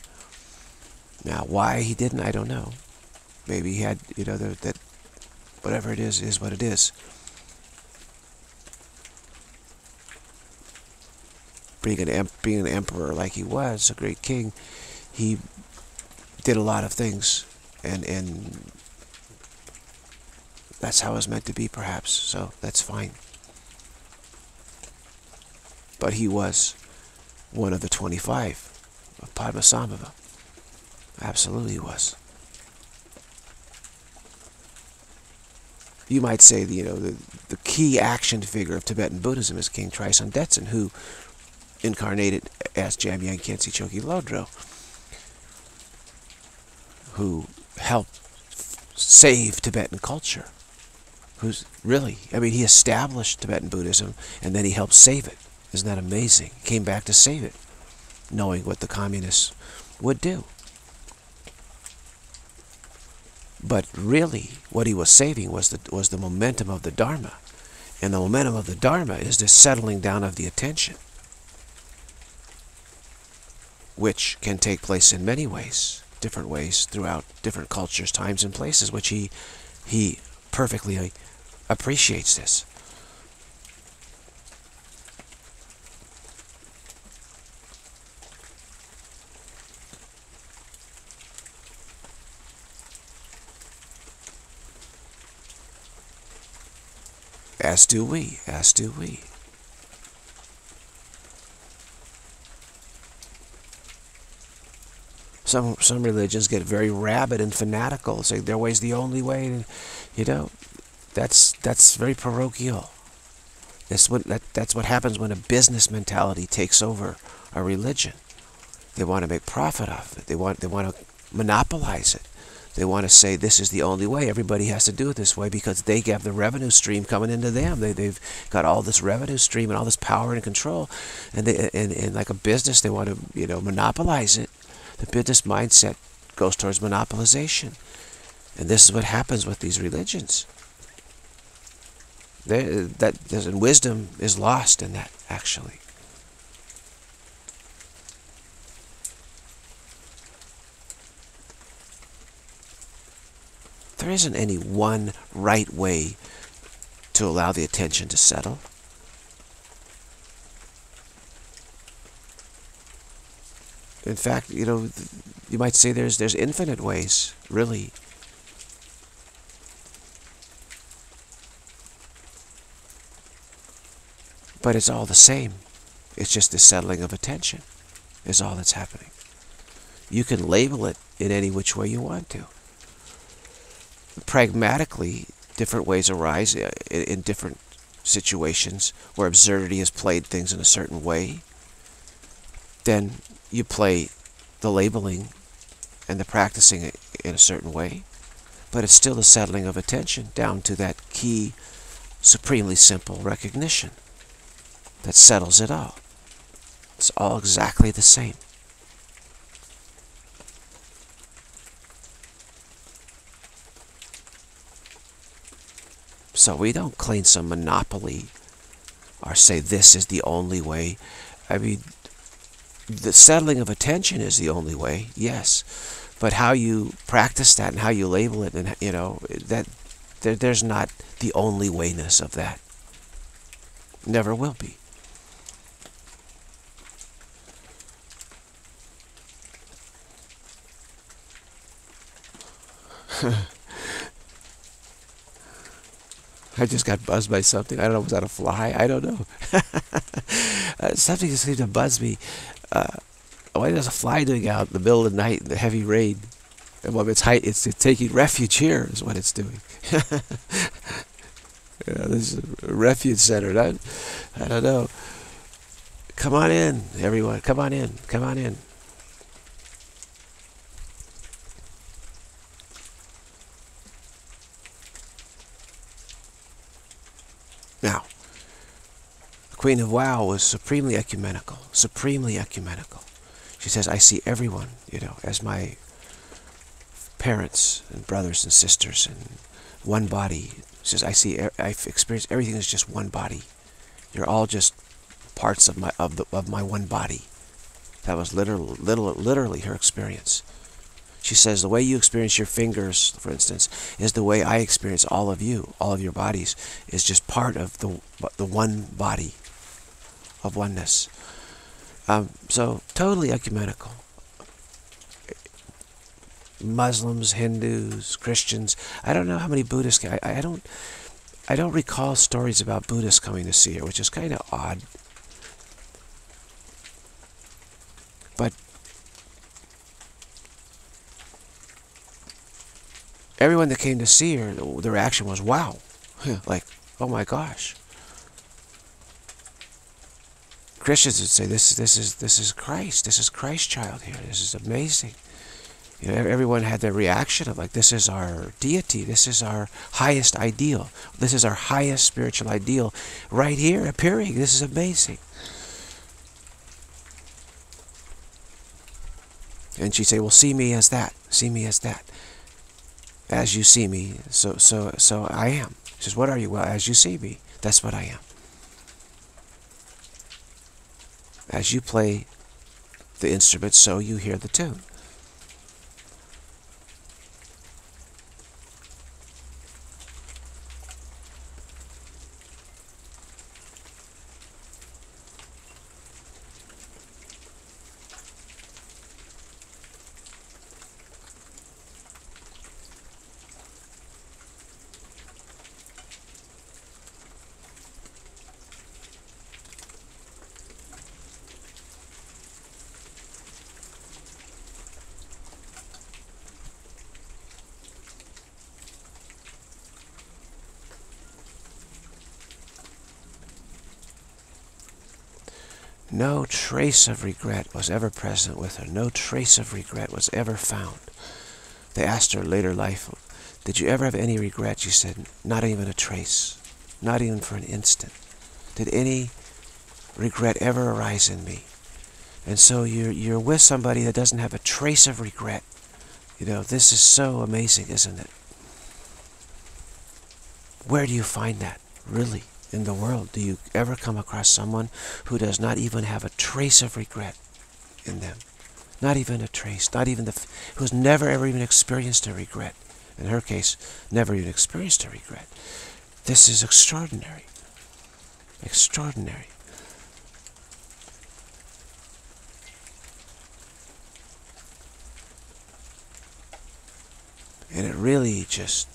Now, why he didn't, I don't know. Maybe he had, you know, that, that whatever it is, is what it is. Being an, being an emperor like he was, a great king, he did a lot of things, and and... that's how it's meant to be, perhaps, so that's fine. But he was one of the twenty-five of Padmasambhava. Absolutely was. You might say, you know, the, the key action figure of Tibetan Buddhism is King Trisong Detsen, who incarnated as Jamyang Khyentse Chökyi Lodrö, who helped save Tibetan culture. Who's really, I mean, he established Tibetan Buddhism, and then he helped save it. Isn't that amazing? He came back to save it, knowing what the communists would do. But really, what he was saving was the, was the momentum of the Dharma. And the momentum of the Dharma is the settling down of the attention, which can take place in many ways, different ways, throughout different cultures, times, and places, which he, he perfectly appreciates this. As do we, as do we. Some, some religions get very rabid and fanatical, say their way's the only way, and, you know, That's that's very parochial. That's what that, that's what happens when a business mentality takes over a religion. They want to make profit off it. They want they want to monopolize it. They want to say this is the only way. Everybody has to do it this way because they have the revenue stream coming into them. They they've got all this revenue stream and all this power and control, and they and, and like a business, they want to you know monopolize it. The business mindset goes towards monopolization, and this is what happens with these religions. There, that and wisdom is lost in that, actually. There isn't any one right way to allow the attention to settle. In fact, you know, you might say there's there's infinite ways, really. But it's all the same. It's just the settling of attention is all that's happening. You can label it in any which way you want to. Pragmatically, different ways arise in different situations where absurdity has played things in a certain way. Then you play the labeling and the practicing in a certain way. But it's still the settling of attention down to that key, supremely simple recognition. That settles it all. It's all exactly the same. So we don't claim some monopoly or say this is the only way. I mean, the settling of attention is the only way, yes. But how you practice that and how you label it, and you know, that there, there's not the only wayness of that. Never will be. I just got buzzed by something. I don't know, was that a fly? I don't know. uh, something just seemed to buzz me. Uh, why does a fly doing out in the middle of the night in the heavy rain? And well, it's, high, it's, it's taking refuge here is what it's doing. You know, this is a refuge center. Not, I don't know. Come on in, everyone. Come on in. Come on in. Now, the Queen of Wow was supremely ecumenical, supremely ecumenical. She says, I see everyone, you know, as my parents and brothers and sisters and one body. She says, I see, I've experienced everything as just one body. You're all just parts of my, of the, of my one body. That was literal, literal, literally her experience. She says, the way you experience your fingers, for instance, is the way I experience all of you, all of your bodies, is just part of the, the one body of oneness. Um, so, totally ecumenical. Muslims, Hindus, Christians, I don't know how many Buddhists, I, I, don't, I don't recall stories about Buddhists coming to see her, which is kind of odd. But everyone that came to see her, the reaction was, wow. Like, oh my gosh. Christians would say, this, this, is, this is Christ. This is Christ Child here. This is amazing. You know, everyone had their reaction of like, this is our deity. This is our highest ideal. This is our highest spiritual ideal right here appearing. This is amazing. And she'd say, well, see me as that. See me as that. As you see me, so so so I am. She says, what are you? Well, as you see me, that's what I am. As you play the instrument, so you hear the tune. No trace of regret was ever present with her. No trace of regret was ever found. They asked her in later life, did you ever have any regret? She said, not even a trace. Not even for an instant. Did any regret ever arise in me? And so you're, you're with somebody that doesn't have a trace of regret. You know, this is so amazing, isn't it? Where do you find that, really? In the world, do you ever come across someone who does not even have a trace of regret in them? Not even a trace, not even the, f who's never ever even experienced a regret. In her case, never even experienced a regret. This is extraordinary, extraordinary. And it really just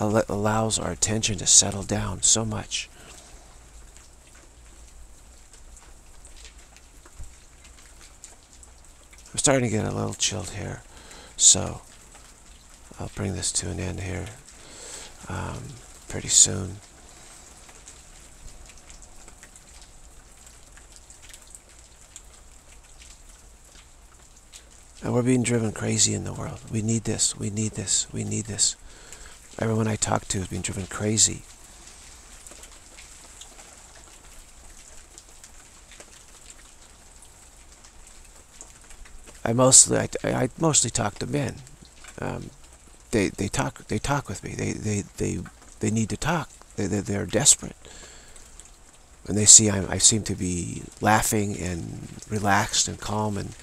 allows our attention to settle down so much. I'm starting to get a little chilled here, so I'll bring this to an end here um, pretty soon. And we're being driven crazy in the world. We need this, we need this, we need this. Everyone I talk to is being driven crazy. I mostly I, I mostly talk to men. Um, they they talk they talk with me. They they they, they need to talk. They they're, they're desperate. When they see I'm, I seem to be laughing and relaxed and calm, and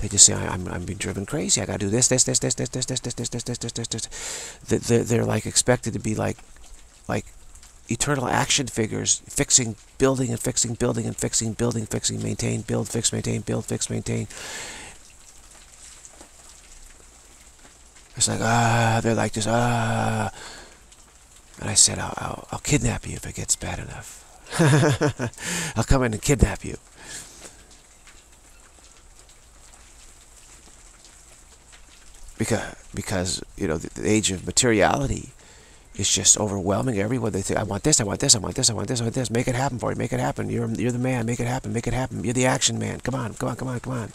They just say, I'm, I'm being driven crazy. I got to do this, this, this, this, this, this, this, this, this, this, this, this, this, this. They're, they're like expected to be like, like eternal action figures, fixing, building, and fixing, building, and fixing, building, fixing, maintain, build, fix, maintain, build, fix, maintain. It's like, ah, they're like just, ah. And I said, I'll, I'll, I'll kidnap you if it gets bad enough. I'll come in and kidnap you. Because, because you know, the, the age of materiality is just overwhelming everyone. They say, I want this, I want this, I want this, I want this, I want this. Make it happen for you, make it happen. You're, you're the man, make it happen, make it happen. You're the action man. Come on, come on, come on, come on.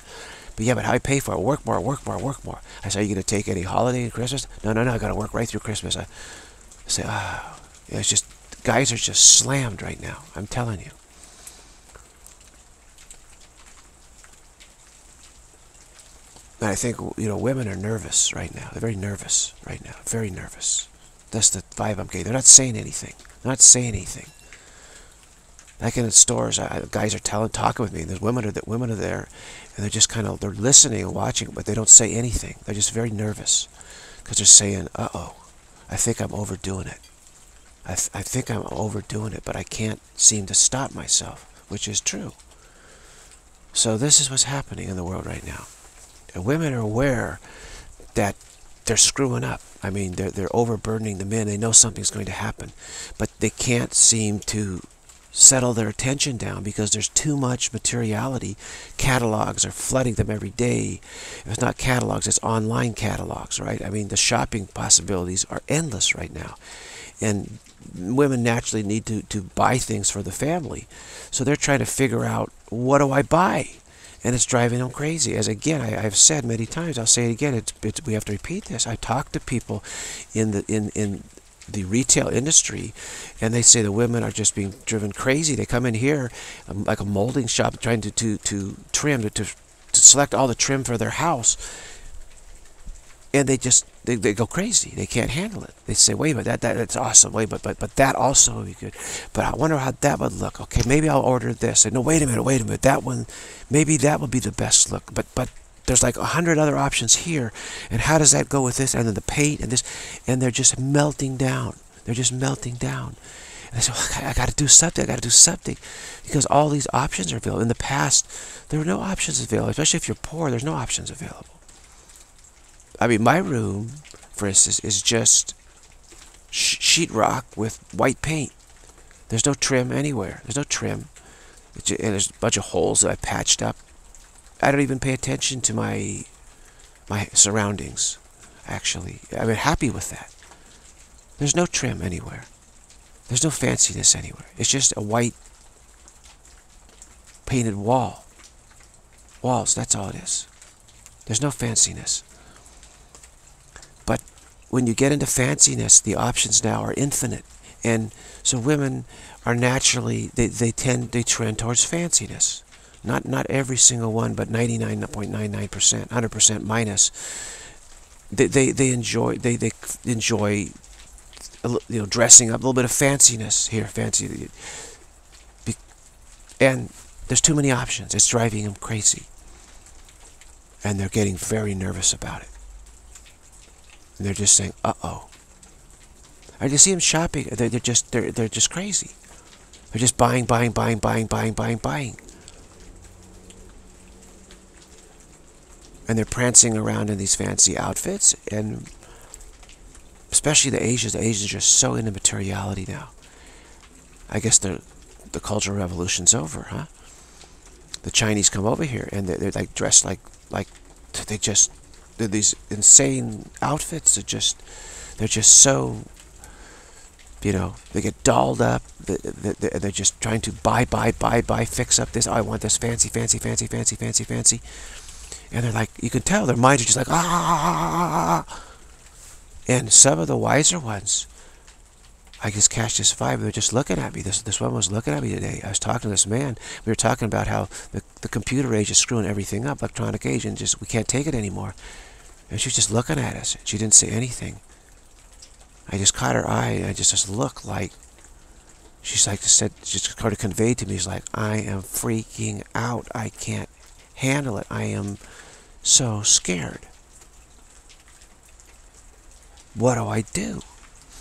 But yeah, but how I pay for it? Work more, work more, work more. I say, are you going to take any holiday at Christmas? No, no, no, I got to work right through Christmas. I, I say, ah, oh. Yeah, it's just, guys are just slammed right now, I'm telling you. And I think, you know, women are nervous right now. They're very nervous right now, very nervous. That's the vibe I'm getting. They're not saying anything. They're not saying anything. Like in the stores, I, guys are telling, talking with me, and there's women are, that women are there, and they're just kind of, they're listening and watching, but they don't say anything. They're just very nervous, because they're saying, uh-oh, I think I'm overdoing it. I, th I think I'm overdoing it, but I can't seem to stop myself, which is true. So this is what's happening in the world right now. And women are aware that they're screwing up. I mean, they're, they're overburdening the men. They know something's going to happen, but they can't seem to settle their attention down because there's too much materiality. Catalogs are flooding them every day. If it's not catalogs, it's online catalogs, right? I mean, the shopping possibilities are endless right now. And women naturally need to, to buy things for the family. So they're trying to figure out, what do I buy? And it's driving them crazy. As again, I, I've said many times, I'll say it again, it's, it's, we have to repeat this. I talk to people in the, in, in the retail industry, and they say the women are just being driven crazy. They come in here um, like a molding shop, trying to, to, to trim, to, to, to select all the trim for their house. And they just, they, they go crazy. They can't handle it. They say, wait, but that, that that's awesome. Wait, but, but, but that also would be good. But I wonder how that would look. Okay, maybe I'll order this. And no, wait a minute, wait a minute. That one, maybe that would be the best look. But, but there's like a hundred other options here. And how does that go with this? And then the paint and this. And they're just melting down. They're just melting down. And I said, well, I got to do something. I got to do something. Because all these options are available. In the past, there were no options available. Especially if you're poor, there's no options available. I mean, my room, for instance, is just sheetrock with white paint. There's no trim anywhere. There's no trim. And there's a bunch of holes that I patched up. I don't even pay attention to my my surroundings, actually. I'm happy with that. There's no trim anywhere. There's no fanciness anywhere. It's just a white painted wall. Walls, that's all it is. There's no fanciness. When you get into fanciness, the options now are infinite. And so women are naturally, they, they tend, they trend towards fanciness. Not, not every single one, but ninety-nine point nine nine percent, one hundred percent minus. They, they, they enjoy, they, they enjoy, you know, dressing up, a little bit of fanciness here, fancy. And there's too many options. It's driving them crazy. And they're getting very nervous about it. And they're just saying, "Uh-oh." I just see them shopping. They're, they're just, they're, they're just crazy. They're just buying, buying, buying, buying, buying, buying, buying. And they're prancing around in these fancy outfits. And especially the Asians. The Asians are just so into materiality now. I guess the the Cultural Revolution's over, huh? The Chinese come over here and they're, they're like dressed like like they just. These insane outfits are just, they're just so, you know, they get dolled up. They're just trying to buy, buy, buy, buy, fix up this. Oh, I want this fancy, fancy, fancy, fancy, fancy, fancy. And they're like, you can tell their minds are just like, ah. And some of the wiser ones, I just catch this vibe. They're just looking at me. This this one was looking at me today. I was talking to this man. We were talking about how the, the computer age is screwing everything up, electronic age, and just we can't take it anymore. And she was just looking at us. She didn't say anything. I just caught her eye, and I just just looked like she's like said. She just kind of conveyed to me. She's like, I am freaking out. I can't handle it. I am so scared. What do I do?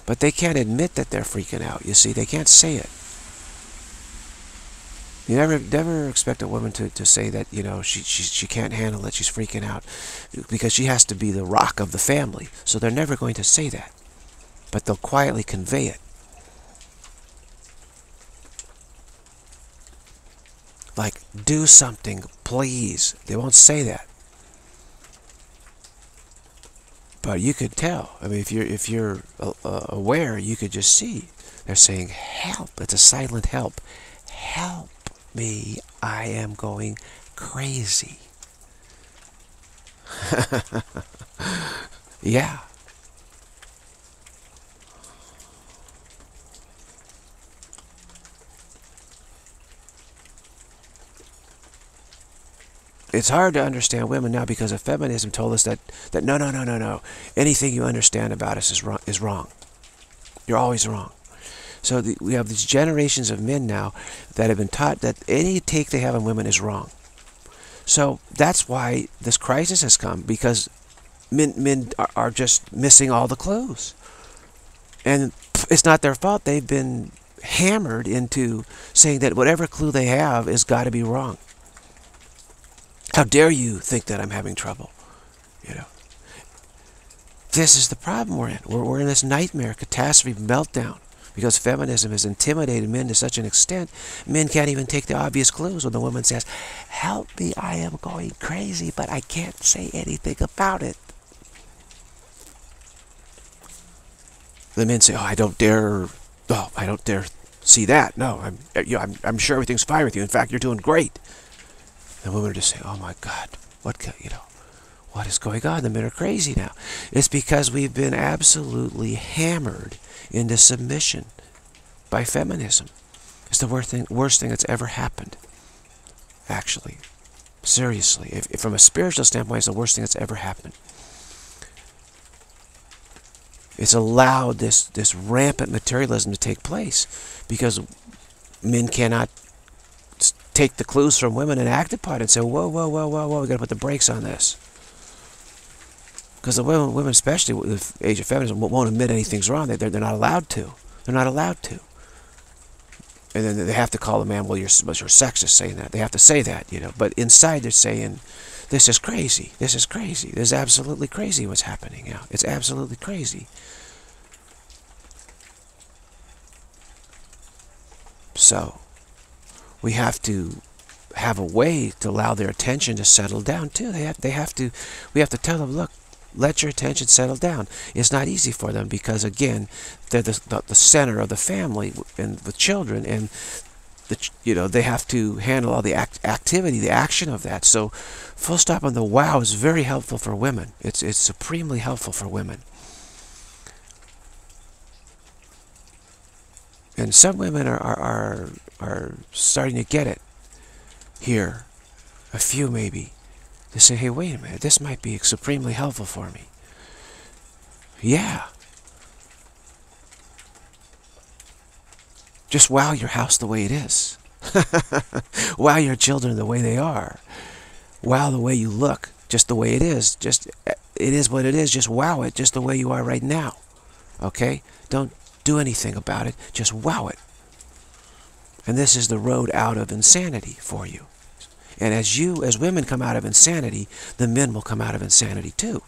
But they can't admit that they're freaking out, you see. They can't say it. You never never expect a woman to, to say that, you know, she, she, she can't handle it, she's freaking out. Because she has to be the rock of the family. So they're never going to say that. But they'll quietly convey it. Like, do something, please. They won't say that. But you could tell. I mean, if you're, if you're uh, aware, you could just see. They're saying, help. It's a silent help. Help me. I am going crazy. Yeah. It's hard to understand women now because of feminism told us that, that no, no, no, no, no. Anything you understand about us is wrong. Is wrong. You're always wrong. So the, we have these generations of men now that have been taught that any take they have on women is wrong. So that's why this crisis has come, because men, men are, are just missing all the clues. And it's not their fault. They've been hammered into saying that whatever clue they have has got to be wrong. How dare you think that I'm having trouble? You know, this is the problem we're in. We're, we're in this nightmare, catastrophe, meltdown, because feminism has intimidated men to such an extent, men can't even take the obvious clues when the woman says, help me, I am going crazy, but I can't say anything about it. The men say, oh, I don't dare, oh, I don't dare see that. No, I'm, you know, I'm, I'm sure everything's fine with you. In fact, you're doing great. The women are just saying, oh my God, what can, you know, what is going on? The men are crazy now. It's because we've been absolutely hammered into submission by feminism. It's the worst thing, worst thing that's ever happened, actually. Seriously, if, if from a spiritual standpoint, it's the worst thing that's ever happened. It's allowed this, this rampant materialism to take place because men cannot take the clues from women and act upon it and say, whoa, whoa, whoa, whoa, whoa, we got to put the brakes on this. Because the women, women especially with the age of feminism, won't admit anything's wrong. They're, they're not allowed to. They're not allowed to. And then they have to call a man, well, you're, well, you're sexist saying that. They have to say that, you know. But inside they're saying, this is crazy. This is crazy. This is absolutely crazy what's happening now. It's absolutely crazy. So we have to have a way to allow their attention to settle down too. They have, they have to, we have to tell them, look, let your attention settle down. It's not easy for them because, again, they're the, the, the center of the family and with children, and the, you know, they have to handle all the act, activity, the action of that. So full stop on the wow is very helpful for women. It's, it's supremely helpful for women. And some women are, are, are, are starting to get it here, a few maybe. They say, hey, wait a minute, this might be supremely helpful for me. Yeah. Just wow your house the way it is. Wow your children the way they are. Wow the way you look, just the way it is. Just, it is what it is, just wow it, just the way you are right now. Okay? Don't do anything about it, just wow it. And this is the road out of insanity for you. And as you, as women come out of insanity, the men will come out of insanity too.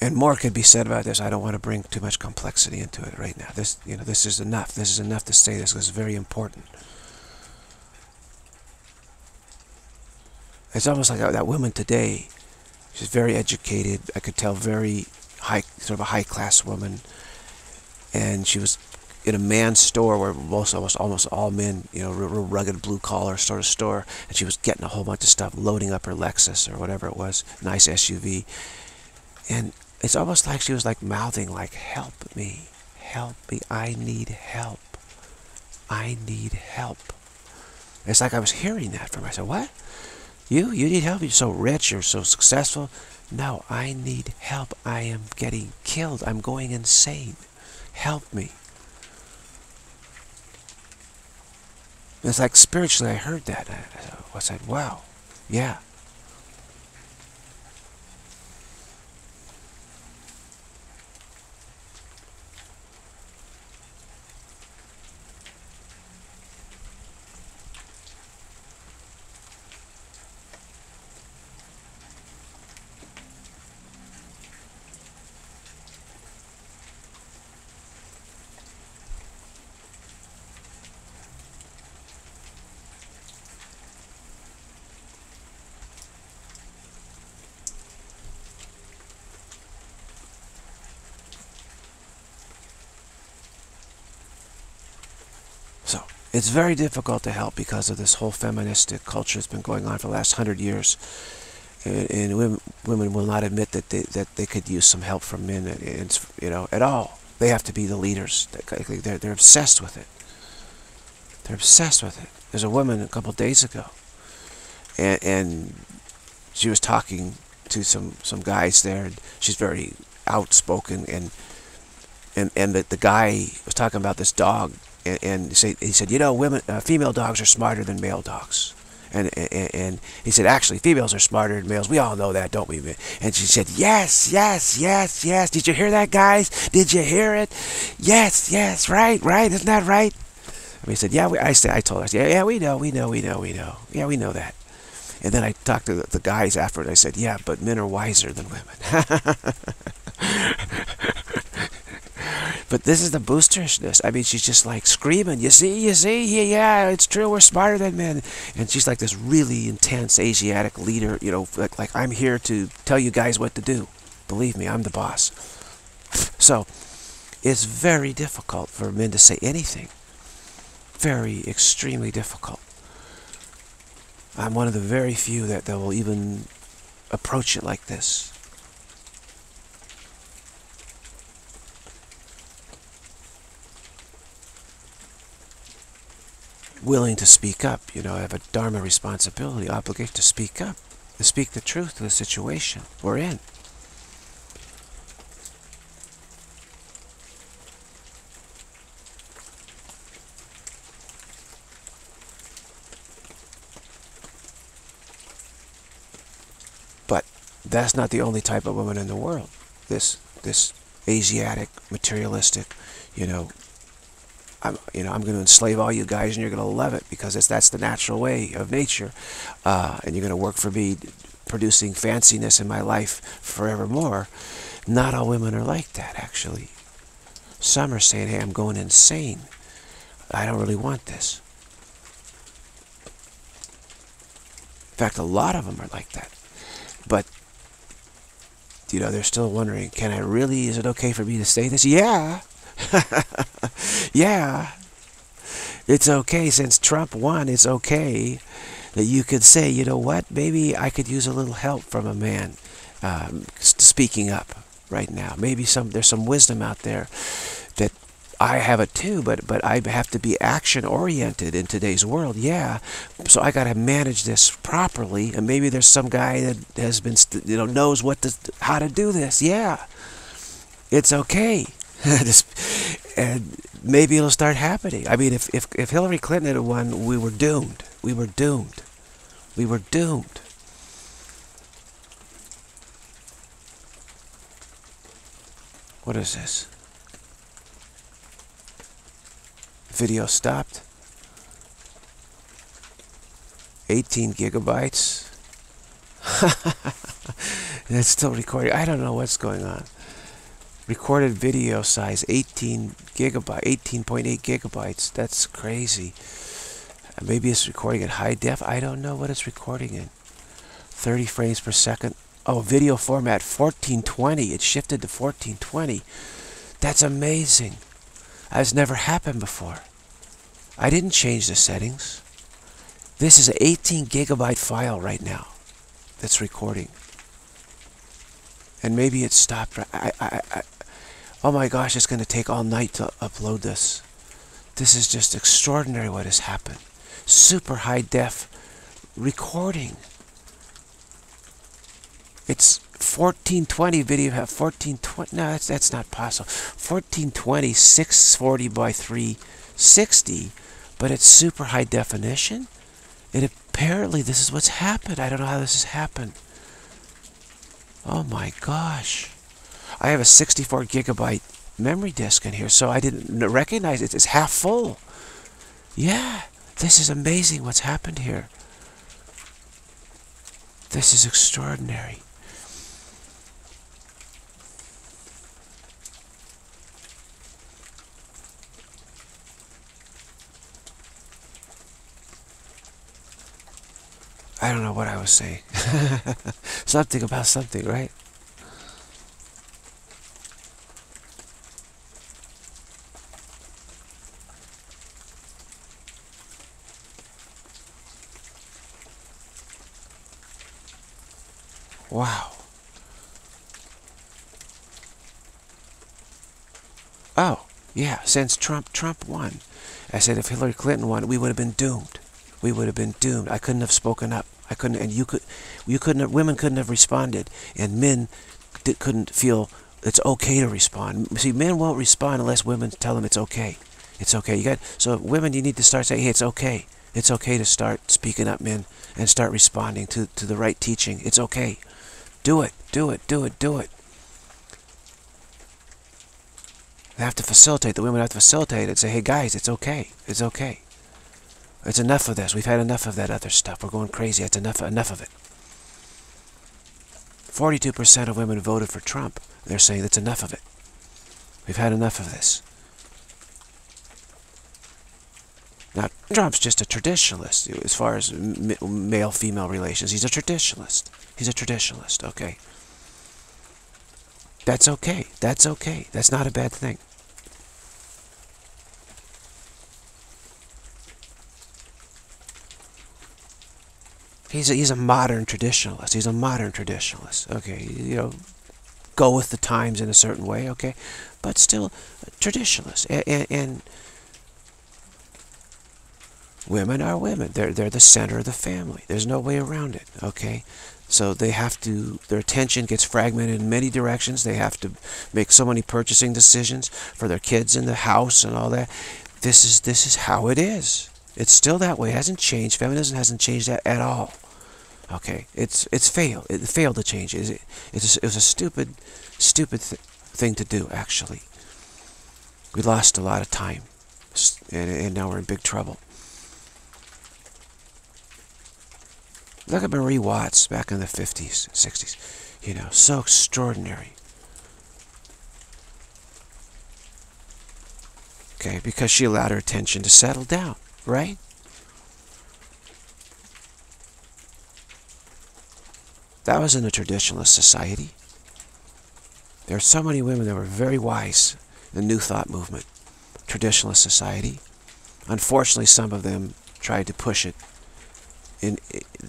And more could be said about this. I don't want to bring too much complexity into it right now. This, you know, this is enough. This is enough to say this. This is very important. It's almost like that woman today. She's very educated. I could tell, very high, sort of a high-class woman. And she was in a man's store where most, almost, almost all men, you know, real rugged blue-collar sort of store. And she was getting a whole bunch of stuff, loading up her Lexus or whatever it was, nice S U V. And it's almost like she was like mouthing like, help me, help me, I need help, I need help. It's like I was hearing that from myself. What? You? You need help? You're so rich. You're so successful. No, I need help. I am getting killed. I'm going insane. Help me. It's like spiritually I heard that. I, I said, wow. Yeah. It's very difficult to help because of this whole feministic culture that's been going on for the last hundred years, and, and women, women will not admit that they that they could use some help from men, and, and, you know, at all. They have to be the leaders. They're they're obsessed with it. They're obsessed with it. There's a woman a couple of days ago, and, and she was talking to some some guys there. And she's very outspoken, and and and the the guy was talking about this dog. And, and he, said, he said, you know, women, uh, female dogs are smarter than male dogs. And, and and he said, actually, females are smarter than males. We all know that, don't we? And she said, yes, yes, yes, yes. Did you hear that, guys? Did you hear it? Yes, yes, right, right. Isn't that right? And he said, yeah, we, I said, I told her, I said, yeah, yeah, we know, we know, we know, we know. Yeah, we know that. And then I talked to the, the guys after, and I said, yeah, but men are wiser than women. But this is the boosterishness. I mean, she's just like screaming, you see, you see, yeah, it's true, we're smarter than men. And she's like this really intense Asiatic leader, you know, like, like I'm here to tell you guys what to do. Believe me, I'm the boss. So it's very difficult for men to say anything. Very, extremely difficult. I'm one of the very few that, that will even approach it like this. Willing to speak up, you know, I have a Dharma responsibility, obligation to speak up, to speak the truth to the situation we're in. But that's not the only type of woman in the world. This, this Asiatic, materialistic, you know, I'm, you know, I'm going to enslave all you guys, and you're going to love it because it's, that's the natural way of nature. Uh, and you're going to work for me, producing fanciness in my life forevermore. Not all women are like that, actually. Some are saying, hey, I'm going insane. I don't really want this. In fact, a lot of them are like that. But, you know, they're still wondering, can I really, is it okay for me to say this? Yeah. Yeah, it's okay. Since Trump won, it's okay that you could say, you know what, maybe I could use a little help from a man um, speaking up right now. Maybe some there's some wisdom out there that I have it too, but, but I have to be action-oriented in today's world, yeah. So I got to manage this properly, and maybe there's some guy that has been, you know, knows what to, how to do this, yeah. It's okay. And maybe it'll start happening. I mean, if, if, if Hillary Clinton had won, we were doomed. We were doomed. We were doomed. What is this? Video stopped. eighteen gigabytes. And it's still recording. I don't know what's going on. Recorded video size eighteen gigabyte, eighteen point eight gigabytes. That's crazy. Maybe it's recording at high def. I don't know what it's recording in. thirty frames per second. Oh, video format fourteen twenty. It shifted to fourteen twenty. That's amazing. That's never happened before. I didn't change the settings. This is an eighteen gigabyte file right now that's recording. And maybe it stopped. I, I, I, oh my gosh, it's going to take all night to upload this. This is just extraordinary what has happened. super high def recording. It's fourteen twenty video. Have fourteen twenty. No, that's that's not possible. fourteen twenty six forty by three sixty, but it's super high definition. And apparently this is what's happened. I don't know how this has happened. Oh my gosh. I have a sixty-four gigabyte memory disk in here, so I didn't recognize it. It's half full. Yeah, this is amazing what's happened here. This is extraordinary. I don't know what I was saying. Something about something, right? Wow. Oh, yeah, since Trump, Trump won. I said if Hillary Clinton won, we would have been doomed. We would have been doomed. I couldn't have spoken up. I couldn't, and you could, you couldn't have, women couldn't have responded, and men did, couldn't feel it's okay to respond. See, men won't respond unless women tell them it's okay. It's okay. You got, so women, you need to start saying, hey, it's okay. It's okay to start speaking up, men, and start responding to, to the right teaching. It's okay. Do it, do it, do it, do it. They have to facilitate. The women have to facilitate it. Say, hey, guys, it's okay. It's okay. It's enough of this. We've had enough of that other stuff. We're going crazy. It's enough, enough of it. forty-two percent of women voted for Trump. They're saying that's enough of it. We've had enough of this. Now, Trump's just a traditionalist as far as male-female relations. He's a traditionalist. He's a traditionalist, okay? That's okay. That's okay. That's not a bad thing. He's a, he's a modern traditionalist. He's a modern traditionalist. Okay, you know, go with the times in a certain way, okay? But still, a traditionalist. And, and, and women are women. They're, they're the center of the family. There's no way around it, okay? So they have to, their attention gets fragmented in many directions. They have to make so many purchasing decisions for their kids in the house and all that. This is, this is how it is. It's still that way. It hasn't changed. Feminism hasn't changed that at all. Okay, it's it's failed. It failed to change. It, it's a, it was a stupid, stupid th thing to do. Actually, we lost a lot of time, and, and now we're in big trouble. Look at Marie Watts back in the fifties, sixties. You know, so extraordinary. Okay, because she allowed her attention to settle down. Right? That was in a traditionalist society. There are so many women that were very wise in the New Thought movement, traditionalist society. Unfortunately, some of them tried to push it. In,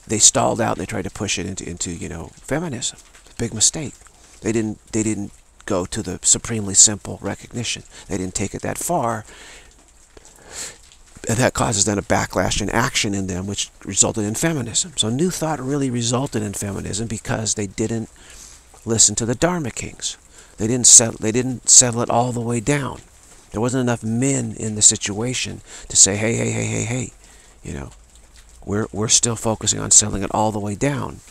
they stalled out. And they tried to push it into, into you know, feminism. Big mistake. They didn't. They didn't go to the supremely simple recognition. They didn't take it that far. And that causes then a backlash and action in them, which resulted in feminism. So New Thought really resulted in feminism because they didn't listen to the Dharma Kings. They didn't settle, they didn't settle it all the way down. There wasn't enough men in the situation to say, hey, hey, hey, hey, hey, you know, we're, we're still focusing on settling it all the way down.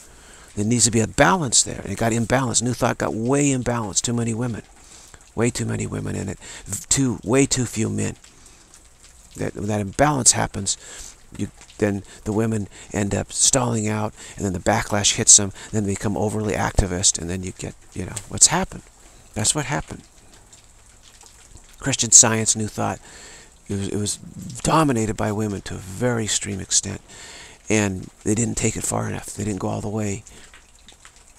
There needs to be a balance there. And it got imbalanced. New Thought got way imbalanced. Too many women. Way too many women in it. Too, way too few men. That, when that imbalance happens, you, then the women end up stalling out, and then the backlash hits them, and then they become overly activist, and then you get, you know, what's happened. That's what happened. Christian Science, New Thought, it was, it was dominated by women to a very extreme extent, and they didn't take it far enough. They didn't go all the way,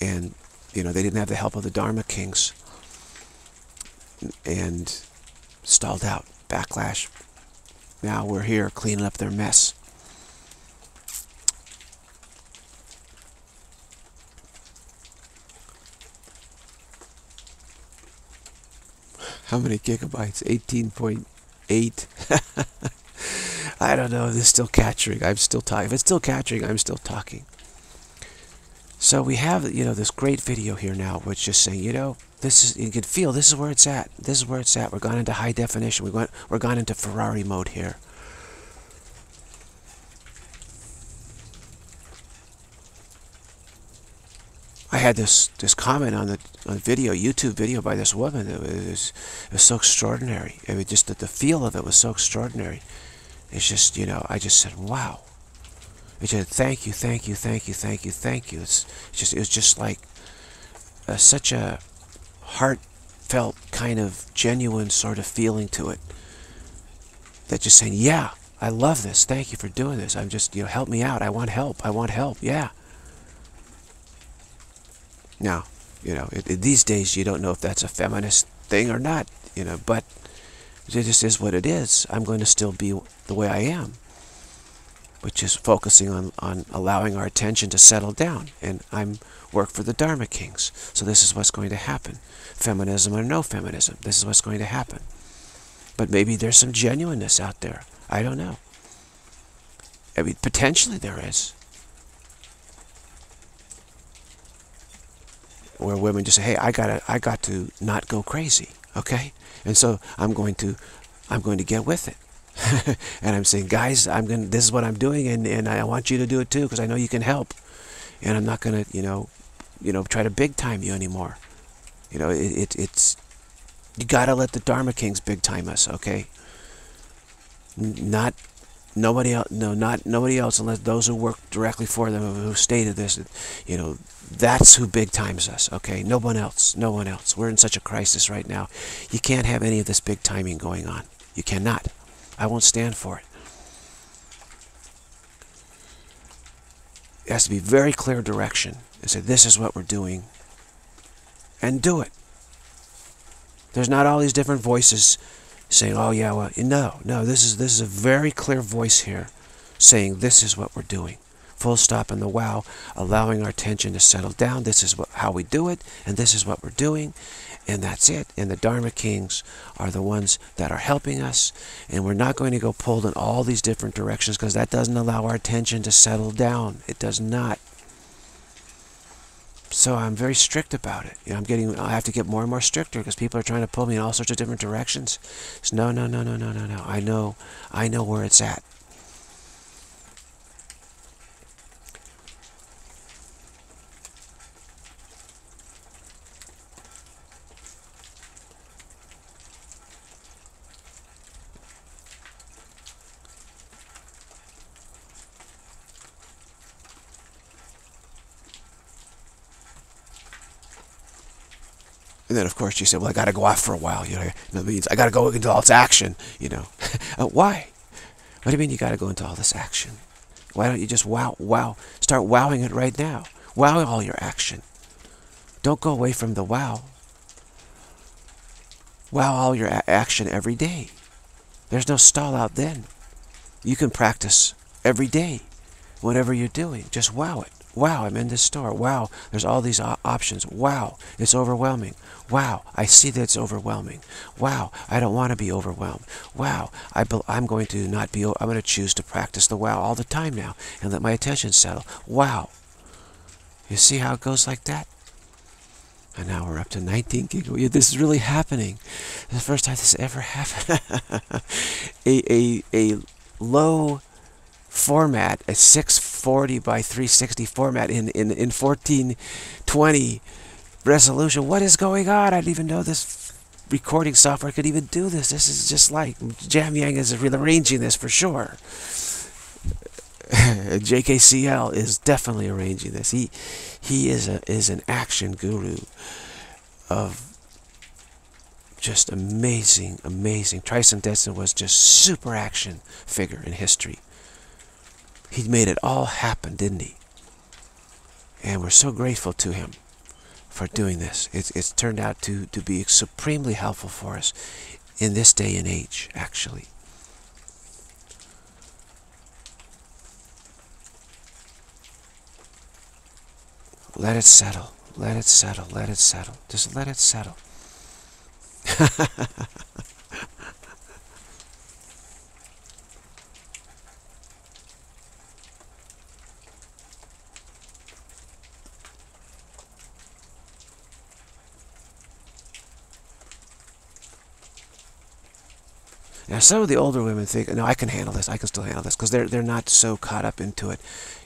and, you know, they didn't have the help of the Dharma Kings, and stalled out, backlash. Now we're here cleaning up their mess. How many gigabytes? eighteen point eight. I don't know, this is still capturing, I'm still talking. If it's still capturing, I'm still talking. So we have, you know, this great video here now, which is just saying, you know, this is, you can feel this is where it's at. This is where it's at. We're gone into high definition. We went, we're gone into Ferrari mode here. I had this this comment on the on video, YouTube video by this woman. It was, it was so extraordinary. It was just that the feel of it was so extraordinary. It's just, you know, I just said, wow. It said, thank you, thank you, thank you, thank you, thank you. It's just, it was just like uh, such a heartfelt kind of genuine sort of feeling to it. That just saying, yeah, I love this. Thank you for doing this. I'm just, you know, help me out. I want help. I want help. Yeah. Now, you know, it, it, these days you don't know if that's a feminist thing or not, you know, but it just is what it is. I'm going to still be the way I am, which is focusing on, on allowing our attention to settle down. And I'm work for the Dharma Kings. So this is what's going to happen. Feminism or no feminism, this is what's going to happen. But maybe there's some genuineness out there. I don't know. I mean, potentially there is. Where women just say, "Hey, I gotta, I got to not go crazy, okay?" And so I'm going to, I'm going to get with it, and I'm saying, "Guys, I'm gonna. This is what I'm doing, and and I want you to do it too, because I know you can help, and I'm not gonna, you know, you know, try to big time you anymore. You know, it, it it's, you gotta let the Dharma Kings big time us, okay? Not." Nobody else, no, not nobody else, unless those who work directly for them, who stated this, you know, that's who big times us, okay? No one else, no one else. We're in such a crisis right now. You can't have any of this big timing going on. You cannot. I won't stand for it. It has to be very clear direction and say, this is what we're doing, and do it. There's not all these different voices saying, oh yeah, well, no, no, this is, this is a very clear voice here saying this is what we're doing. Full stop in the wow, allowing our attention to settle down. This is what, how we do it, and this is what we're doing, and that's it. And the Dharma Kings are the ones that are helping us, and we're not going to go pulled in all these different directions, because that doesn't allow our attention to settle down. It does not. So I'm very strict about it. You know, I'm getting, I have to get more and more stricter, because people are trying to pull me in all sorts of different directions. It's no, no, no, no, no, no, no. I know, I know where it's at. And then, of course, you said, well, I got to go off for a while. You know, that means I got to go into all this action, you know. uh, why? What do you mean you got to go into all this action? Why don't you just wow, wow, start wowing it right now. Wow all your action. Don't go away from the wow. Wow all your action every day. There's no stall out then. You can practice every day, whatever you're doing. Just wow it. Wow, I'm in this store. Wow, there's all these options. Wow, it's overwhelming. Wow, I see that it's overwhelming. Wow, I don't want to be overwhelmed. Wow, I be I'm going to not be, I'm going to choose to practice the wow all the time now and let my attention settle. Wow. You see how it goes like that? And now we're up to nineteen gigawatts. This is really happening. This is the first time this has ever happened. a, a, a low format, a six forty by three sixty format in, in, in fourteen twenty resolution. What is going on? I didn't even know this recording software could even do this. This is just like, Jamyang is rearranging this for sure. J K C L is definitely arranging this. He, he is, a, is an action guru of just amazing, amazing. Trisong Detsen was just super action figure in history. He made it all happen, didn't he? And we're so grateful to him for doing this. It's, it's turned out to, to be supremely helpful for us in this day and age, actually. Let it settle. Let it settle. Let it settle. Just let it settle. Now, some of the older women think, no, I can handle this, I can still handle this, because they're, they're not so caught up into it,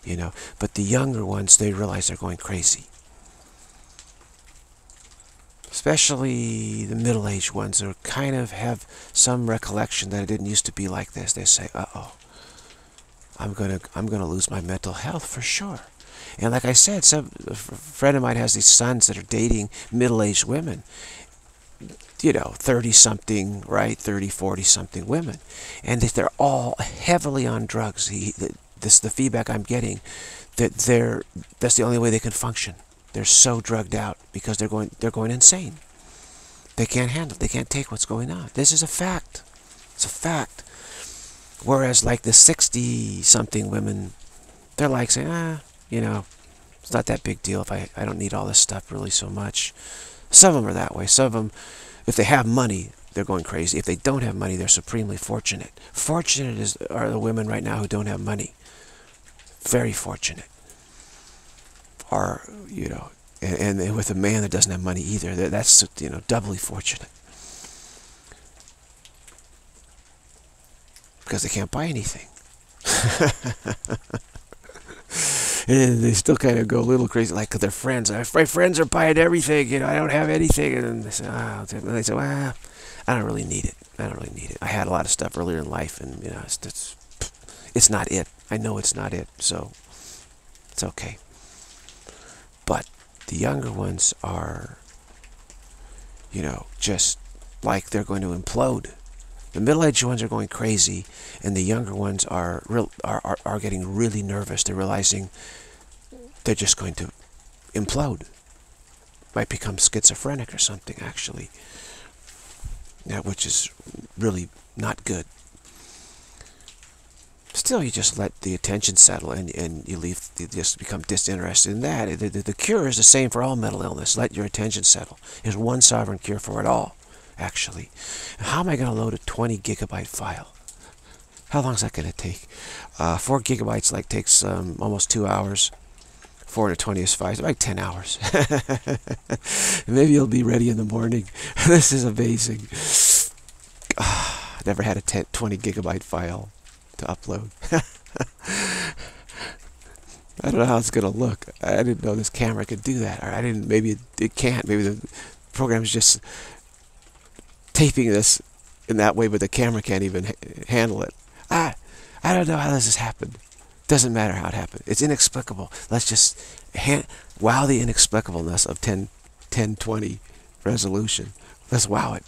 you know. But the younger ones, they realize they're going crazy. Especially the middle-aged ones who kind of have some recollection that it didn't used to be like this. They say, uh-oh, I'm gonna, I'm gonna lose my mental health for sure. And like I said, some a friend of mine has these sons that are dating middle-aged women, you know, thirty-something, right, thirty, forty-something women. And they're all heavily on drugs. He, this the feedback I'm getting, that they're, that's the only way they can function. They're so drugged out because they're going, they're going insane. They can't handle it. They can't take what's going on. This is a fact. It's a fact. Whereas like the sixty-something women, they're like saying, ah, you know, it's not that big deal if I, I don't need all this stuff really so much. Some of them are that way. Some of them, if they have money, they're going crazy. If they don't have money, they're supremely fortunate. Fortunate is, are the women right now who don't have money. Very fortunate. Are, you know, and, and with a man that doesn't have money either, that's, you know, doubly fortunate. Because they can't buy anything. And they still kind of go a little crazy, like their friends. My friends are buying everything, you know, I don't have anything. And they say, oh. And they say, well, I don't really need it. I don't really need it. I had a lot of stuff earlier in life, and, you know, it's, it's, it's not it. I know it's not it, so it's okay. But the younger ones are, you know, just like they're going to implode. The middle-aged ones are going crazy, and the younger ones are, real, are, are, are getting really nervous. They're realizing they're just going to implode. Might become schizophrenic or something, actually, yeah, which is really not good. Still, you just let the attention settle, and, and you leave, you just become disinterested in that. The, the, the cure is the same for all mental illness. Let your attention settle. There's one sovereign cure for it all, actually. How am I going to load a twenty gigabyte file? How long is that going to take? Uh, four gigabytes like takes um, almost two hours. four hundred twenty is five, like ten hours. Maybe you'll be ready in the morning. This is amazing. Never had a ten, twenty gigabyte file to upload. I don't know how it's gonna look. I didn't know this camera could do that, or I didn't. Maybe it, it can't. Maybe the program is just taping this in that way, but the camera can't even ha handle it. I, I don't know how this has happened. Doesn't matter how it happened. It's inexplicable. Let's just hand, wow the inexplicableness of ten, ten twenty resolution. Let's wow it.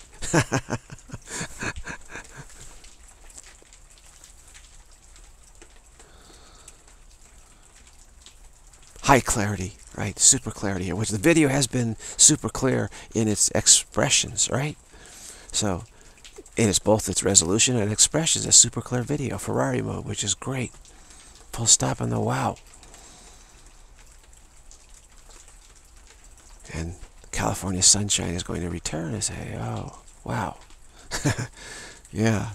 High clarity, right? Super clarity here, which the video has been super clear in its expressions, right? So, and it's both its resolution and expressions, a super clear video, Ferrari mode, which is great. Full stop on the wow. And California sunshine is going to return and say, oh, wow. Yeah.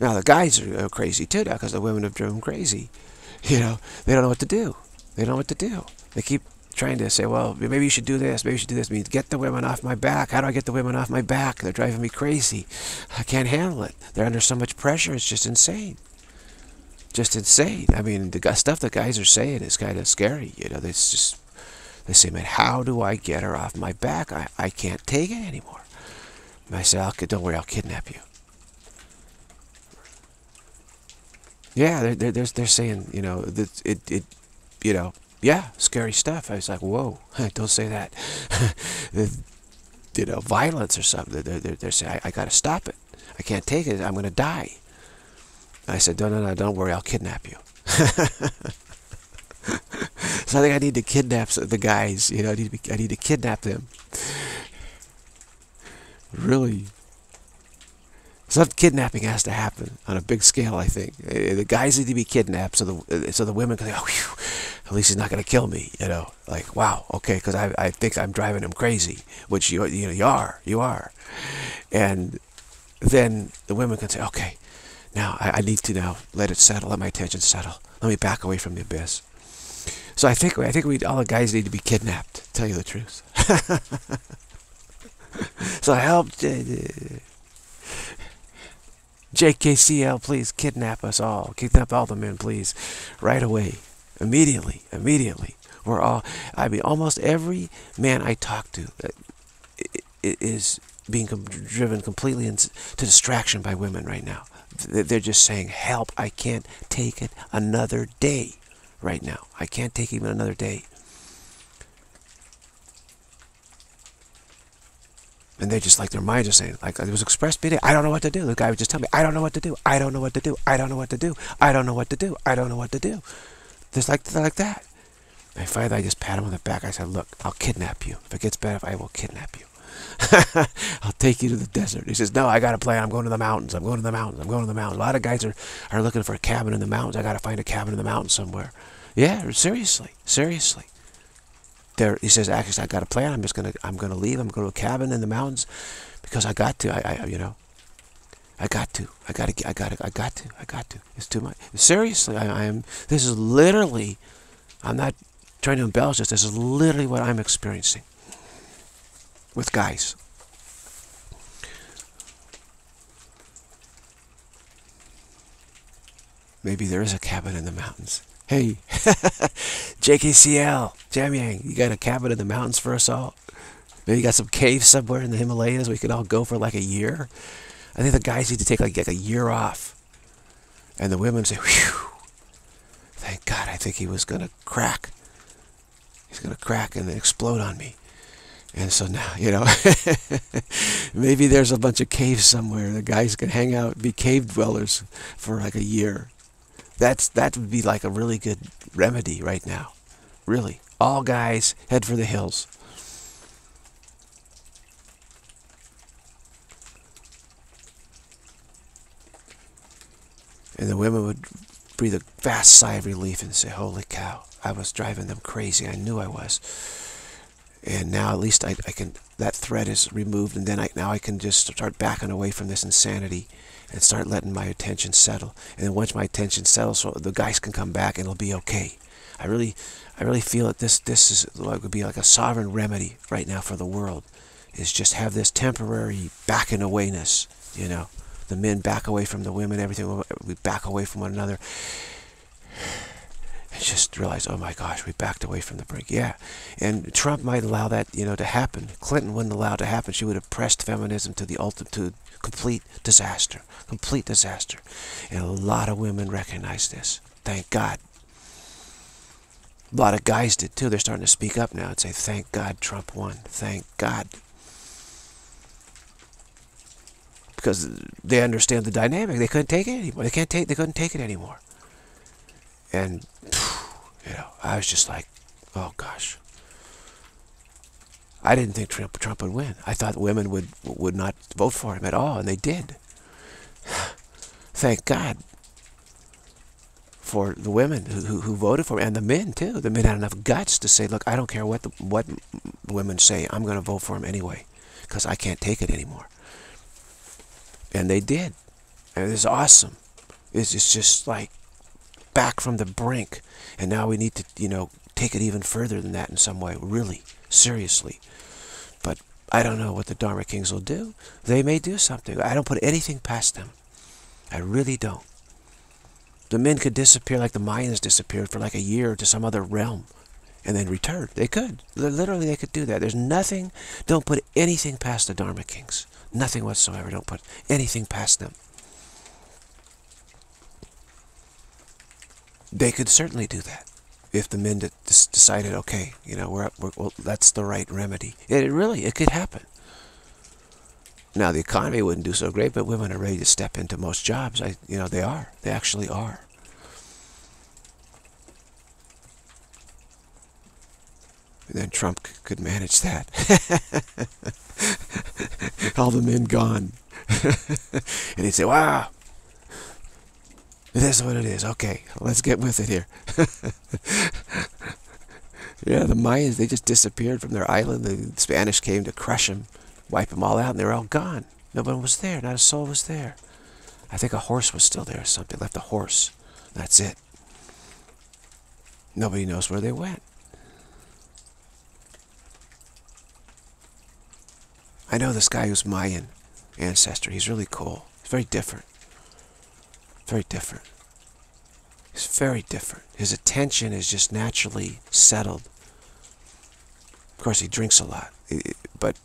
Now, the guys are crazy, too, now, because the women have driven them crazy. You know, they don't know what to do. They don't know what to do. They keep trying to say, well, maybe you should do this, maybe you should do this. I mean, get the women off my back. How do I get the women off my back? They're driving me crazy. I can't handle it. They're under so much pressure. It's just insane. Just insane. I mean, the stuff the guys are saying is kind of scary. You know, it's just, they say, man, how do I get her off my back? I, I can't take it anymore. And I say, I'll, don't worry, I'll kidnap you. Yeah, they're, they're, they're, they're saying, you know, that it, it, you know, yeah, scary stuff. I was like, whoa, don't say that. You know, violence or something. They're, they're, they're saying, I, I got to stop it. I can't take it. I'm going to die. I said, no, no, no, don't worry. I'll kidnap you. So I think I need to kidnap the guys. You know, I need to, be, I need to kidnap them. Really. Some kidnapping has to happen on a big scale, I think. The guys need to be kidnapped so the so the women can go, oh, whew, at least he's not going to kill me, you know. Like, wow, okay, because I, I think I'm driving him crazy, which you, you know, you are, you are. And then the women can say, okay, Now I, I need to now let it settle, let my attention settle. Let me back away from the abyss. So I think I think we all the guys need to be kidnapped, to tell you the truth. So help J K C L, please kidnap us all. Kidnap all the men, please, right away, immediately, immediately. We're all. I mean, almost every man I talk to is being driven completely into distraction by women right now. They're just saying, "Help! I can't take it another day." Right now, I can't take even another day. And they just like their mind is saying, like it was expressed meeting. I don't know what to do. The guy would just tell me, I don't know what to do. I don't know what to do. I don't know what to do. I don't know what to do. I don't know what to do. Just like like that. And finally, I just pat him on the back. I said, "Look, I'll kidnap you. If it gets bad, I will kidnap you. I'll take you to the desert." He says, "No, I got a plan. I'm going to the mountains. I'm going to the mountains. I'm going to the mountains." A lot of guys are, are looking for a cabin in the mountains. I got to find a cabin in the mountains somewhere. Yeah, seriously, seriously. There, he says, "Actually, I got a plan. I'm just gonna, I'm gonna leave. I'm gonna go to a cabin in the mountains because I got to. I, I you know, I got to. I got to. I got to. I got to. I got to. It's too much. Seriously, I, I am. This is literally. I'm not trying to embellish this. This is literally what I'm experiencing." With guys. Maybe there is a cabin in the mountains. Hey, J K C L, Jamyang, you got a cabin in the mountains for us all? Maybe you got some cave somewhere in the Himalayas we could all go for like a year? I think the guys need to take like, like a year off. And the women say, "Whew, thank God, I think he was going to crack. He's going to crack and then explode on me." And so now, you know, maybe there's a bunch of caves somewhere. The guys can hang out, be cave dwellers for like a year. That's, that would be like a really good remedy right now. Really. All guys, head for the hills. And the women would breathe a vast sigh of relief and say, "Holy cow, I was driving them crazy. I knew I was. And now at least I, I can, that thread is removed, and then I, now I can just start backing away from this insanity and start letting my attention settle. And then once my attention settles, so the guys can come back and it'll be okay." I really, I really feel that this, this is like, would be like a sovereign remedy right now for the world, is just have this temporary backing awayness, you know. The men back away from the women, everything, we back away from one another. Just realize, oh my gosh, we backed away from the brink. Yeah, and Trump might allow that, you know, to happen. Clinton wouldn't allow it to happen. She would have pressed feminism to the ultimate, to complete disaster, complete disaster. And a lot of women recognize this. Thank God. A lot of guys did too. They're starting to speak up now and say, "Thank God Trump won. Thank God." Because they understand the dynamic. They couldn't take it anymore. They can't take. They couldn't take it anymore. And, you know, I was just like, oh gosh. I didn't think Trump, Trump would win. I thought women would, would not vote for him at all, and they did. Thank God for the women who, who, who voted for him, and the men too. The men had enough guts to say, "Look, I don't care what the, what women say, I'm going to vote for him anyway, because I can't take it anymore." And they did. And it's awesome. It's, it's just like, back from the brink, and now we need to, you know, take it even further than that in some way, really, seriously. But I don't know what the Dharma Kings will do. They may do something. I don't put anything past them. I really don't. The men could disappear like the Mayans disappeared for like a year to some other realm and then return. They could. Literally, they could do that. There's nothing, don't put anything past the Dharma Kings. Nothing whatsoever. Don't put anything past them. They could certainly do that if the men decided, okay, you know, we're, we're well, that's the right remedy. It, it really, it could happen. Now the economy wouldn't do so great, but women are ready to step into most jobs. I, you know, they are. They actually are. And then Trump could manage that. All the men gone, and he'd say, "Wow. It is what it is. Okay, let's get with it here." Yeah, the Mayans, they just disappeared from their island. The Spanish came to crush them, wipe them all out, and they were all gone. No one was there. Not a soul was there. I think a horse was still there or something. Left a horse. That's it. Nobody knows where they went. I know this guy who's Mayan ancestor. He's really cool. He's very different. Very different. He's very different. His attention is just naturally settled. Of course, he drinks a lot. But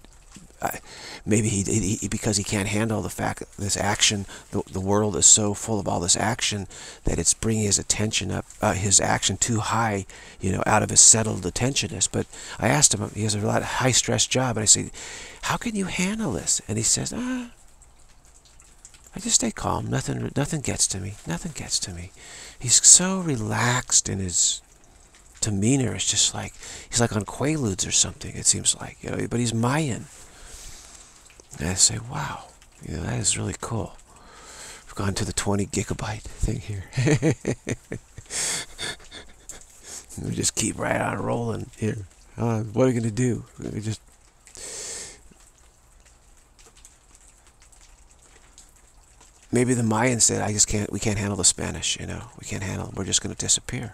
I, maybe he, he because he can't handle the fact that this action, the, the world is so full of all this action that it's bringing his attention up, uh, his action too high, you know, out of his settled attentionness. But I asked him, he has a lot of high stress job, and I said, how can you handle this? And he says, ah, I just stay calm. Nothing, nothing gets to me. Nothing gets to me. He's so relaxed in his demeanor. It's just like, he's like on Quaaludes or something, it seems like, you know, but he's Mayan. And I say, wow, you know, that is really cool. We've gone to the twenty gigabyte thing here. We just keep right on rolling here. Uh, what are we going to do? We just... Maybe the Mayans said, I just can't, we can't handle the Spanish, you know. We can't handle them. We're just going to disappear.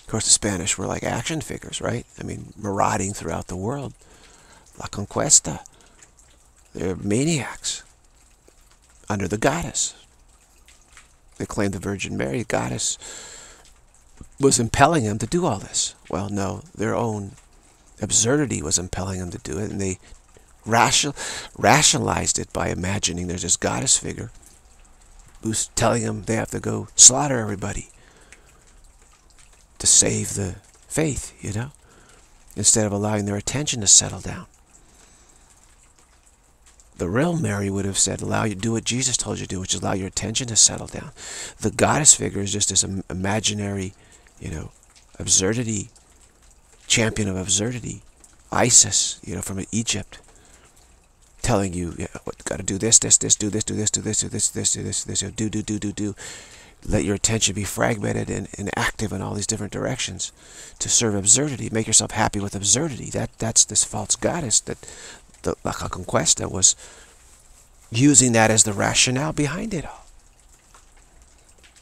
Of course, the Spanish were like action figures, right? I mean, marauding throughout the world. La Conquista. They're maniacs. Under the goddess. They claimed the Virgin Mary, goddess, was impelling them to do all this. Well, no, their own absurdity was impelling them to do it, and they rational, rationalized it by imagining there's this goddess figure who's telling them they have to go slaughter everybody to save the faith, you know, instead of allowing their attention to settle down. The real Mary would have said, allow you to do what Jesus told you to do, which is allow your attention to settle down. The goddess figure is just this imaginary, you know, absurdity, champion of absurdity, Isis, you know, from Egypt, telling you, you know, got to do this, this, this, do this, do this, do this, do this, do this, do this, do this, do, do, do, do, do. Let your attention be fragmented and, and active in all these different directions to serve absurdity. Make yourself happy with absurdity. That That's this false goddess that the La Conquista was using that as the rationale behind it all.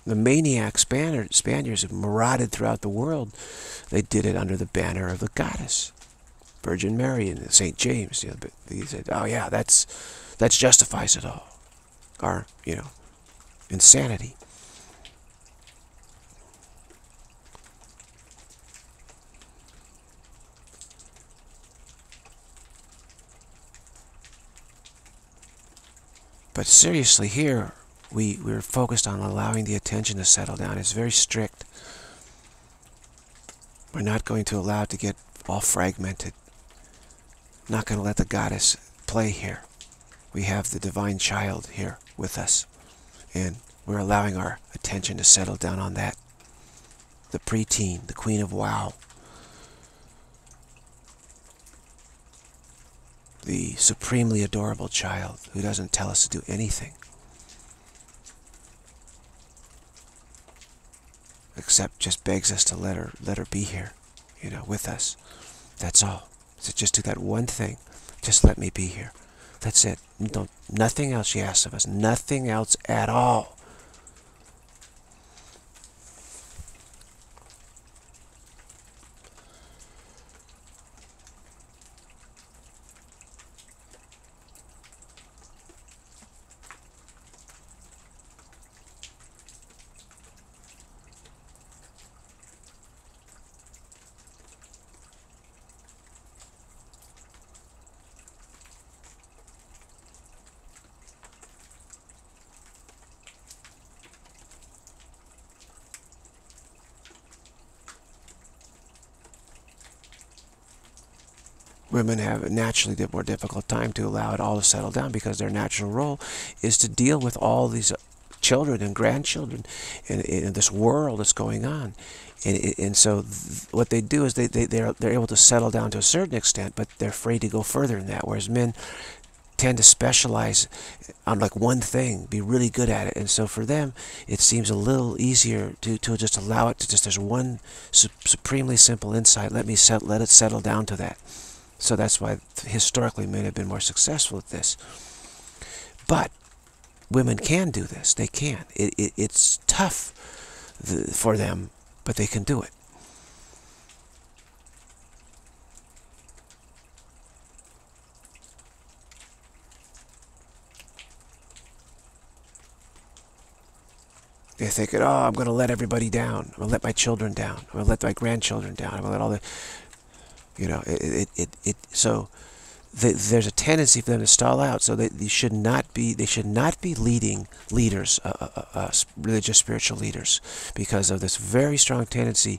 The maniac Spaniard, Spaniards who marauded throughout the world, they did it under the banner of the goddess, Virgin Mary and Saint James. You know, but they said, oh yeah, that's that justifies it all. Our, you know, insanity. But seriously, here, we, we're focused on allowing the attention to settle down. It's very strict. We're not going to allow it to get all fragmented. Not going to let the goddess play here. We have the divine child here with us. And we're allowing our attention to settle down on that. The preteen, the queen of wow. The supremely adorable child who doesn't tell us to do anything except just begs us to let her let her be here, you know, with us. That's all. So just do that one thing. Just let me be here. That's it. Don't, nothing else she asks of us. Nothing else at all. Women have naturally a more difficult time to allow it all to settle down because their natural role is to deal with all these children and grandchildren and, and this world that's going on. And, and so what they do is they, they, they're, they're able to settle down to a certain extent, but they're afraid to go further in that, whereas men tend to specialize on like one thing, be really good at it. And so for them, it seems a little easier to, to just allow it to just, there's one su- supremely simple insight. Let me set, let it settle down to that. So that's why historically men have been more successful at this. But women can do this. They can. It, it, it's tough th for them, but they can do it. They think, oh, I'm going to let everybody down. I'm going to let my children down. I'm going to let my grandchildren down. I'm going to let all the, you know, it, it, it, it so the, there's a tendency for them to stall out. So they, they should not be, they should not be leading leaders, uh, uh, uh, religious, spiritual leaders, because of this very strong tendency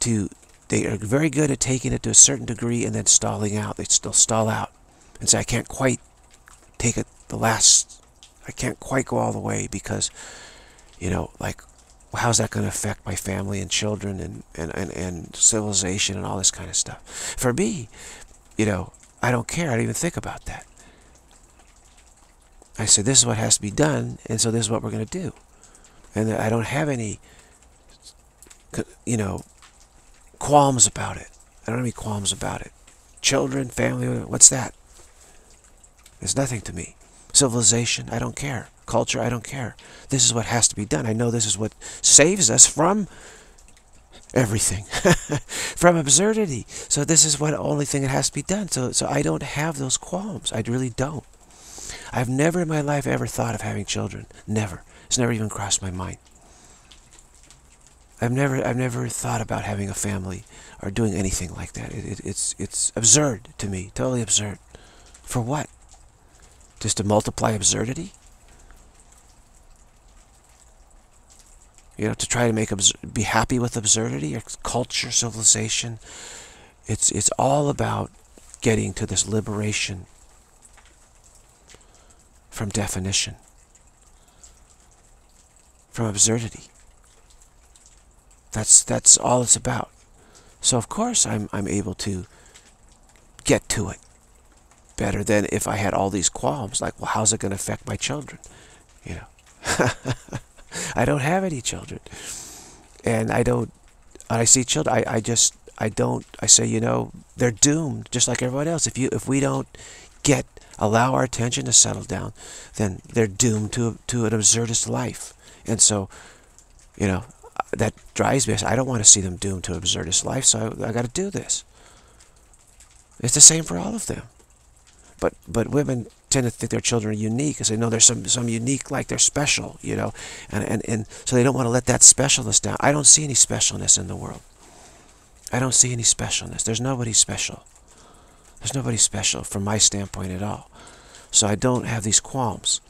to, they are very good at taking it to a certain degree and then stalling out. They still stall out and say, I can't quite take it the last, I can't quite go all the way because, you know, like, how's that going to affect my family and children and, and, and, and civilization and all this kind of stuff? For me, you know, I don't care. I don't even think about that. I say, this is what has to be done, and so this is what we're going to do. And I don't have any, you know, qualms about it. I don't have any qualms about it. Children, family, what's that? It's nothing to me. Civilization, I don't care. Culture, I don't care. This is what has to be done. I know this is what saves us from everything, from absurdity. So this is what only thing that has to be done. So, so I don't have those qualms. I really don't. I've never in my life ever thought of having children. Never. It's never even crossed my mind. I've never, I've never thought about having a family or doing anything like that. It, it, it's, it's absurd to me. Totally absurd. For what? Just to multiply absurdity? You know, to try to make be happy with absurdity or culture, civilization. It's, it's all about getting to this liberation from definition, from absurdity. That's, that's all it's about. So of course I'm, I'm able to get to it better than if I had all these qualms. Like, well, how's it going to affect my children? You know. I don't have any children, and I don't, I see children, I, I just, I don't, I say, you know, they're doomed, just like everyone else. If you, if we don't get, allow our attention to settle down, then they're doomed to, to an absurdist life. And so, you know, that drives me, I don't want to see them doomed to an absurdist life, so I, I got to do this. It's the same for all of them. But, but women tend to think their children are unique and say, no, there's some, some unique, like they're special, you know. And, and, and so they don't want to let that specialness down. I don't see any specialness in the world. I don't see any specialness. There's nobody special. There's nobody special from my standpoint at all. So I don't have these qualms.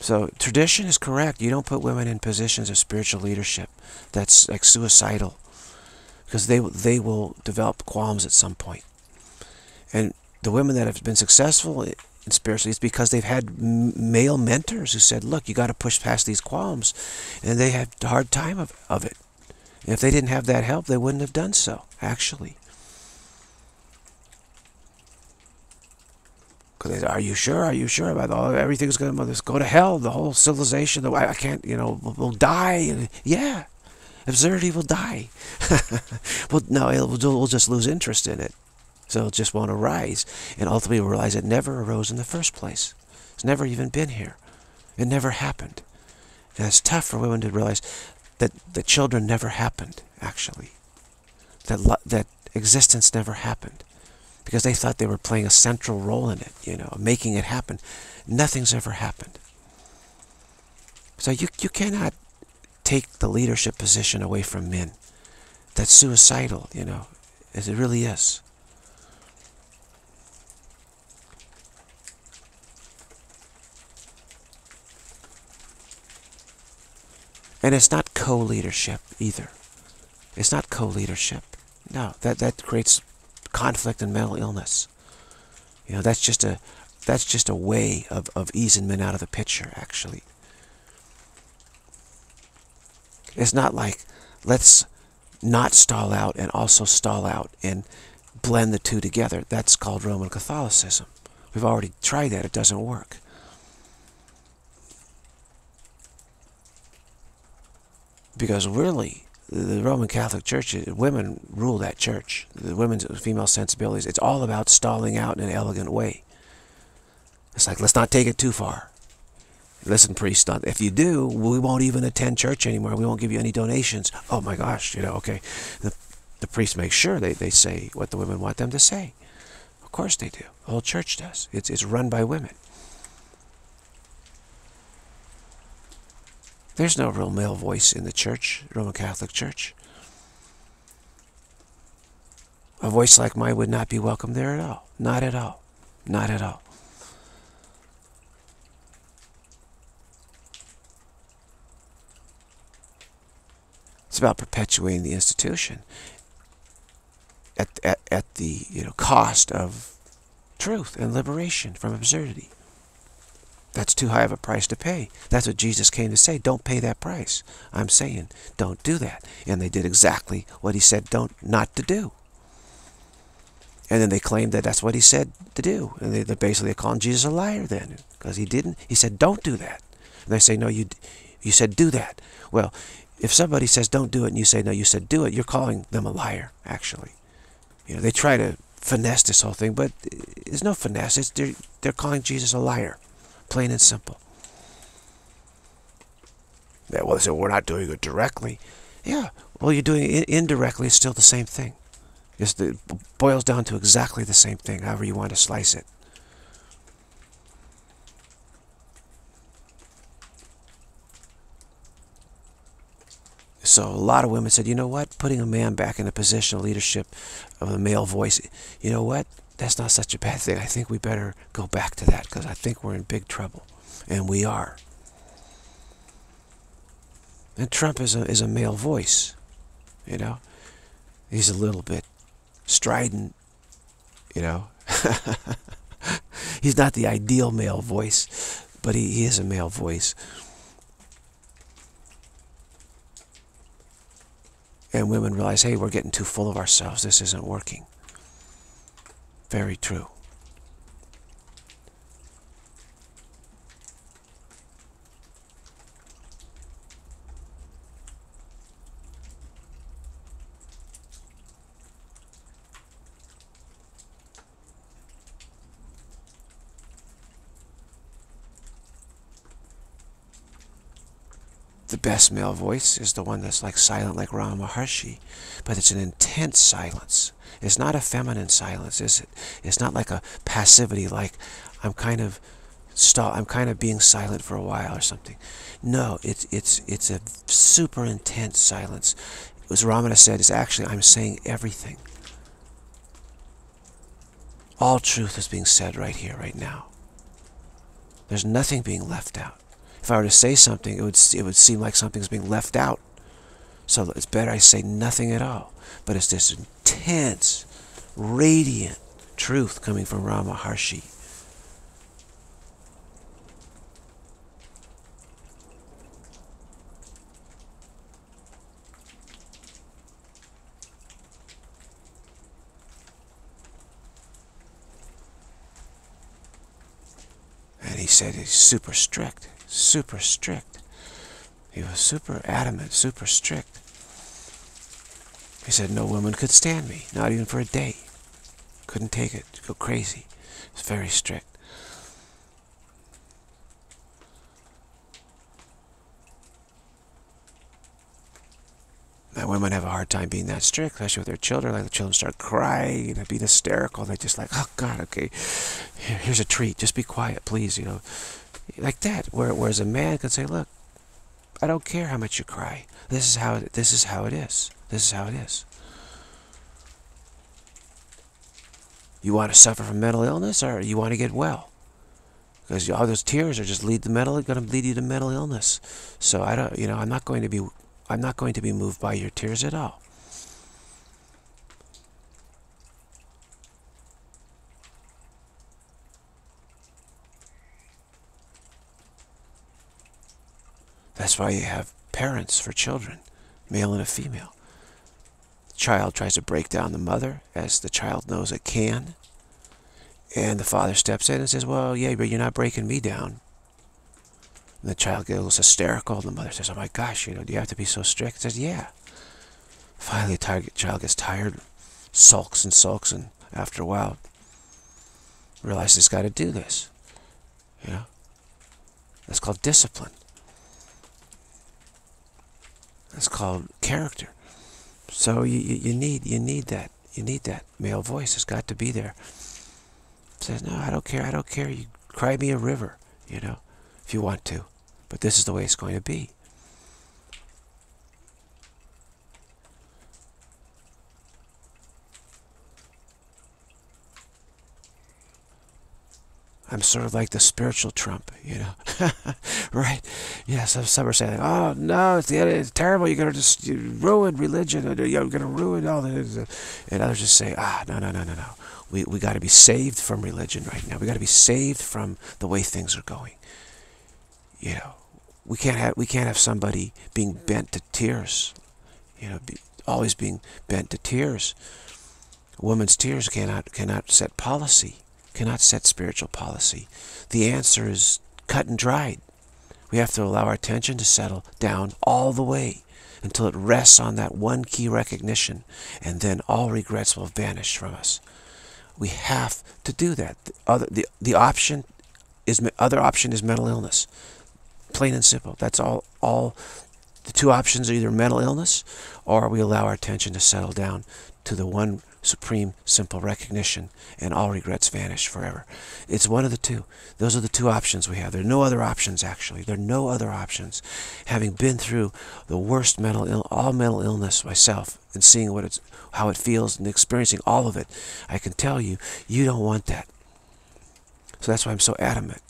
So tradition is correct. You don't put women in positions of spiritual leadership. That's like suicidal. Because they, they will develop qualms at some point. And the women that have been successful in spiritually, it's because they've had male mentors who said, look, you got to push past these qualms. And they had a hard time of, of it. And if they didn't have that help, they wouldn't have done so, actually. Because they said, are you sure? Are you sure about all, everything's going to go to hell? The whole civilization, the, I can't, you know, we'll, we'll die. And, yeah. Absurdity will die. Well, no, it'll, we'll just lose interest in it. So it just won't arise. And ultimately we'll realize it never arose in the first place. It's never even been here. It never happened. And it's tough for women to realize that the children never happened, actually. That, that existence never happened. Because they thought they were playing a central role in it, you know, making it happen. Nothing's ever happened. So you, you cannot take the leadership position away from men. That's suicidal, you know, as it really is. And it's not co-leadership either. It's not co-leadership. No, that, that creates conflict and mental illness. You know, that's just a, that's just a way of, of easing men out of the picture, actually. It's not like, let's not stall out and also stall out and blend the two together. That's called Roman Catholicism. We've already tried that. It doesn't work. Because really, the Roman Catholic Church, women rule that church. The women's female sensibilities. It's all about stalling out in an elegant way. It's like, let's not take it too far. Listen, priests, not, if you do, we won't even attend church anymore. We won't give you any donations. Oh my gosh, you know, okay. The, the priests make sure they, they say what the women want them to say. Of course they do. The whole church does. It's, it's run by women. There's no real male voice in the church, Roman Catholic Church. A voice like mine would not be welcome there at all. Not at all. Not at all. It's about perpetuating the institution at, at, at the you know, cost of truth and liberation from absurdity. That's too high of a price to pay. That's what Jesus came to say. Don't pay that price. I'm saying, don't do that. And they did exactly what he said don't not to do. And then they claimed that that's what he said to do. And they, they basically called Jesus a liar then, because he didn't. He said, don't do that. And they say, no, you, you said do that. Well, if somebody says don't do it and you say, no, you said do it, you're calling them a liar, actually. You know, they try to finesse this whole thing, but there's no finesse. It's, they're, they're calling Jesus a liar. Plain and simple. Yeah, well, they said, we're not doing it directly. Yeah, well, you're doing it indirectly. It's still the same thing. It's the, it boils down to exactly the same thing, however you want to slice it. So a lot of women said, you know what? Putting a man back in a position of leadership of a male voice, you know what? That's not such a bad thing. I think we better go back to that because I think we're in big trouble. And we are. And Trump is a, is a male voice, you know. He's a little bit strident, you know. He's not the ideal male voice, but he, he is a male voice. And women realize, hey, we're getting too full of ourselves. This isn't working. Very true. The best male voice is the one that's like silent, like Ramana Maharshi, but it's an intense silence. It's not a feminine silence, is it? It's not like a passivity, like I'm kind of stall, I'm kind of being silent for a while or something. No, it's it's it's a super intense silence. As Ramana said, it's actually I'm saying everything. All truth is being said right here, right now. There's nothing being left out. If I were to say something, it would it would seem like something's being left out. So it's better I say nothing at all. But it's this intense, radiant truth coming from Ramana Maharshi. And he said he's super strict, super strict. He was super adamant, super strict. He said, no woman could stand me, not even for a day. Couldn't take it, go crazy. It's very strict. Now women have a hard time being that strict, especially with their children. Like the children start crying and being hysterical. They're just like, oh God, okay, here, here's a treat. Just be quiet, please, you know. Like that, where, whereas a man can say, look, I don't care how much you cry. This is how it, this is how it is. This is how it is. You want to suffer from mental illness, or you want to get well? Because all those tears are just lead to mental, going to lead you to mental illness. So I don't, you know, I'm not going to be, I'm not going to be moved by your tears at all. That's why you have parents for children, male and a female. The child tries to break down the mother, as the child knows it can. And the father steps in and says, well, yeah, but you're not breaking me down. And the child gets hysterical, and the mother says, oh my gosh, you know, do you have to be so strict? He says, yeah. Finally, the child gets tired, sulks and sulks, and after a while, realizes he's got to do this. You know? That's called discipline. That's called character. So you, you, you need you need that. You need that male voice. It's got to be there. It says, no, I don't care, I don't care. You cry me a river, you know, if you want to. But this is the way it's going to be. I'm sort of like the spiritual Trump, you know, right? Yeah, some, some are saying, oh, no, it's, the, it's terrible. You're going to just ruin religion. Or you're going to ruin all this. And others just say, ah, no, no, no, no, no. We, we got to be saved from religion right now. We got to be saved from the way things are going. You know, we can't have, we can't have somebody being bent to tears, you know, be, always being bent to tears. A woman's tears cannot, cannot set policy. Cannot set spiritual policy. The answer is cut and dried. We have to allow our attention to settle down all the way until it rests on that one key recognition, and then all regrets will vanish from us. We have to do that. The other, the, the option is other option is mental illness. Plain and simple. That's all. All the two options are either mental illness, or we allow our attention to settle down to the one supreme, simple recognition, and all regrets vanish forever. It's one of the two. Those are the two options we have. There are no other options, actually. There are no other options. Having been through the worst mental ill, all mental illness myself, and seeing what it's, how it feels, and experiencing all of it, I can tell you, you don't want that. So that's why I'm so adamant.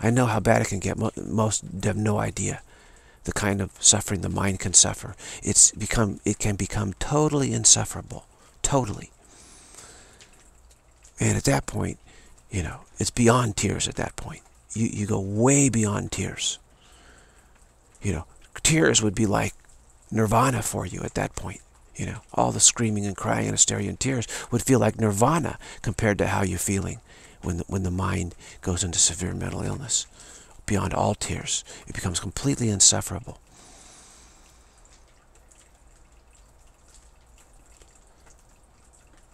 I know how bad it can get. Most have no idea the kind of suffering the mind can suffer. It's become, it can become totally insufferable. Totally. And at that point, you know, it's beyond tears at that point. You, you go way beyond tears. You know, tears would be like nirvana for you at that point. You know, all the screaming and crying and hysteria and tears would feel like nirvana compared to how you're feeling when the, when the mind goes into severe mental illness. Beyond all tears, it becomes completely insufferable.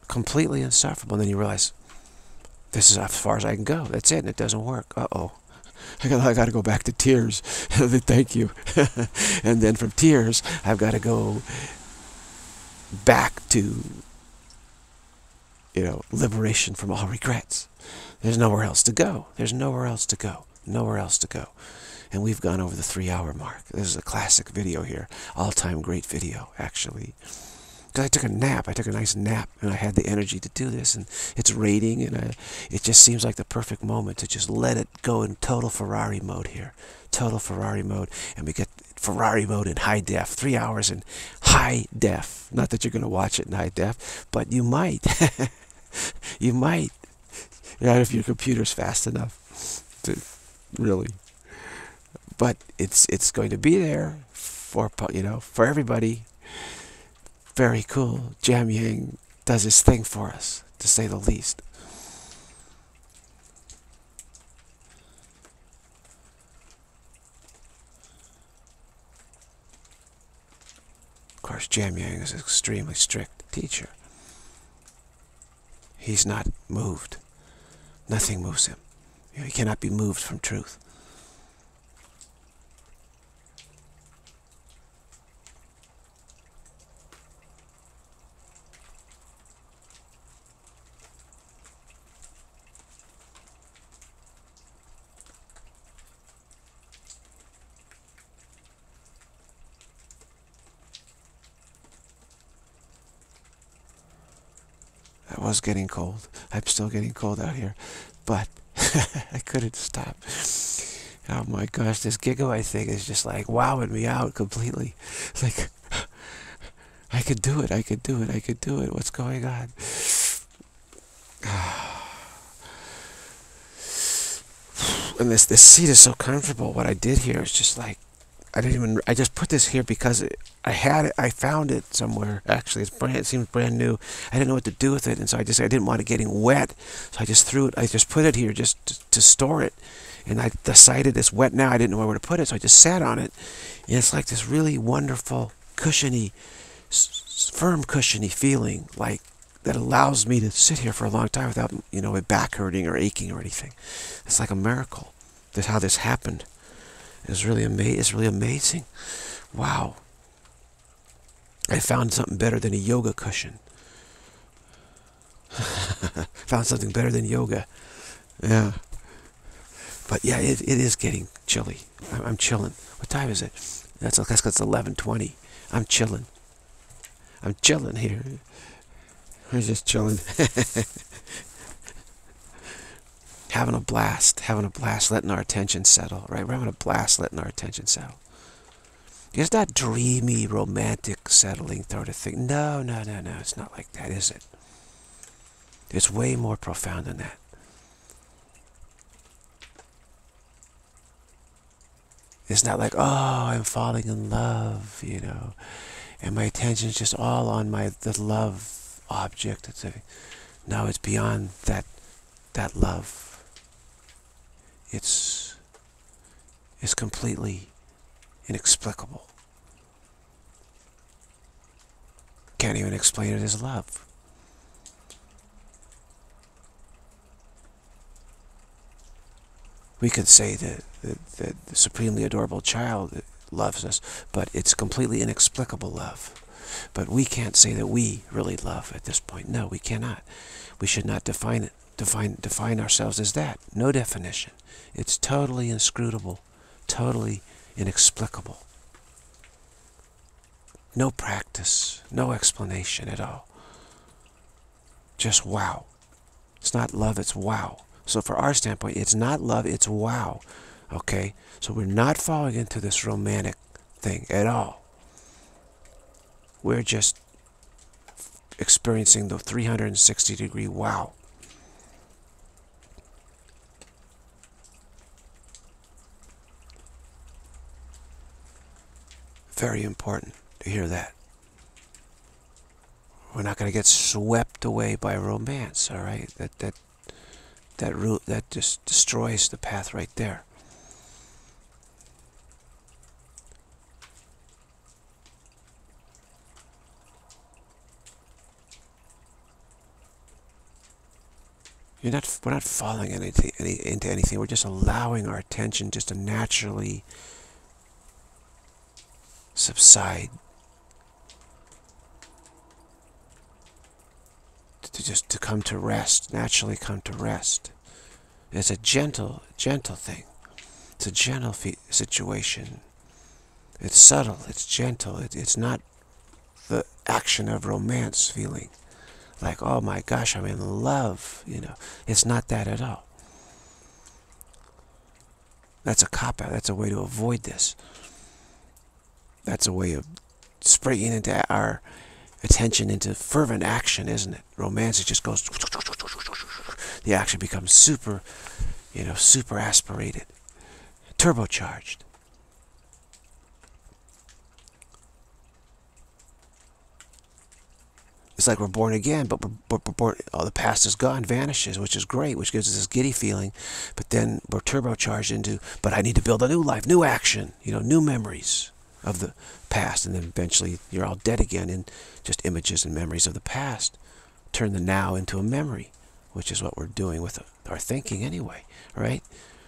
Completely insufferable. And then you realize, this is as far as I can go. That's it. And it doesn't work. Uh-oh. I got, I got to go back to tears. Thank you. And then from tears, I've got to go back to, you know, liberation from all regrets. There's nowhere else to go. There's nowhere else to go. Nowhere else to go. And we've gone over the three-hour mark. This is a classic video here. All-time great video, actually. Because I took a nap. I took a nice nap, and I had the energy to do this. And it's raining, and I, it just seems like the perfect moment to just let it go in total Ferrari mode here. Total Ferrari mode. And we get Ferrari mode in high def. Three hours in high def. Not that you're going to watch it in high def, but you might. You might. Not if your computer's fast enough to... really. But it's it's going to be there for, you know, for everybody. Very cool. Jamyang does his thing for us, to say the least. Of course, Jamyang is an extremely strict teacher. He's not moved. Nothing moves him. You know, he cannot be moved from truth. I was getting cold. I'm still getting cold out here, but I couldn't stop. Oh my gosh, this gigabyte thing is just like wowing me out completely. It's like, I could do it, I could do it, I could do it. What's going on? And this, this seat is so comfortable. What I did here is just like, I didn't even, I just put this here because it, I had it, I found it somewhere. Actually, it's brand, it seems brand new. I didn't know what to do with it, and so I just, I didn't want it getting wet. So I just threw it, I just put it here just to, to store it. And I decided it's wet now, I didn't know where to put it, so I just sat on it. And it's like this really wonderful, cushiony s firm, cushiony feeling like that allows me to sit here for a long time without, you know, my back hurting or aching or anything. It's like a miracle. That's how this happened. It's really amazing. It's really amazing. Wow. I found something better than a yoga cushion. Found something better than yoga. Yeah. But yeah, it, it is getting chilly. I'm, I'm chilling. What time is it? That's that's because it's eleven twenty. I'm chilling. I'm chilling here. I'm just chilling. Having a blast. Having a blast. Letting our attention settle. Right? We're having a blast letting our attention settle. It's not dreamy, romantic, settling sort of thing. No, no, no, no. It's not like that, is it? It's way more profound than that. It's not like, oh, I'm falling in love, you know. And my attention's just all on my the love object. It's a, no, it's beyond that that love. It's it's completely inexplicable. Can't even explain it as love. We could say that the, the, the supremely adorable child loves us, but it's completely inexplicable love. But we can't say that we really love at this point. No, we cannot. We should not define it. Define define ourselves as that. No definition. It's totally inscrutable, totally inexplicable. No practice, no explanation at all. Just wow. It's not love, it's wow. So for our standpoint, it's not love, it's wow. Okay? So we're not falling into this romantic thing at all. We're just experiencing the three hundred sixty degree wow. Very important to hear that. We're not going to get swept away by romance, all right? That that that root that just destroys the path right there. You're not, we're not falling into, any, into anything. We're just allowing our attention just to naturally subside. To just to come to rest, naturally come to rest. It's a gentle, gentle thing. It's a gentle situation. It's subtle, it's gentle. It, it's not the action of romance feeling. Like, oh my gosh, I'm in love, you know. It's not that at all. That's a cop-out. That's a way to avoid this. That's a way of springing into our attention into fervent action, isn't it? Romance, it just goes... The action becomes super, you know, super aspirated, turbocharged. It's like we're born again, but we're born, all the past is gone, vanishes, which is great, which gives us this giddy feeling. But then we're turbocharged into, but I need to build a new life, new action, you know, new memories of the past. And then eventually you're all dead again in just images and memories of the past. Turn the now into a memory, which is what we're doing with our thinking anyway, right?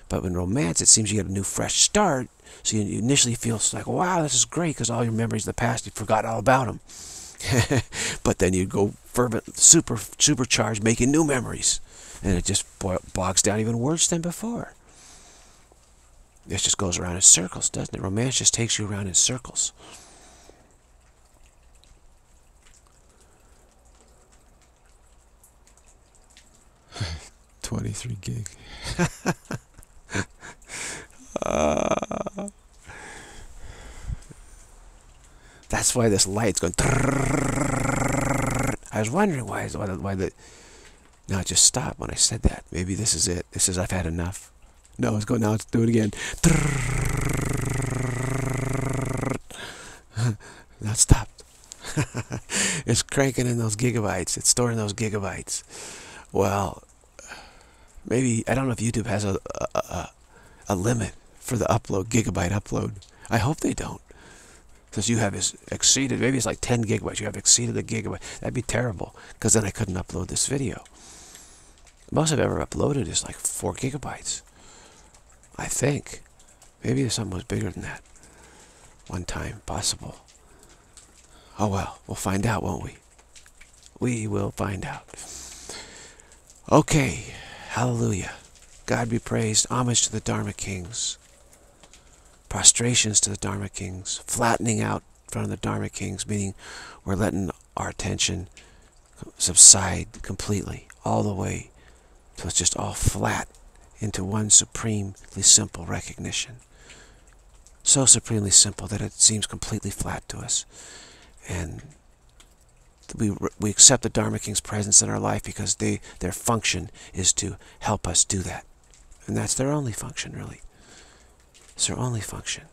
But in romance, it seems you get a new fresh start. So you initially feel like, wow, this is great, because all your memories of the past, you forgot all about them. But then you go fervent, super, supercharged, making new memories, and it just bogs down even worse than before. This just goes around in circles, doesn't it? Romance just takes you around in circles. Twenty-three gig. uh... That's why this light's going. I was wondering why, why, why the. Now it just stopped when I said that. Maybe this is it. This is I've had enough. No, it's going now. Let's do it again. Now it stopped. It's cranking in those gigabytes. It's storing those gigabytes. Well, maybe I don't know if YouTube has a a, a, a limit for the upload gigabyte upload. I hope they don't. says you have exceeded, maybe it's like ten gigabytes, you have exceeded a gigabyte. That'd be terrible, because then I couldn't upload this video. Most I've ever uploaded is like four gigabytes, I think. Maybe something was bigger than that one time, possible. Oh well, we'll find out, won't we? We will find out. Okay, hallelujah. God be praised. Homage to the Dharma Kings. Prostrations to the Dharma Kings. Flattening out in front of the Dharma Kings, meaning we're letting our attention subside completely, all the way. So it's just all flat into one supremely simple recognition. So supremely simple that it seems completely flat to us. And we, we accept the Dharma King's presence in our life because they, their function is to help us do that. And that's their only function, really. It's their only function,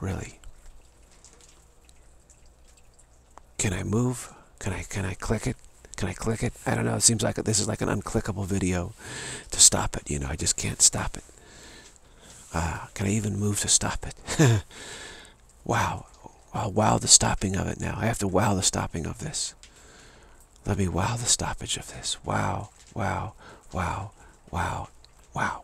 really. Can I move? Can I, can I click it? Can I click it? I don't know. It seems like this is like an unclickable video to stop it. You know, I just can't stop it. Uh, can I even move to stop it? Wow. I'll wow the stopping of it now. I have to wow the stopping of this. Let me wow the stoppage of this. Wow, wow, wow, wow, wow.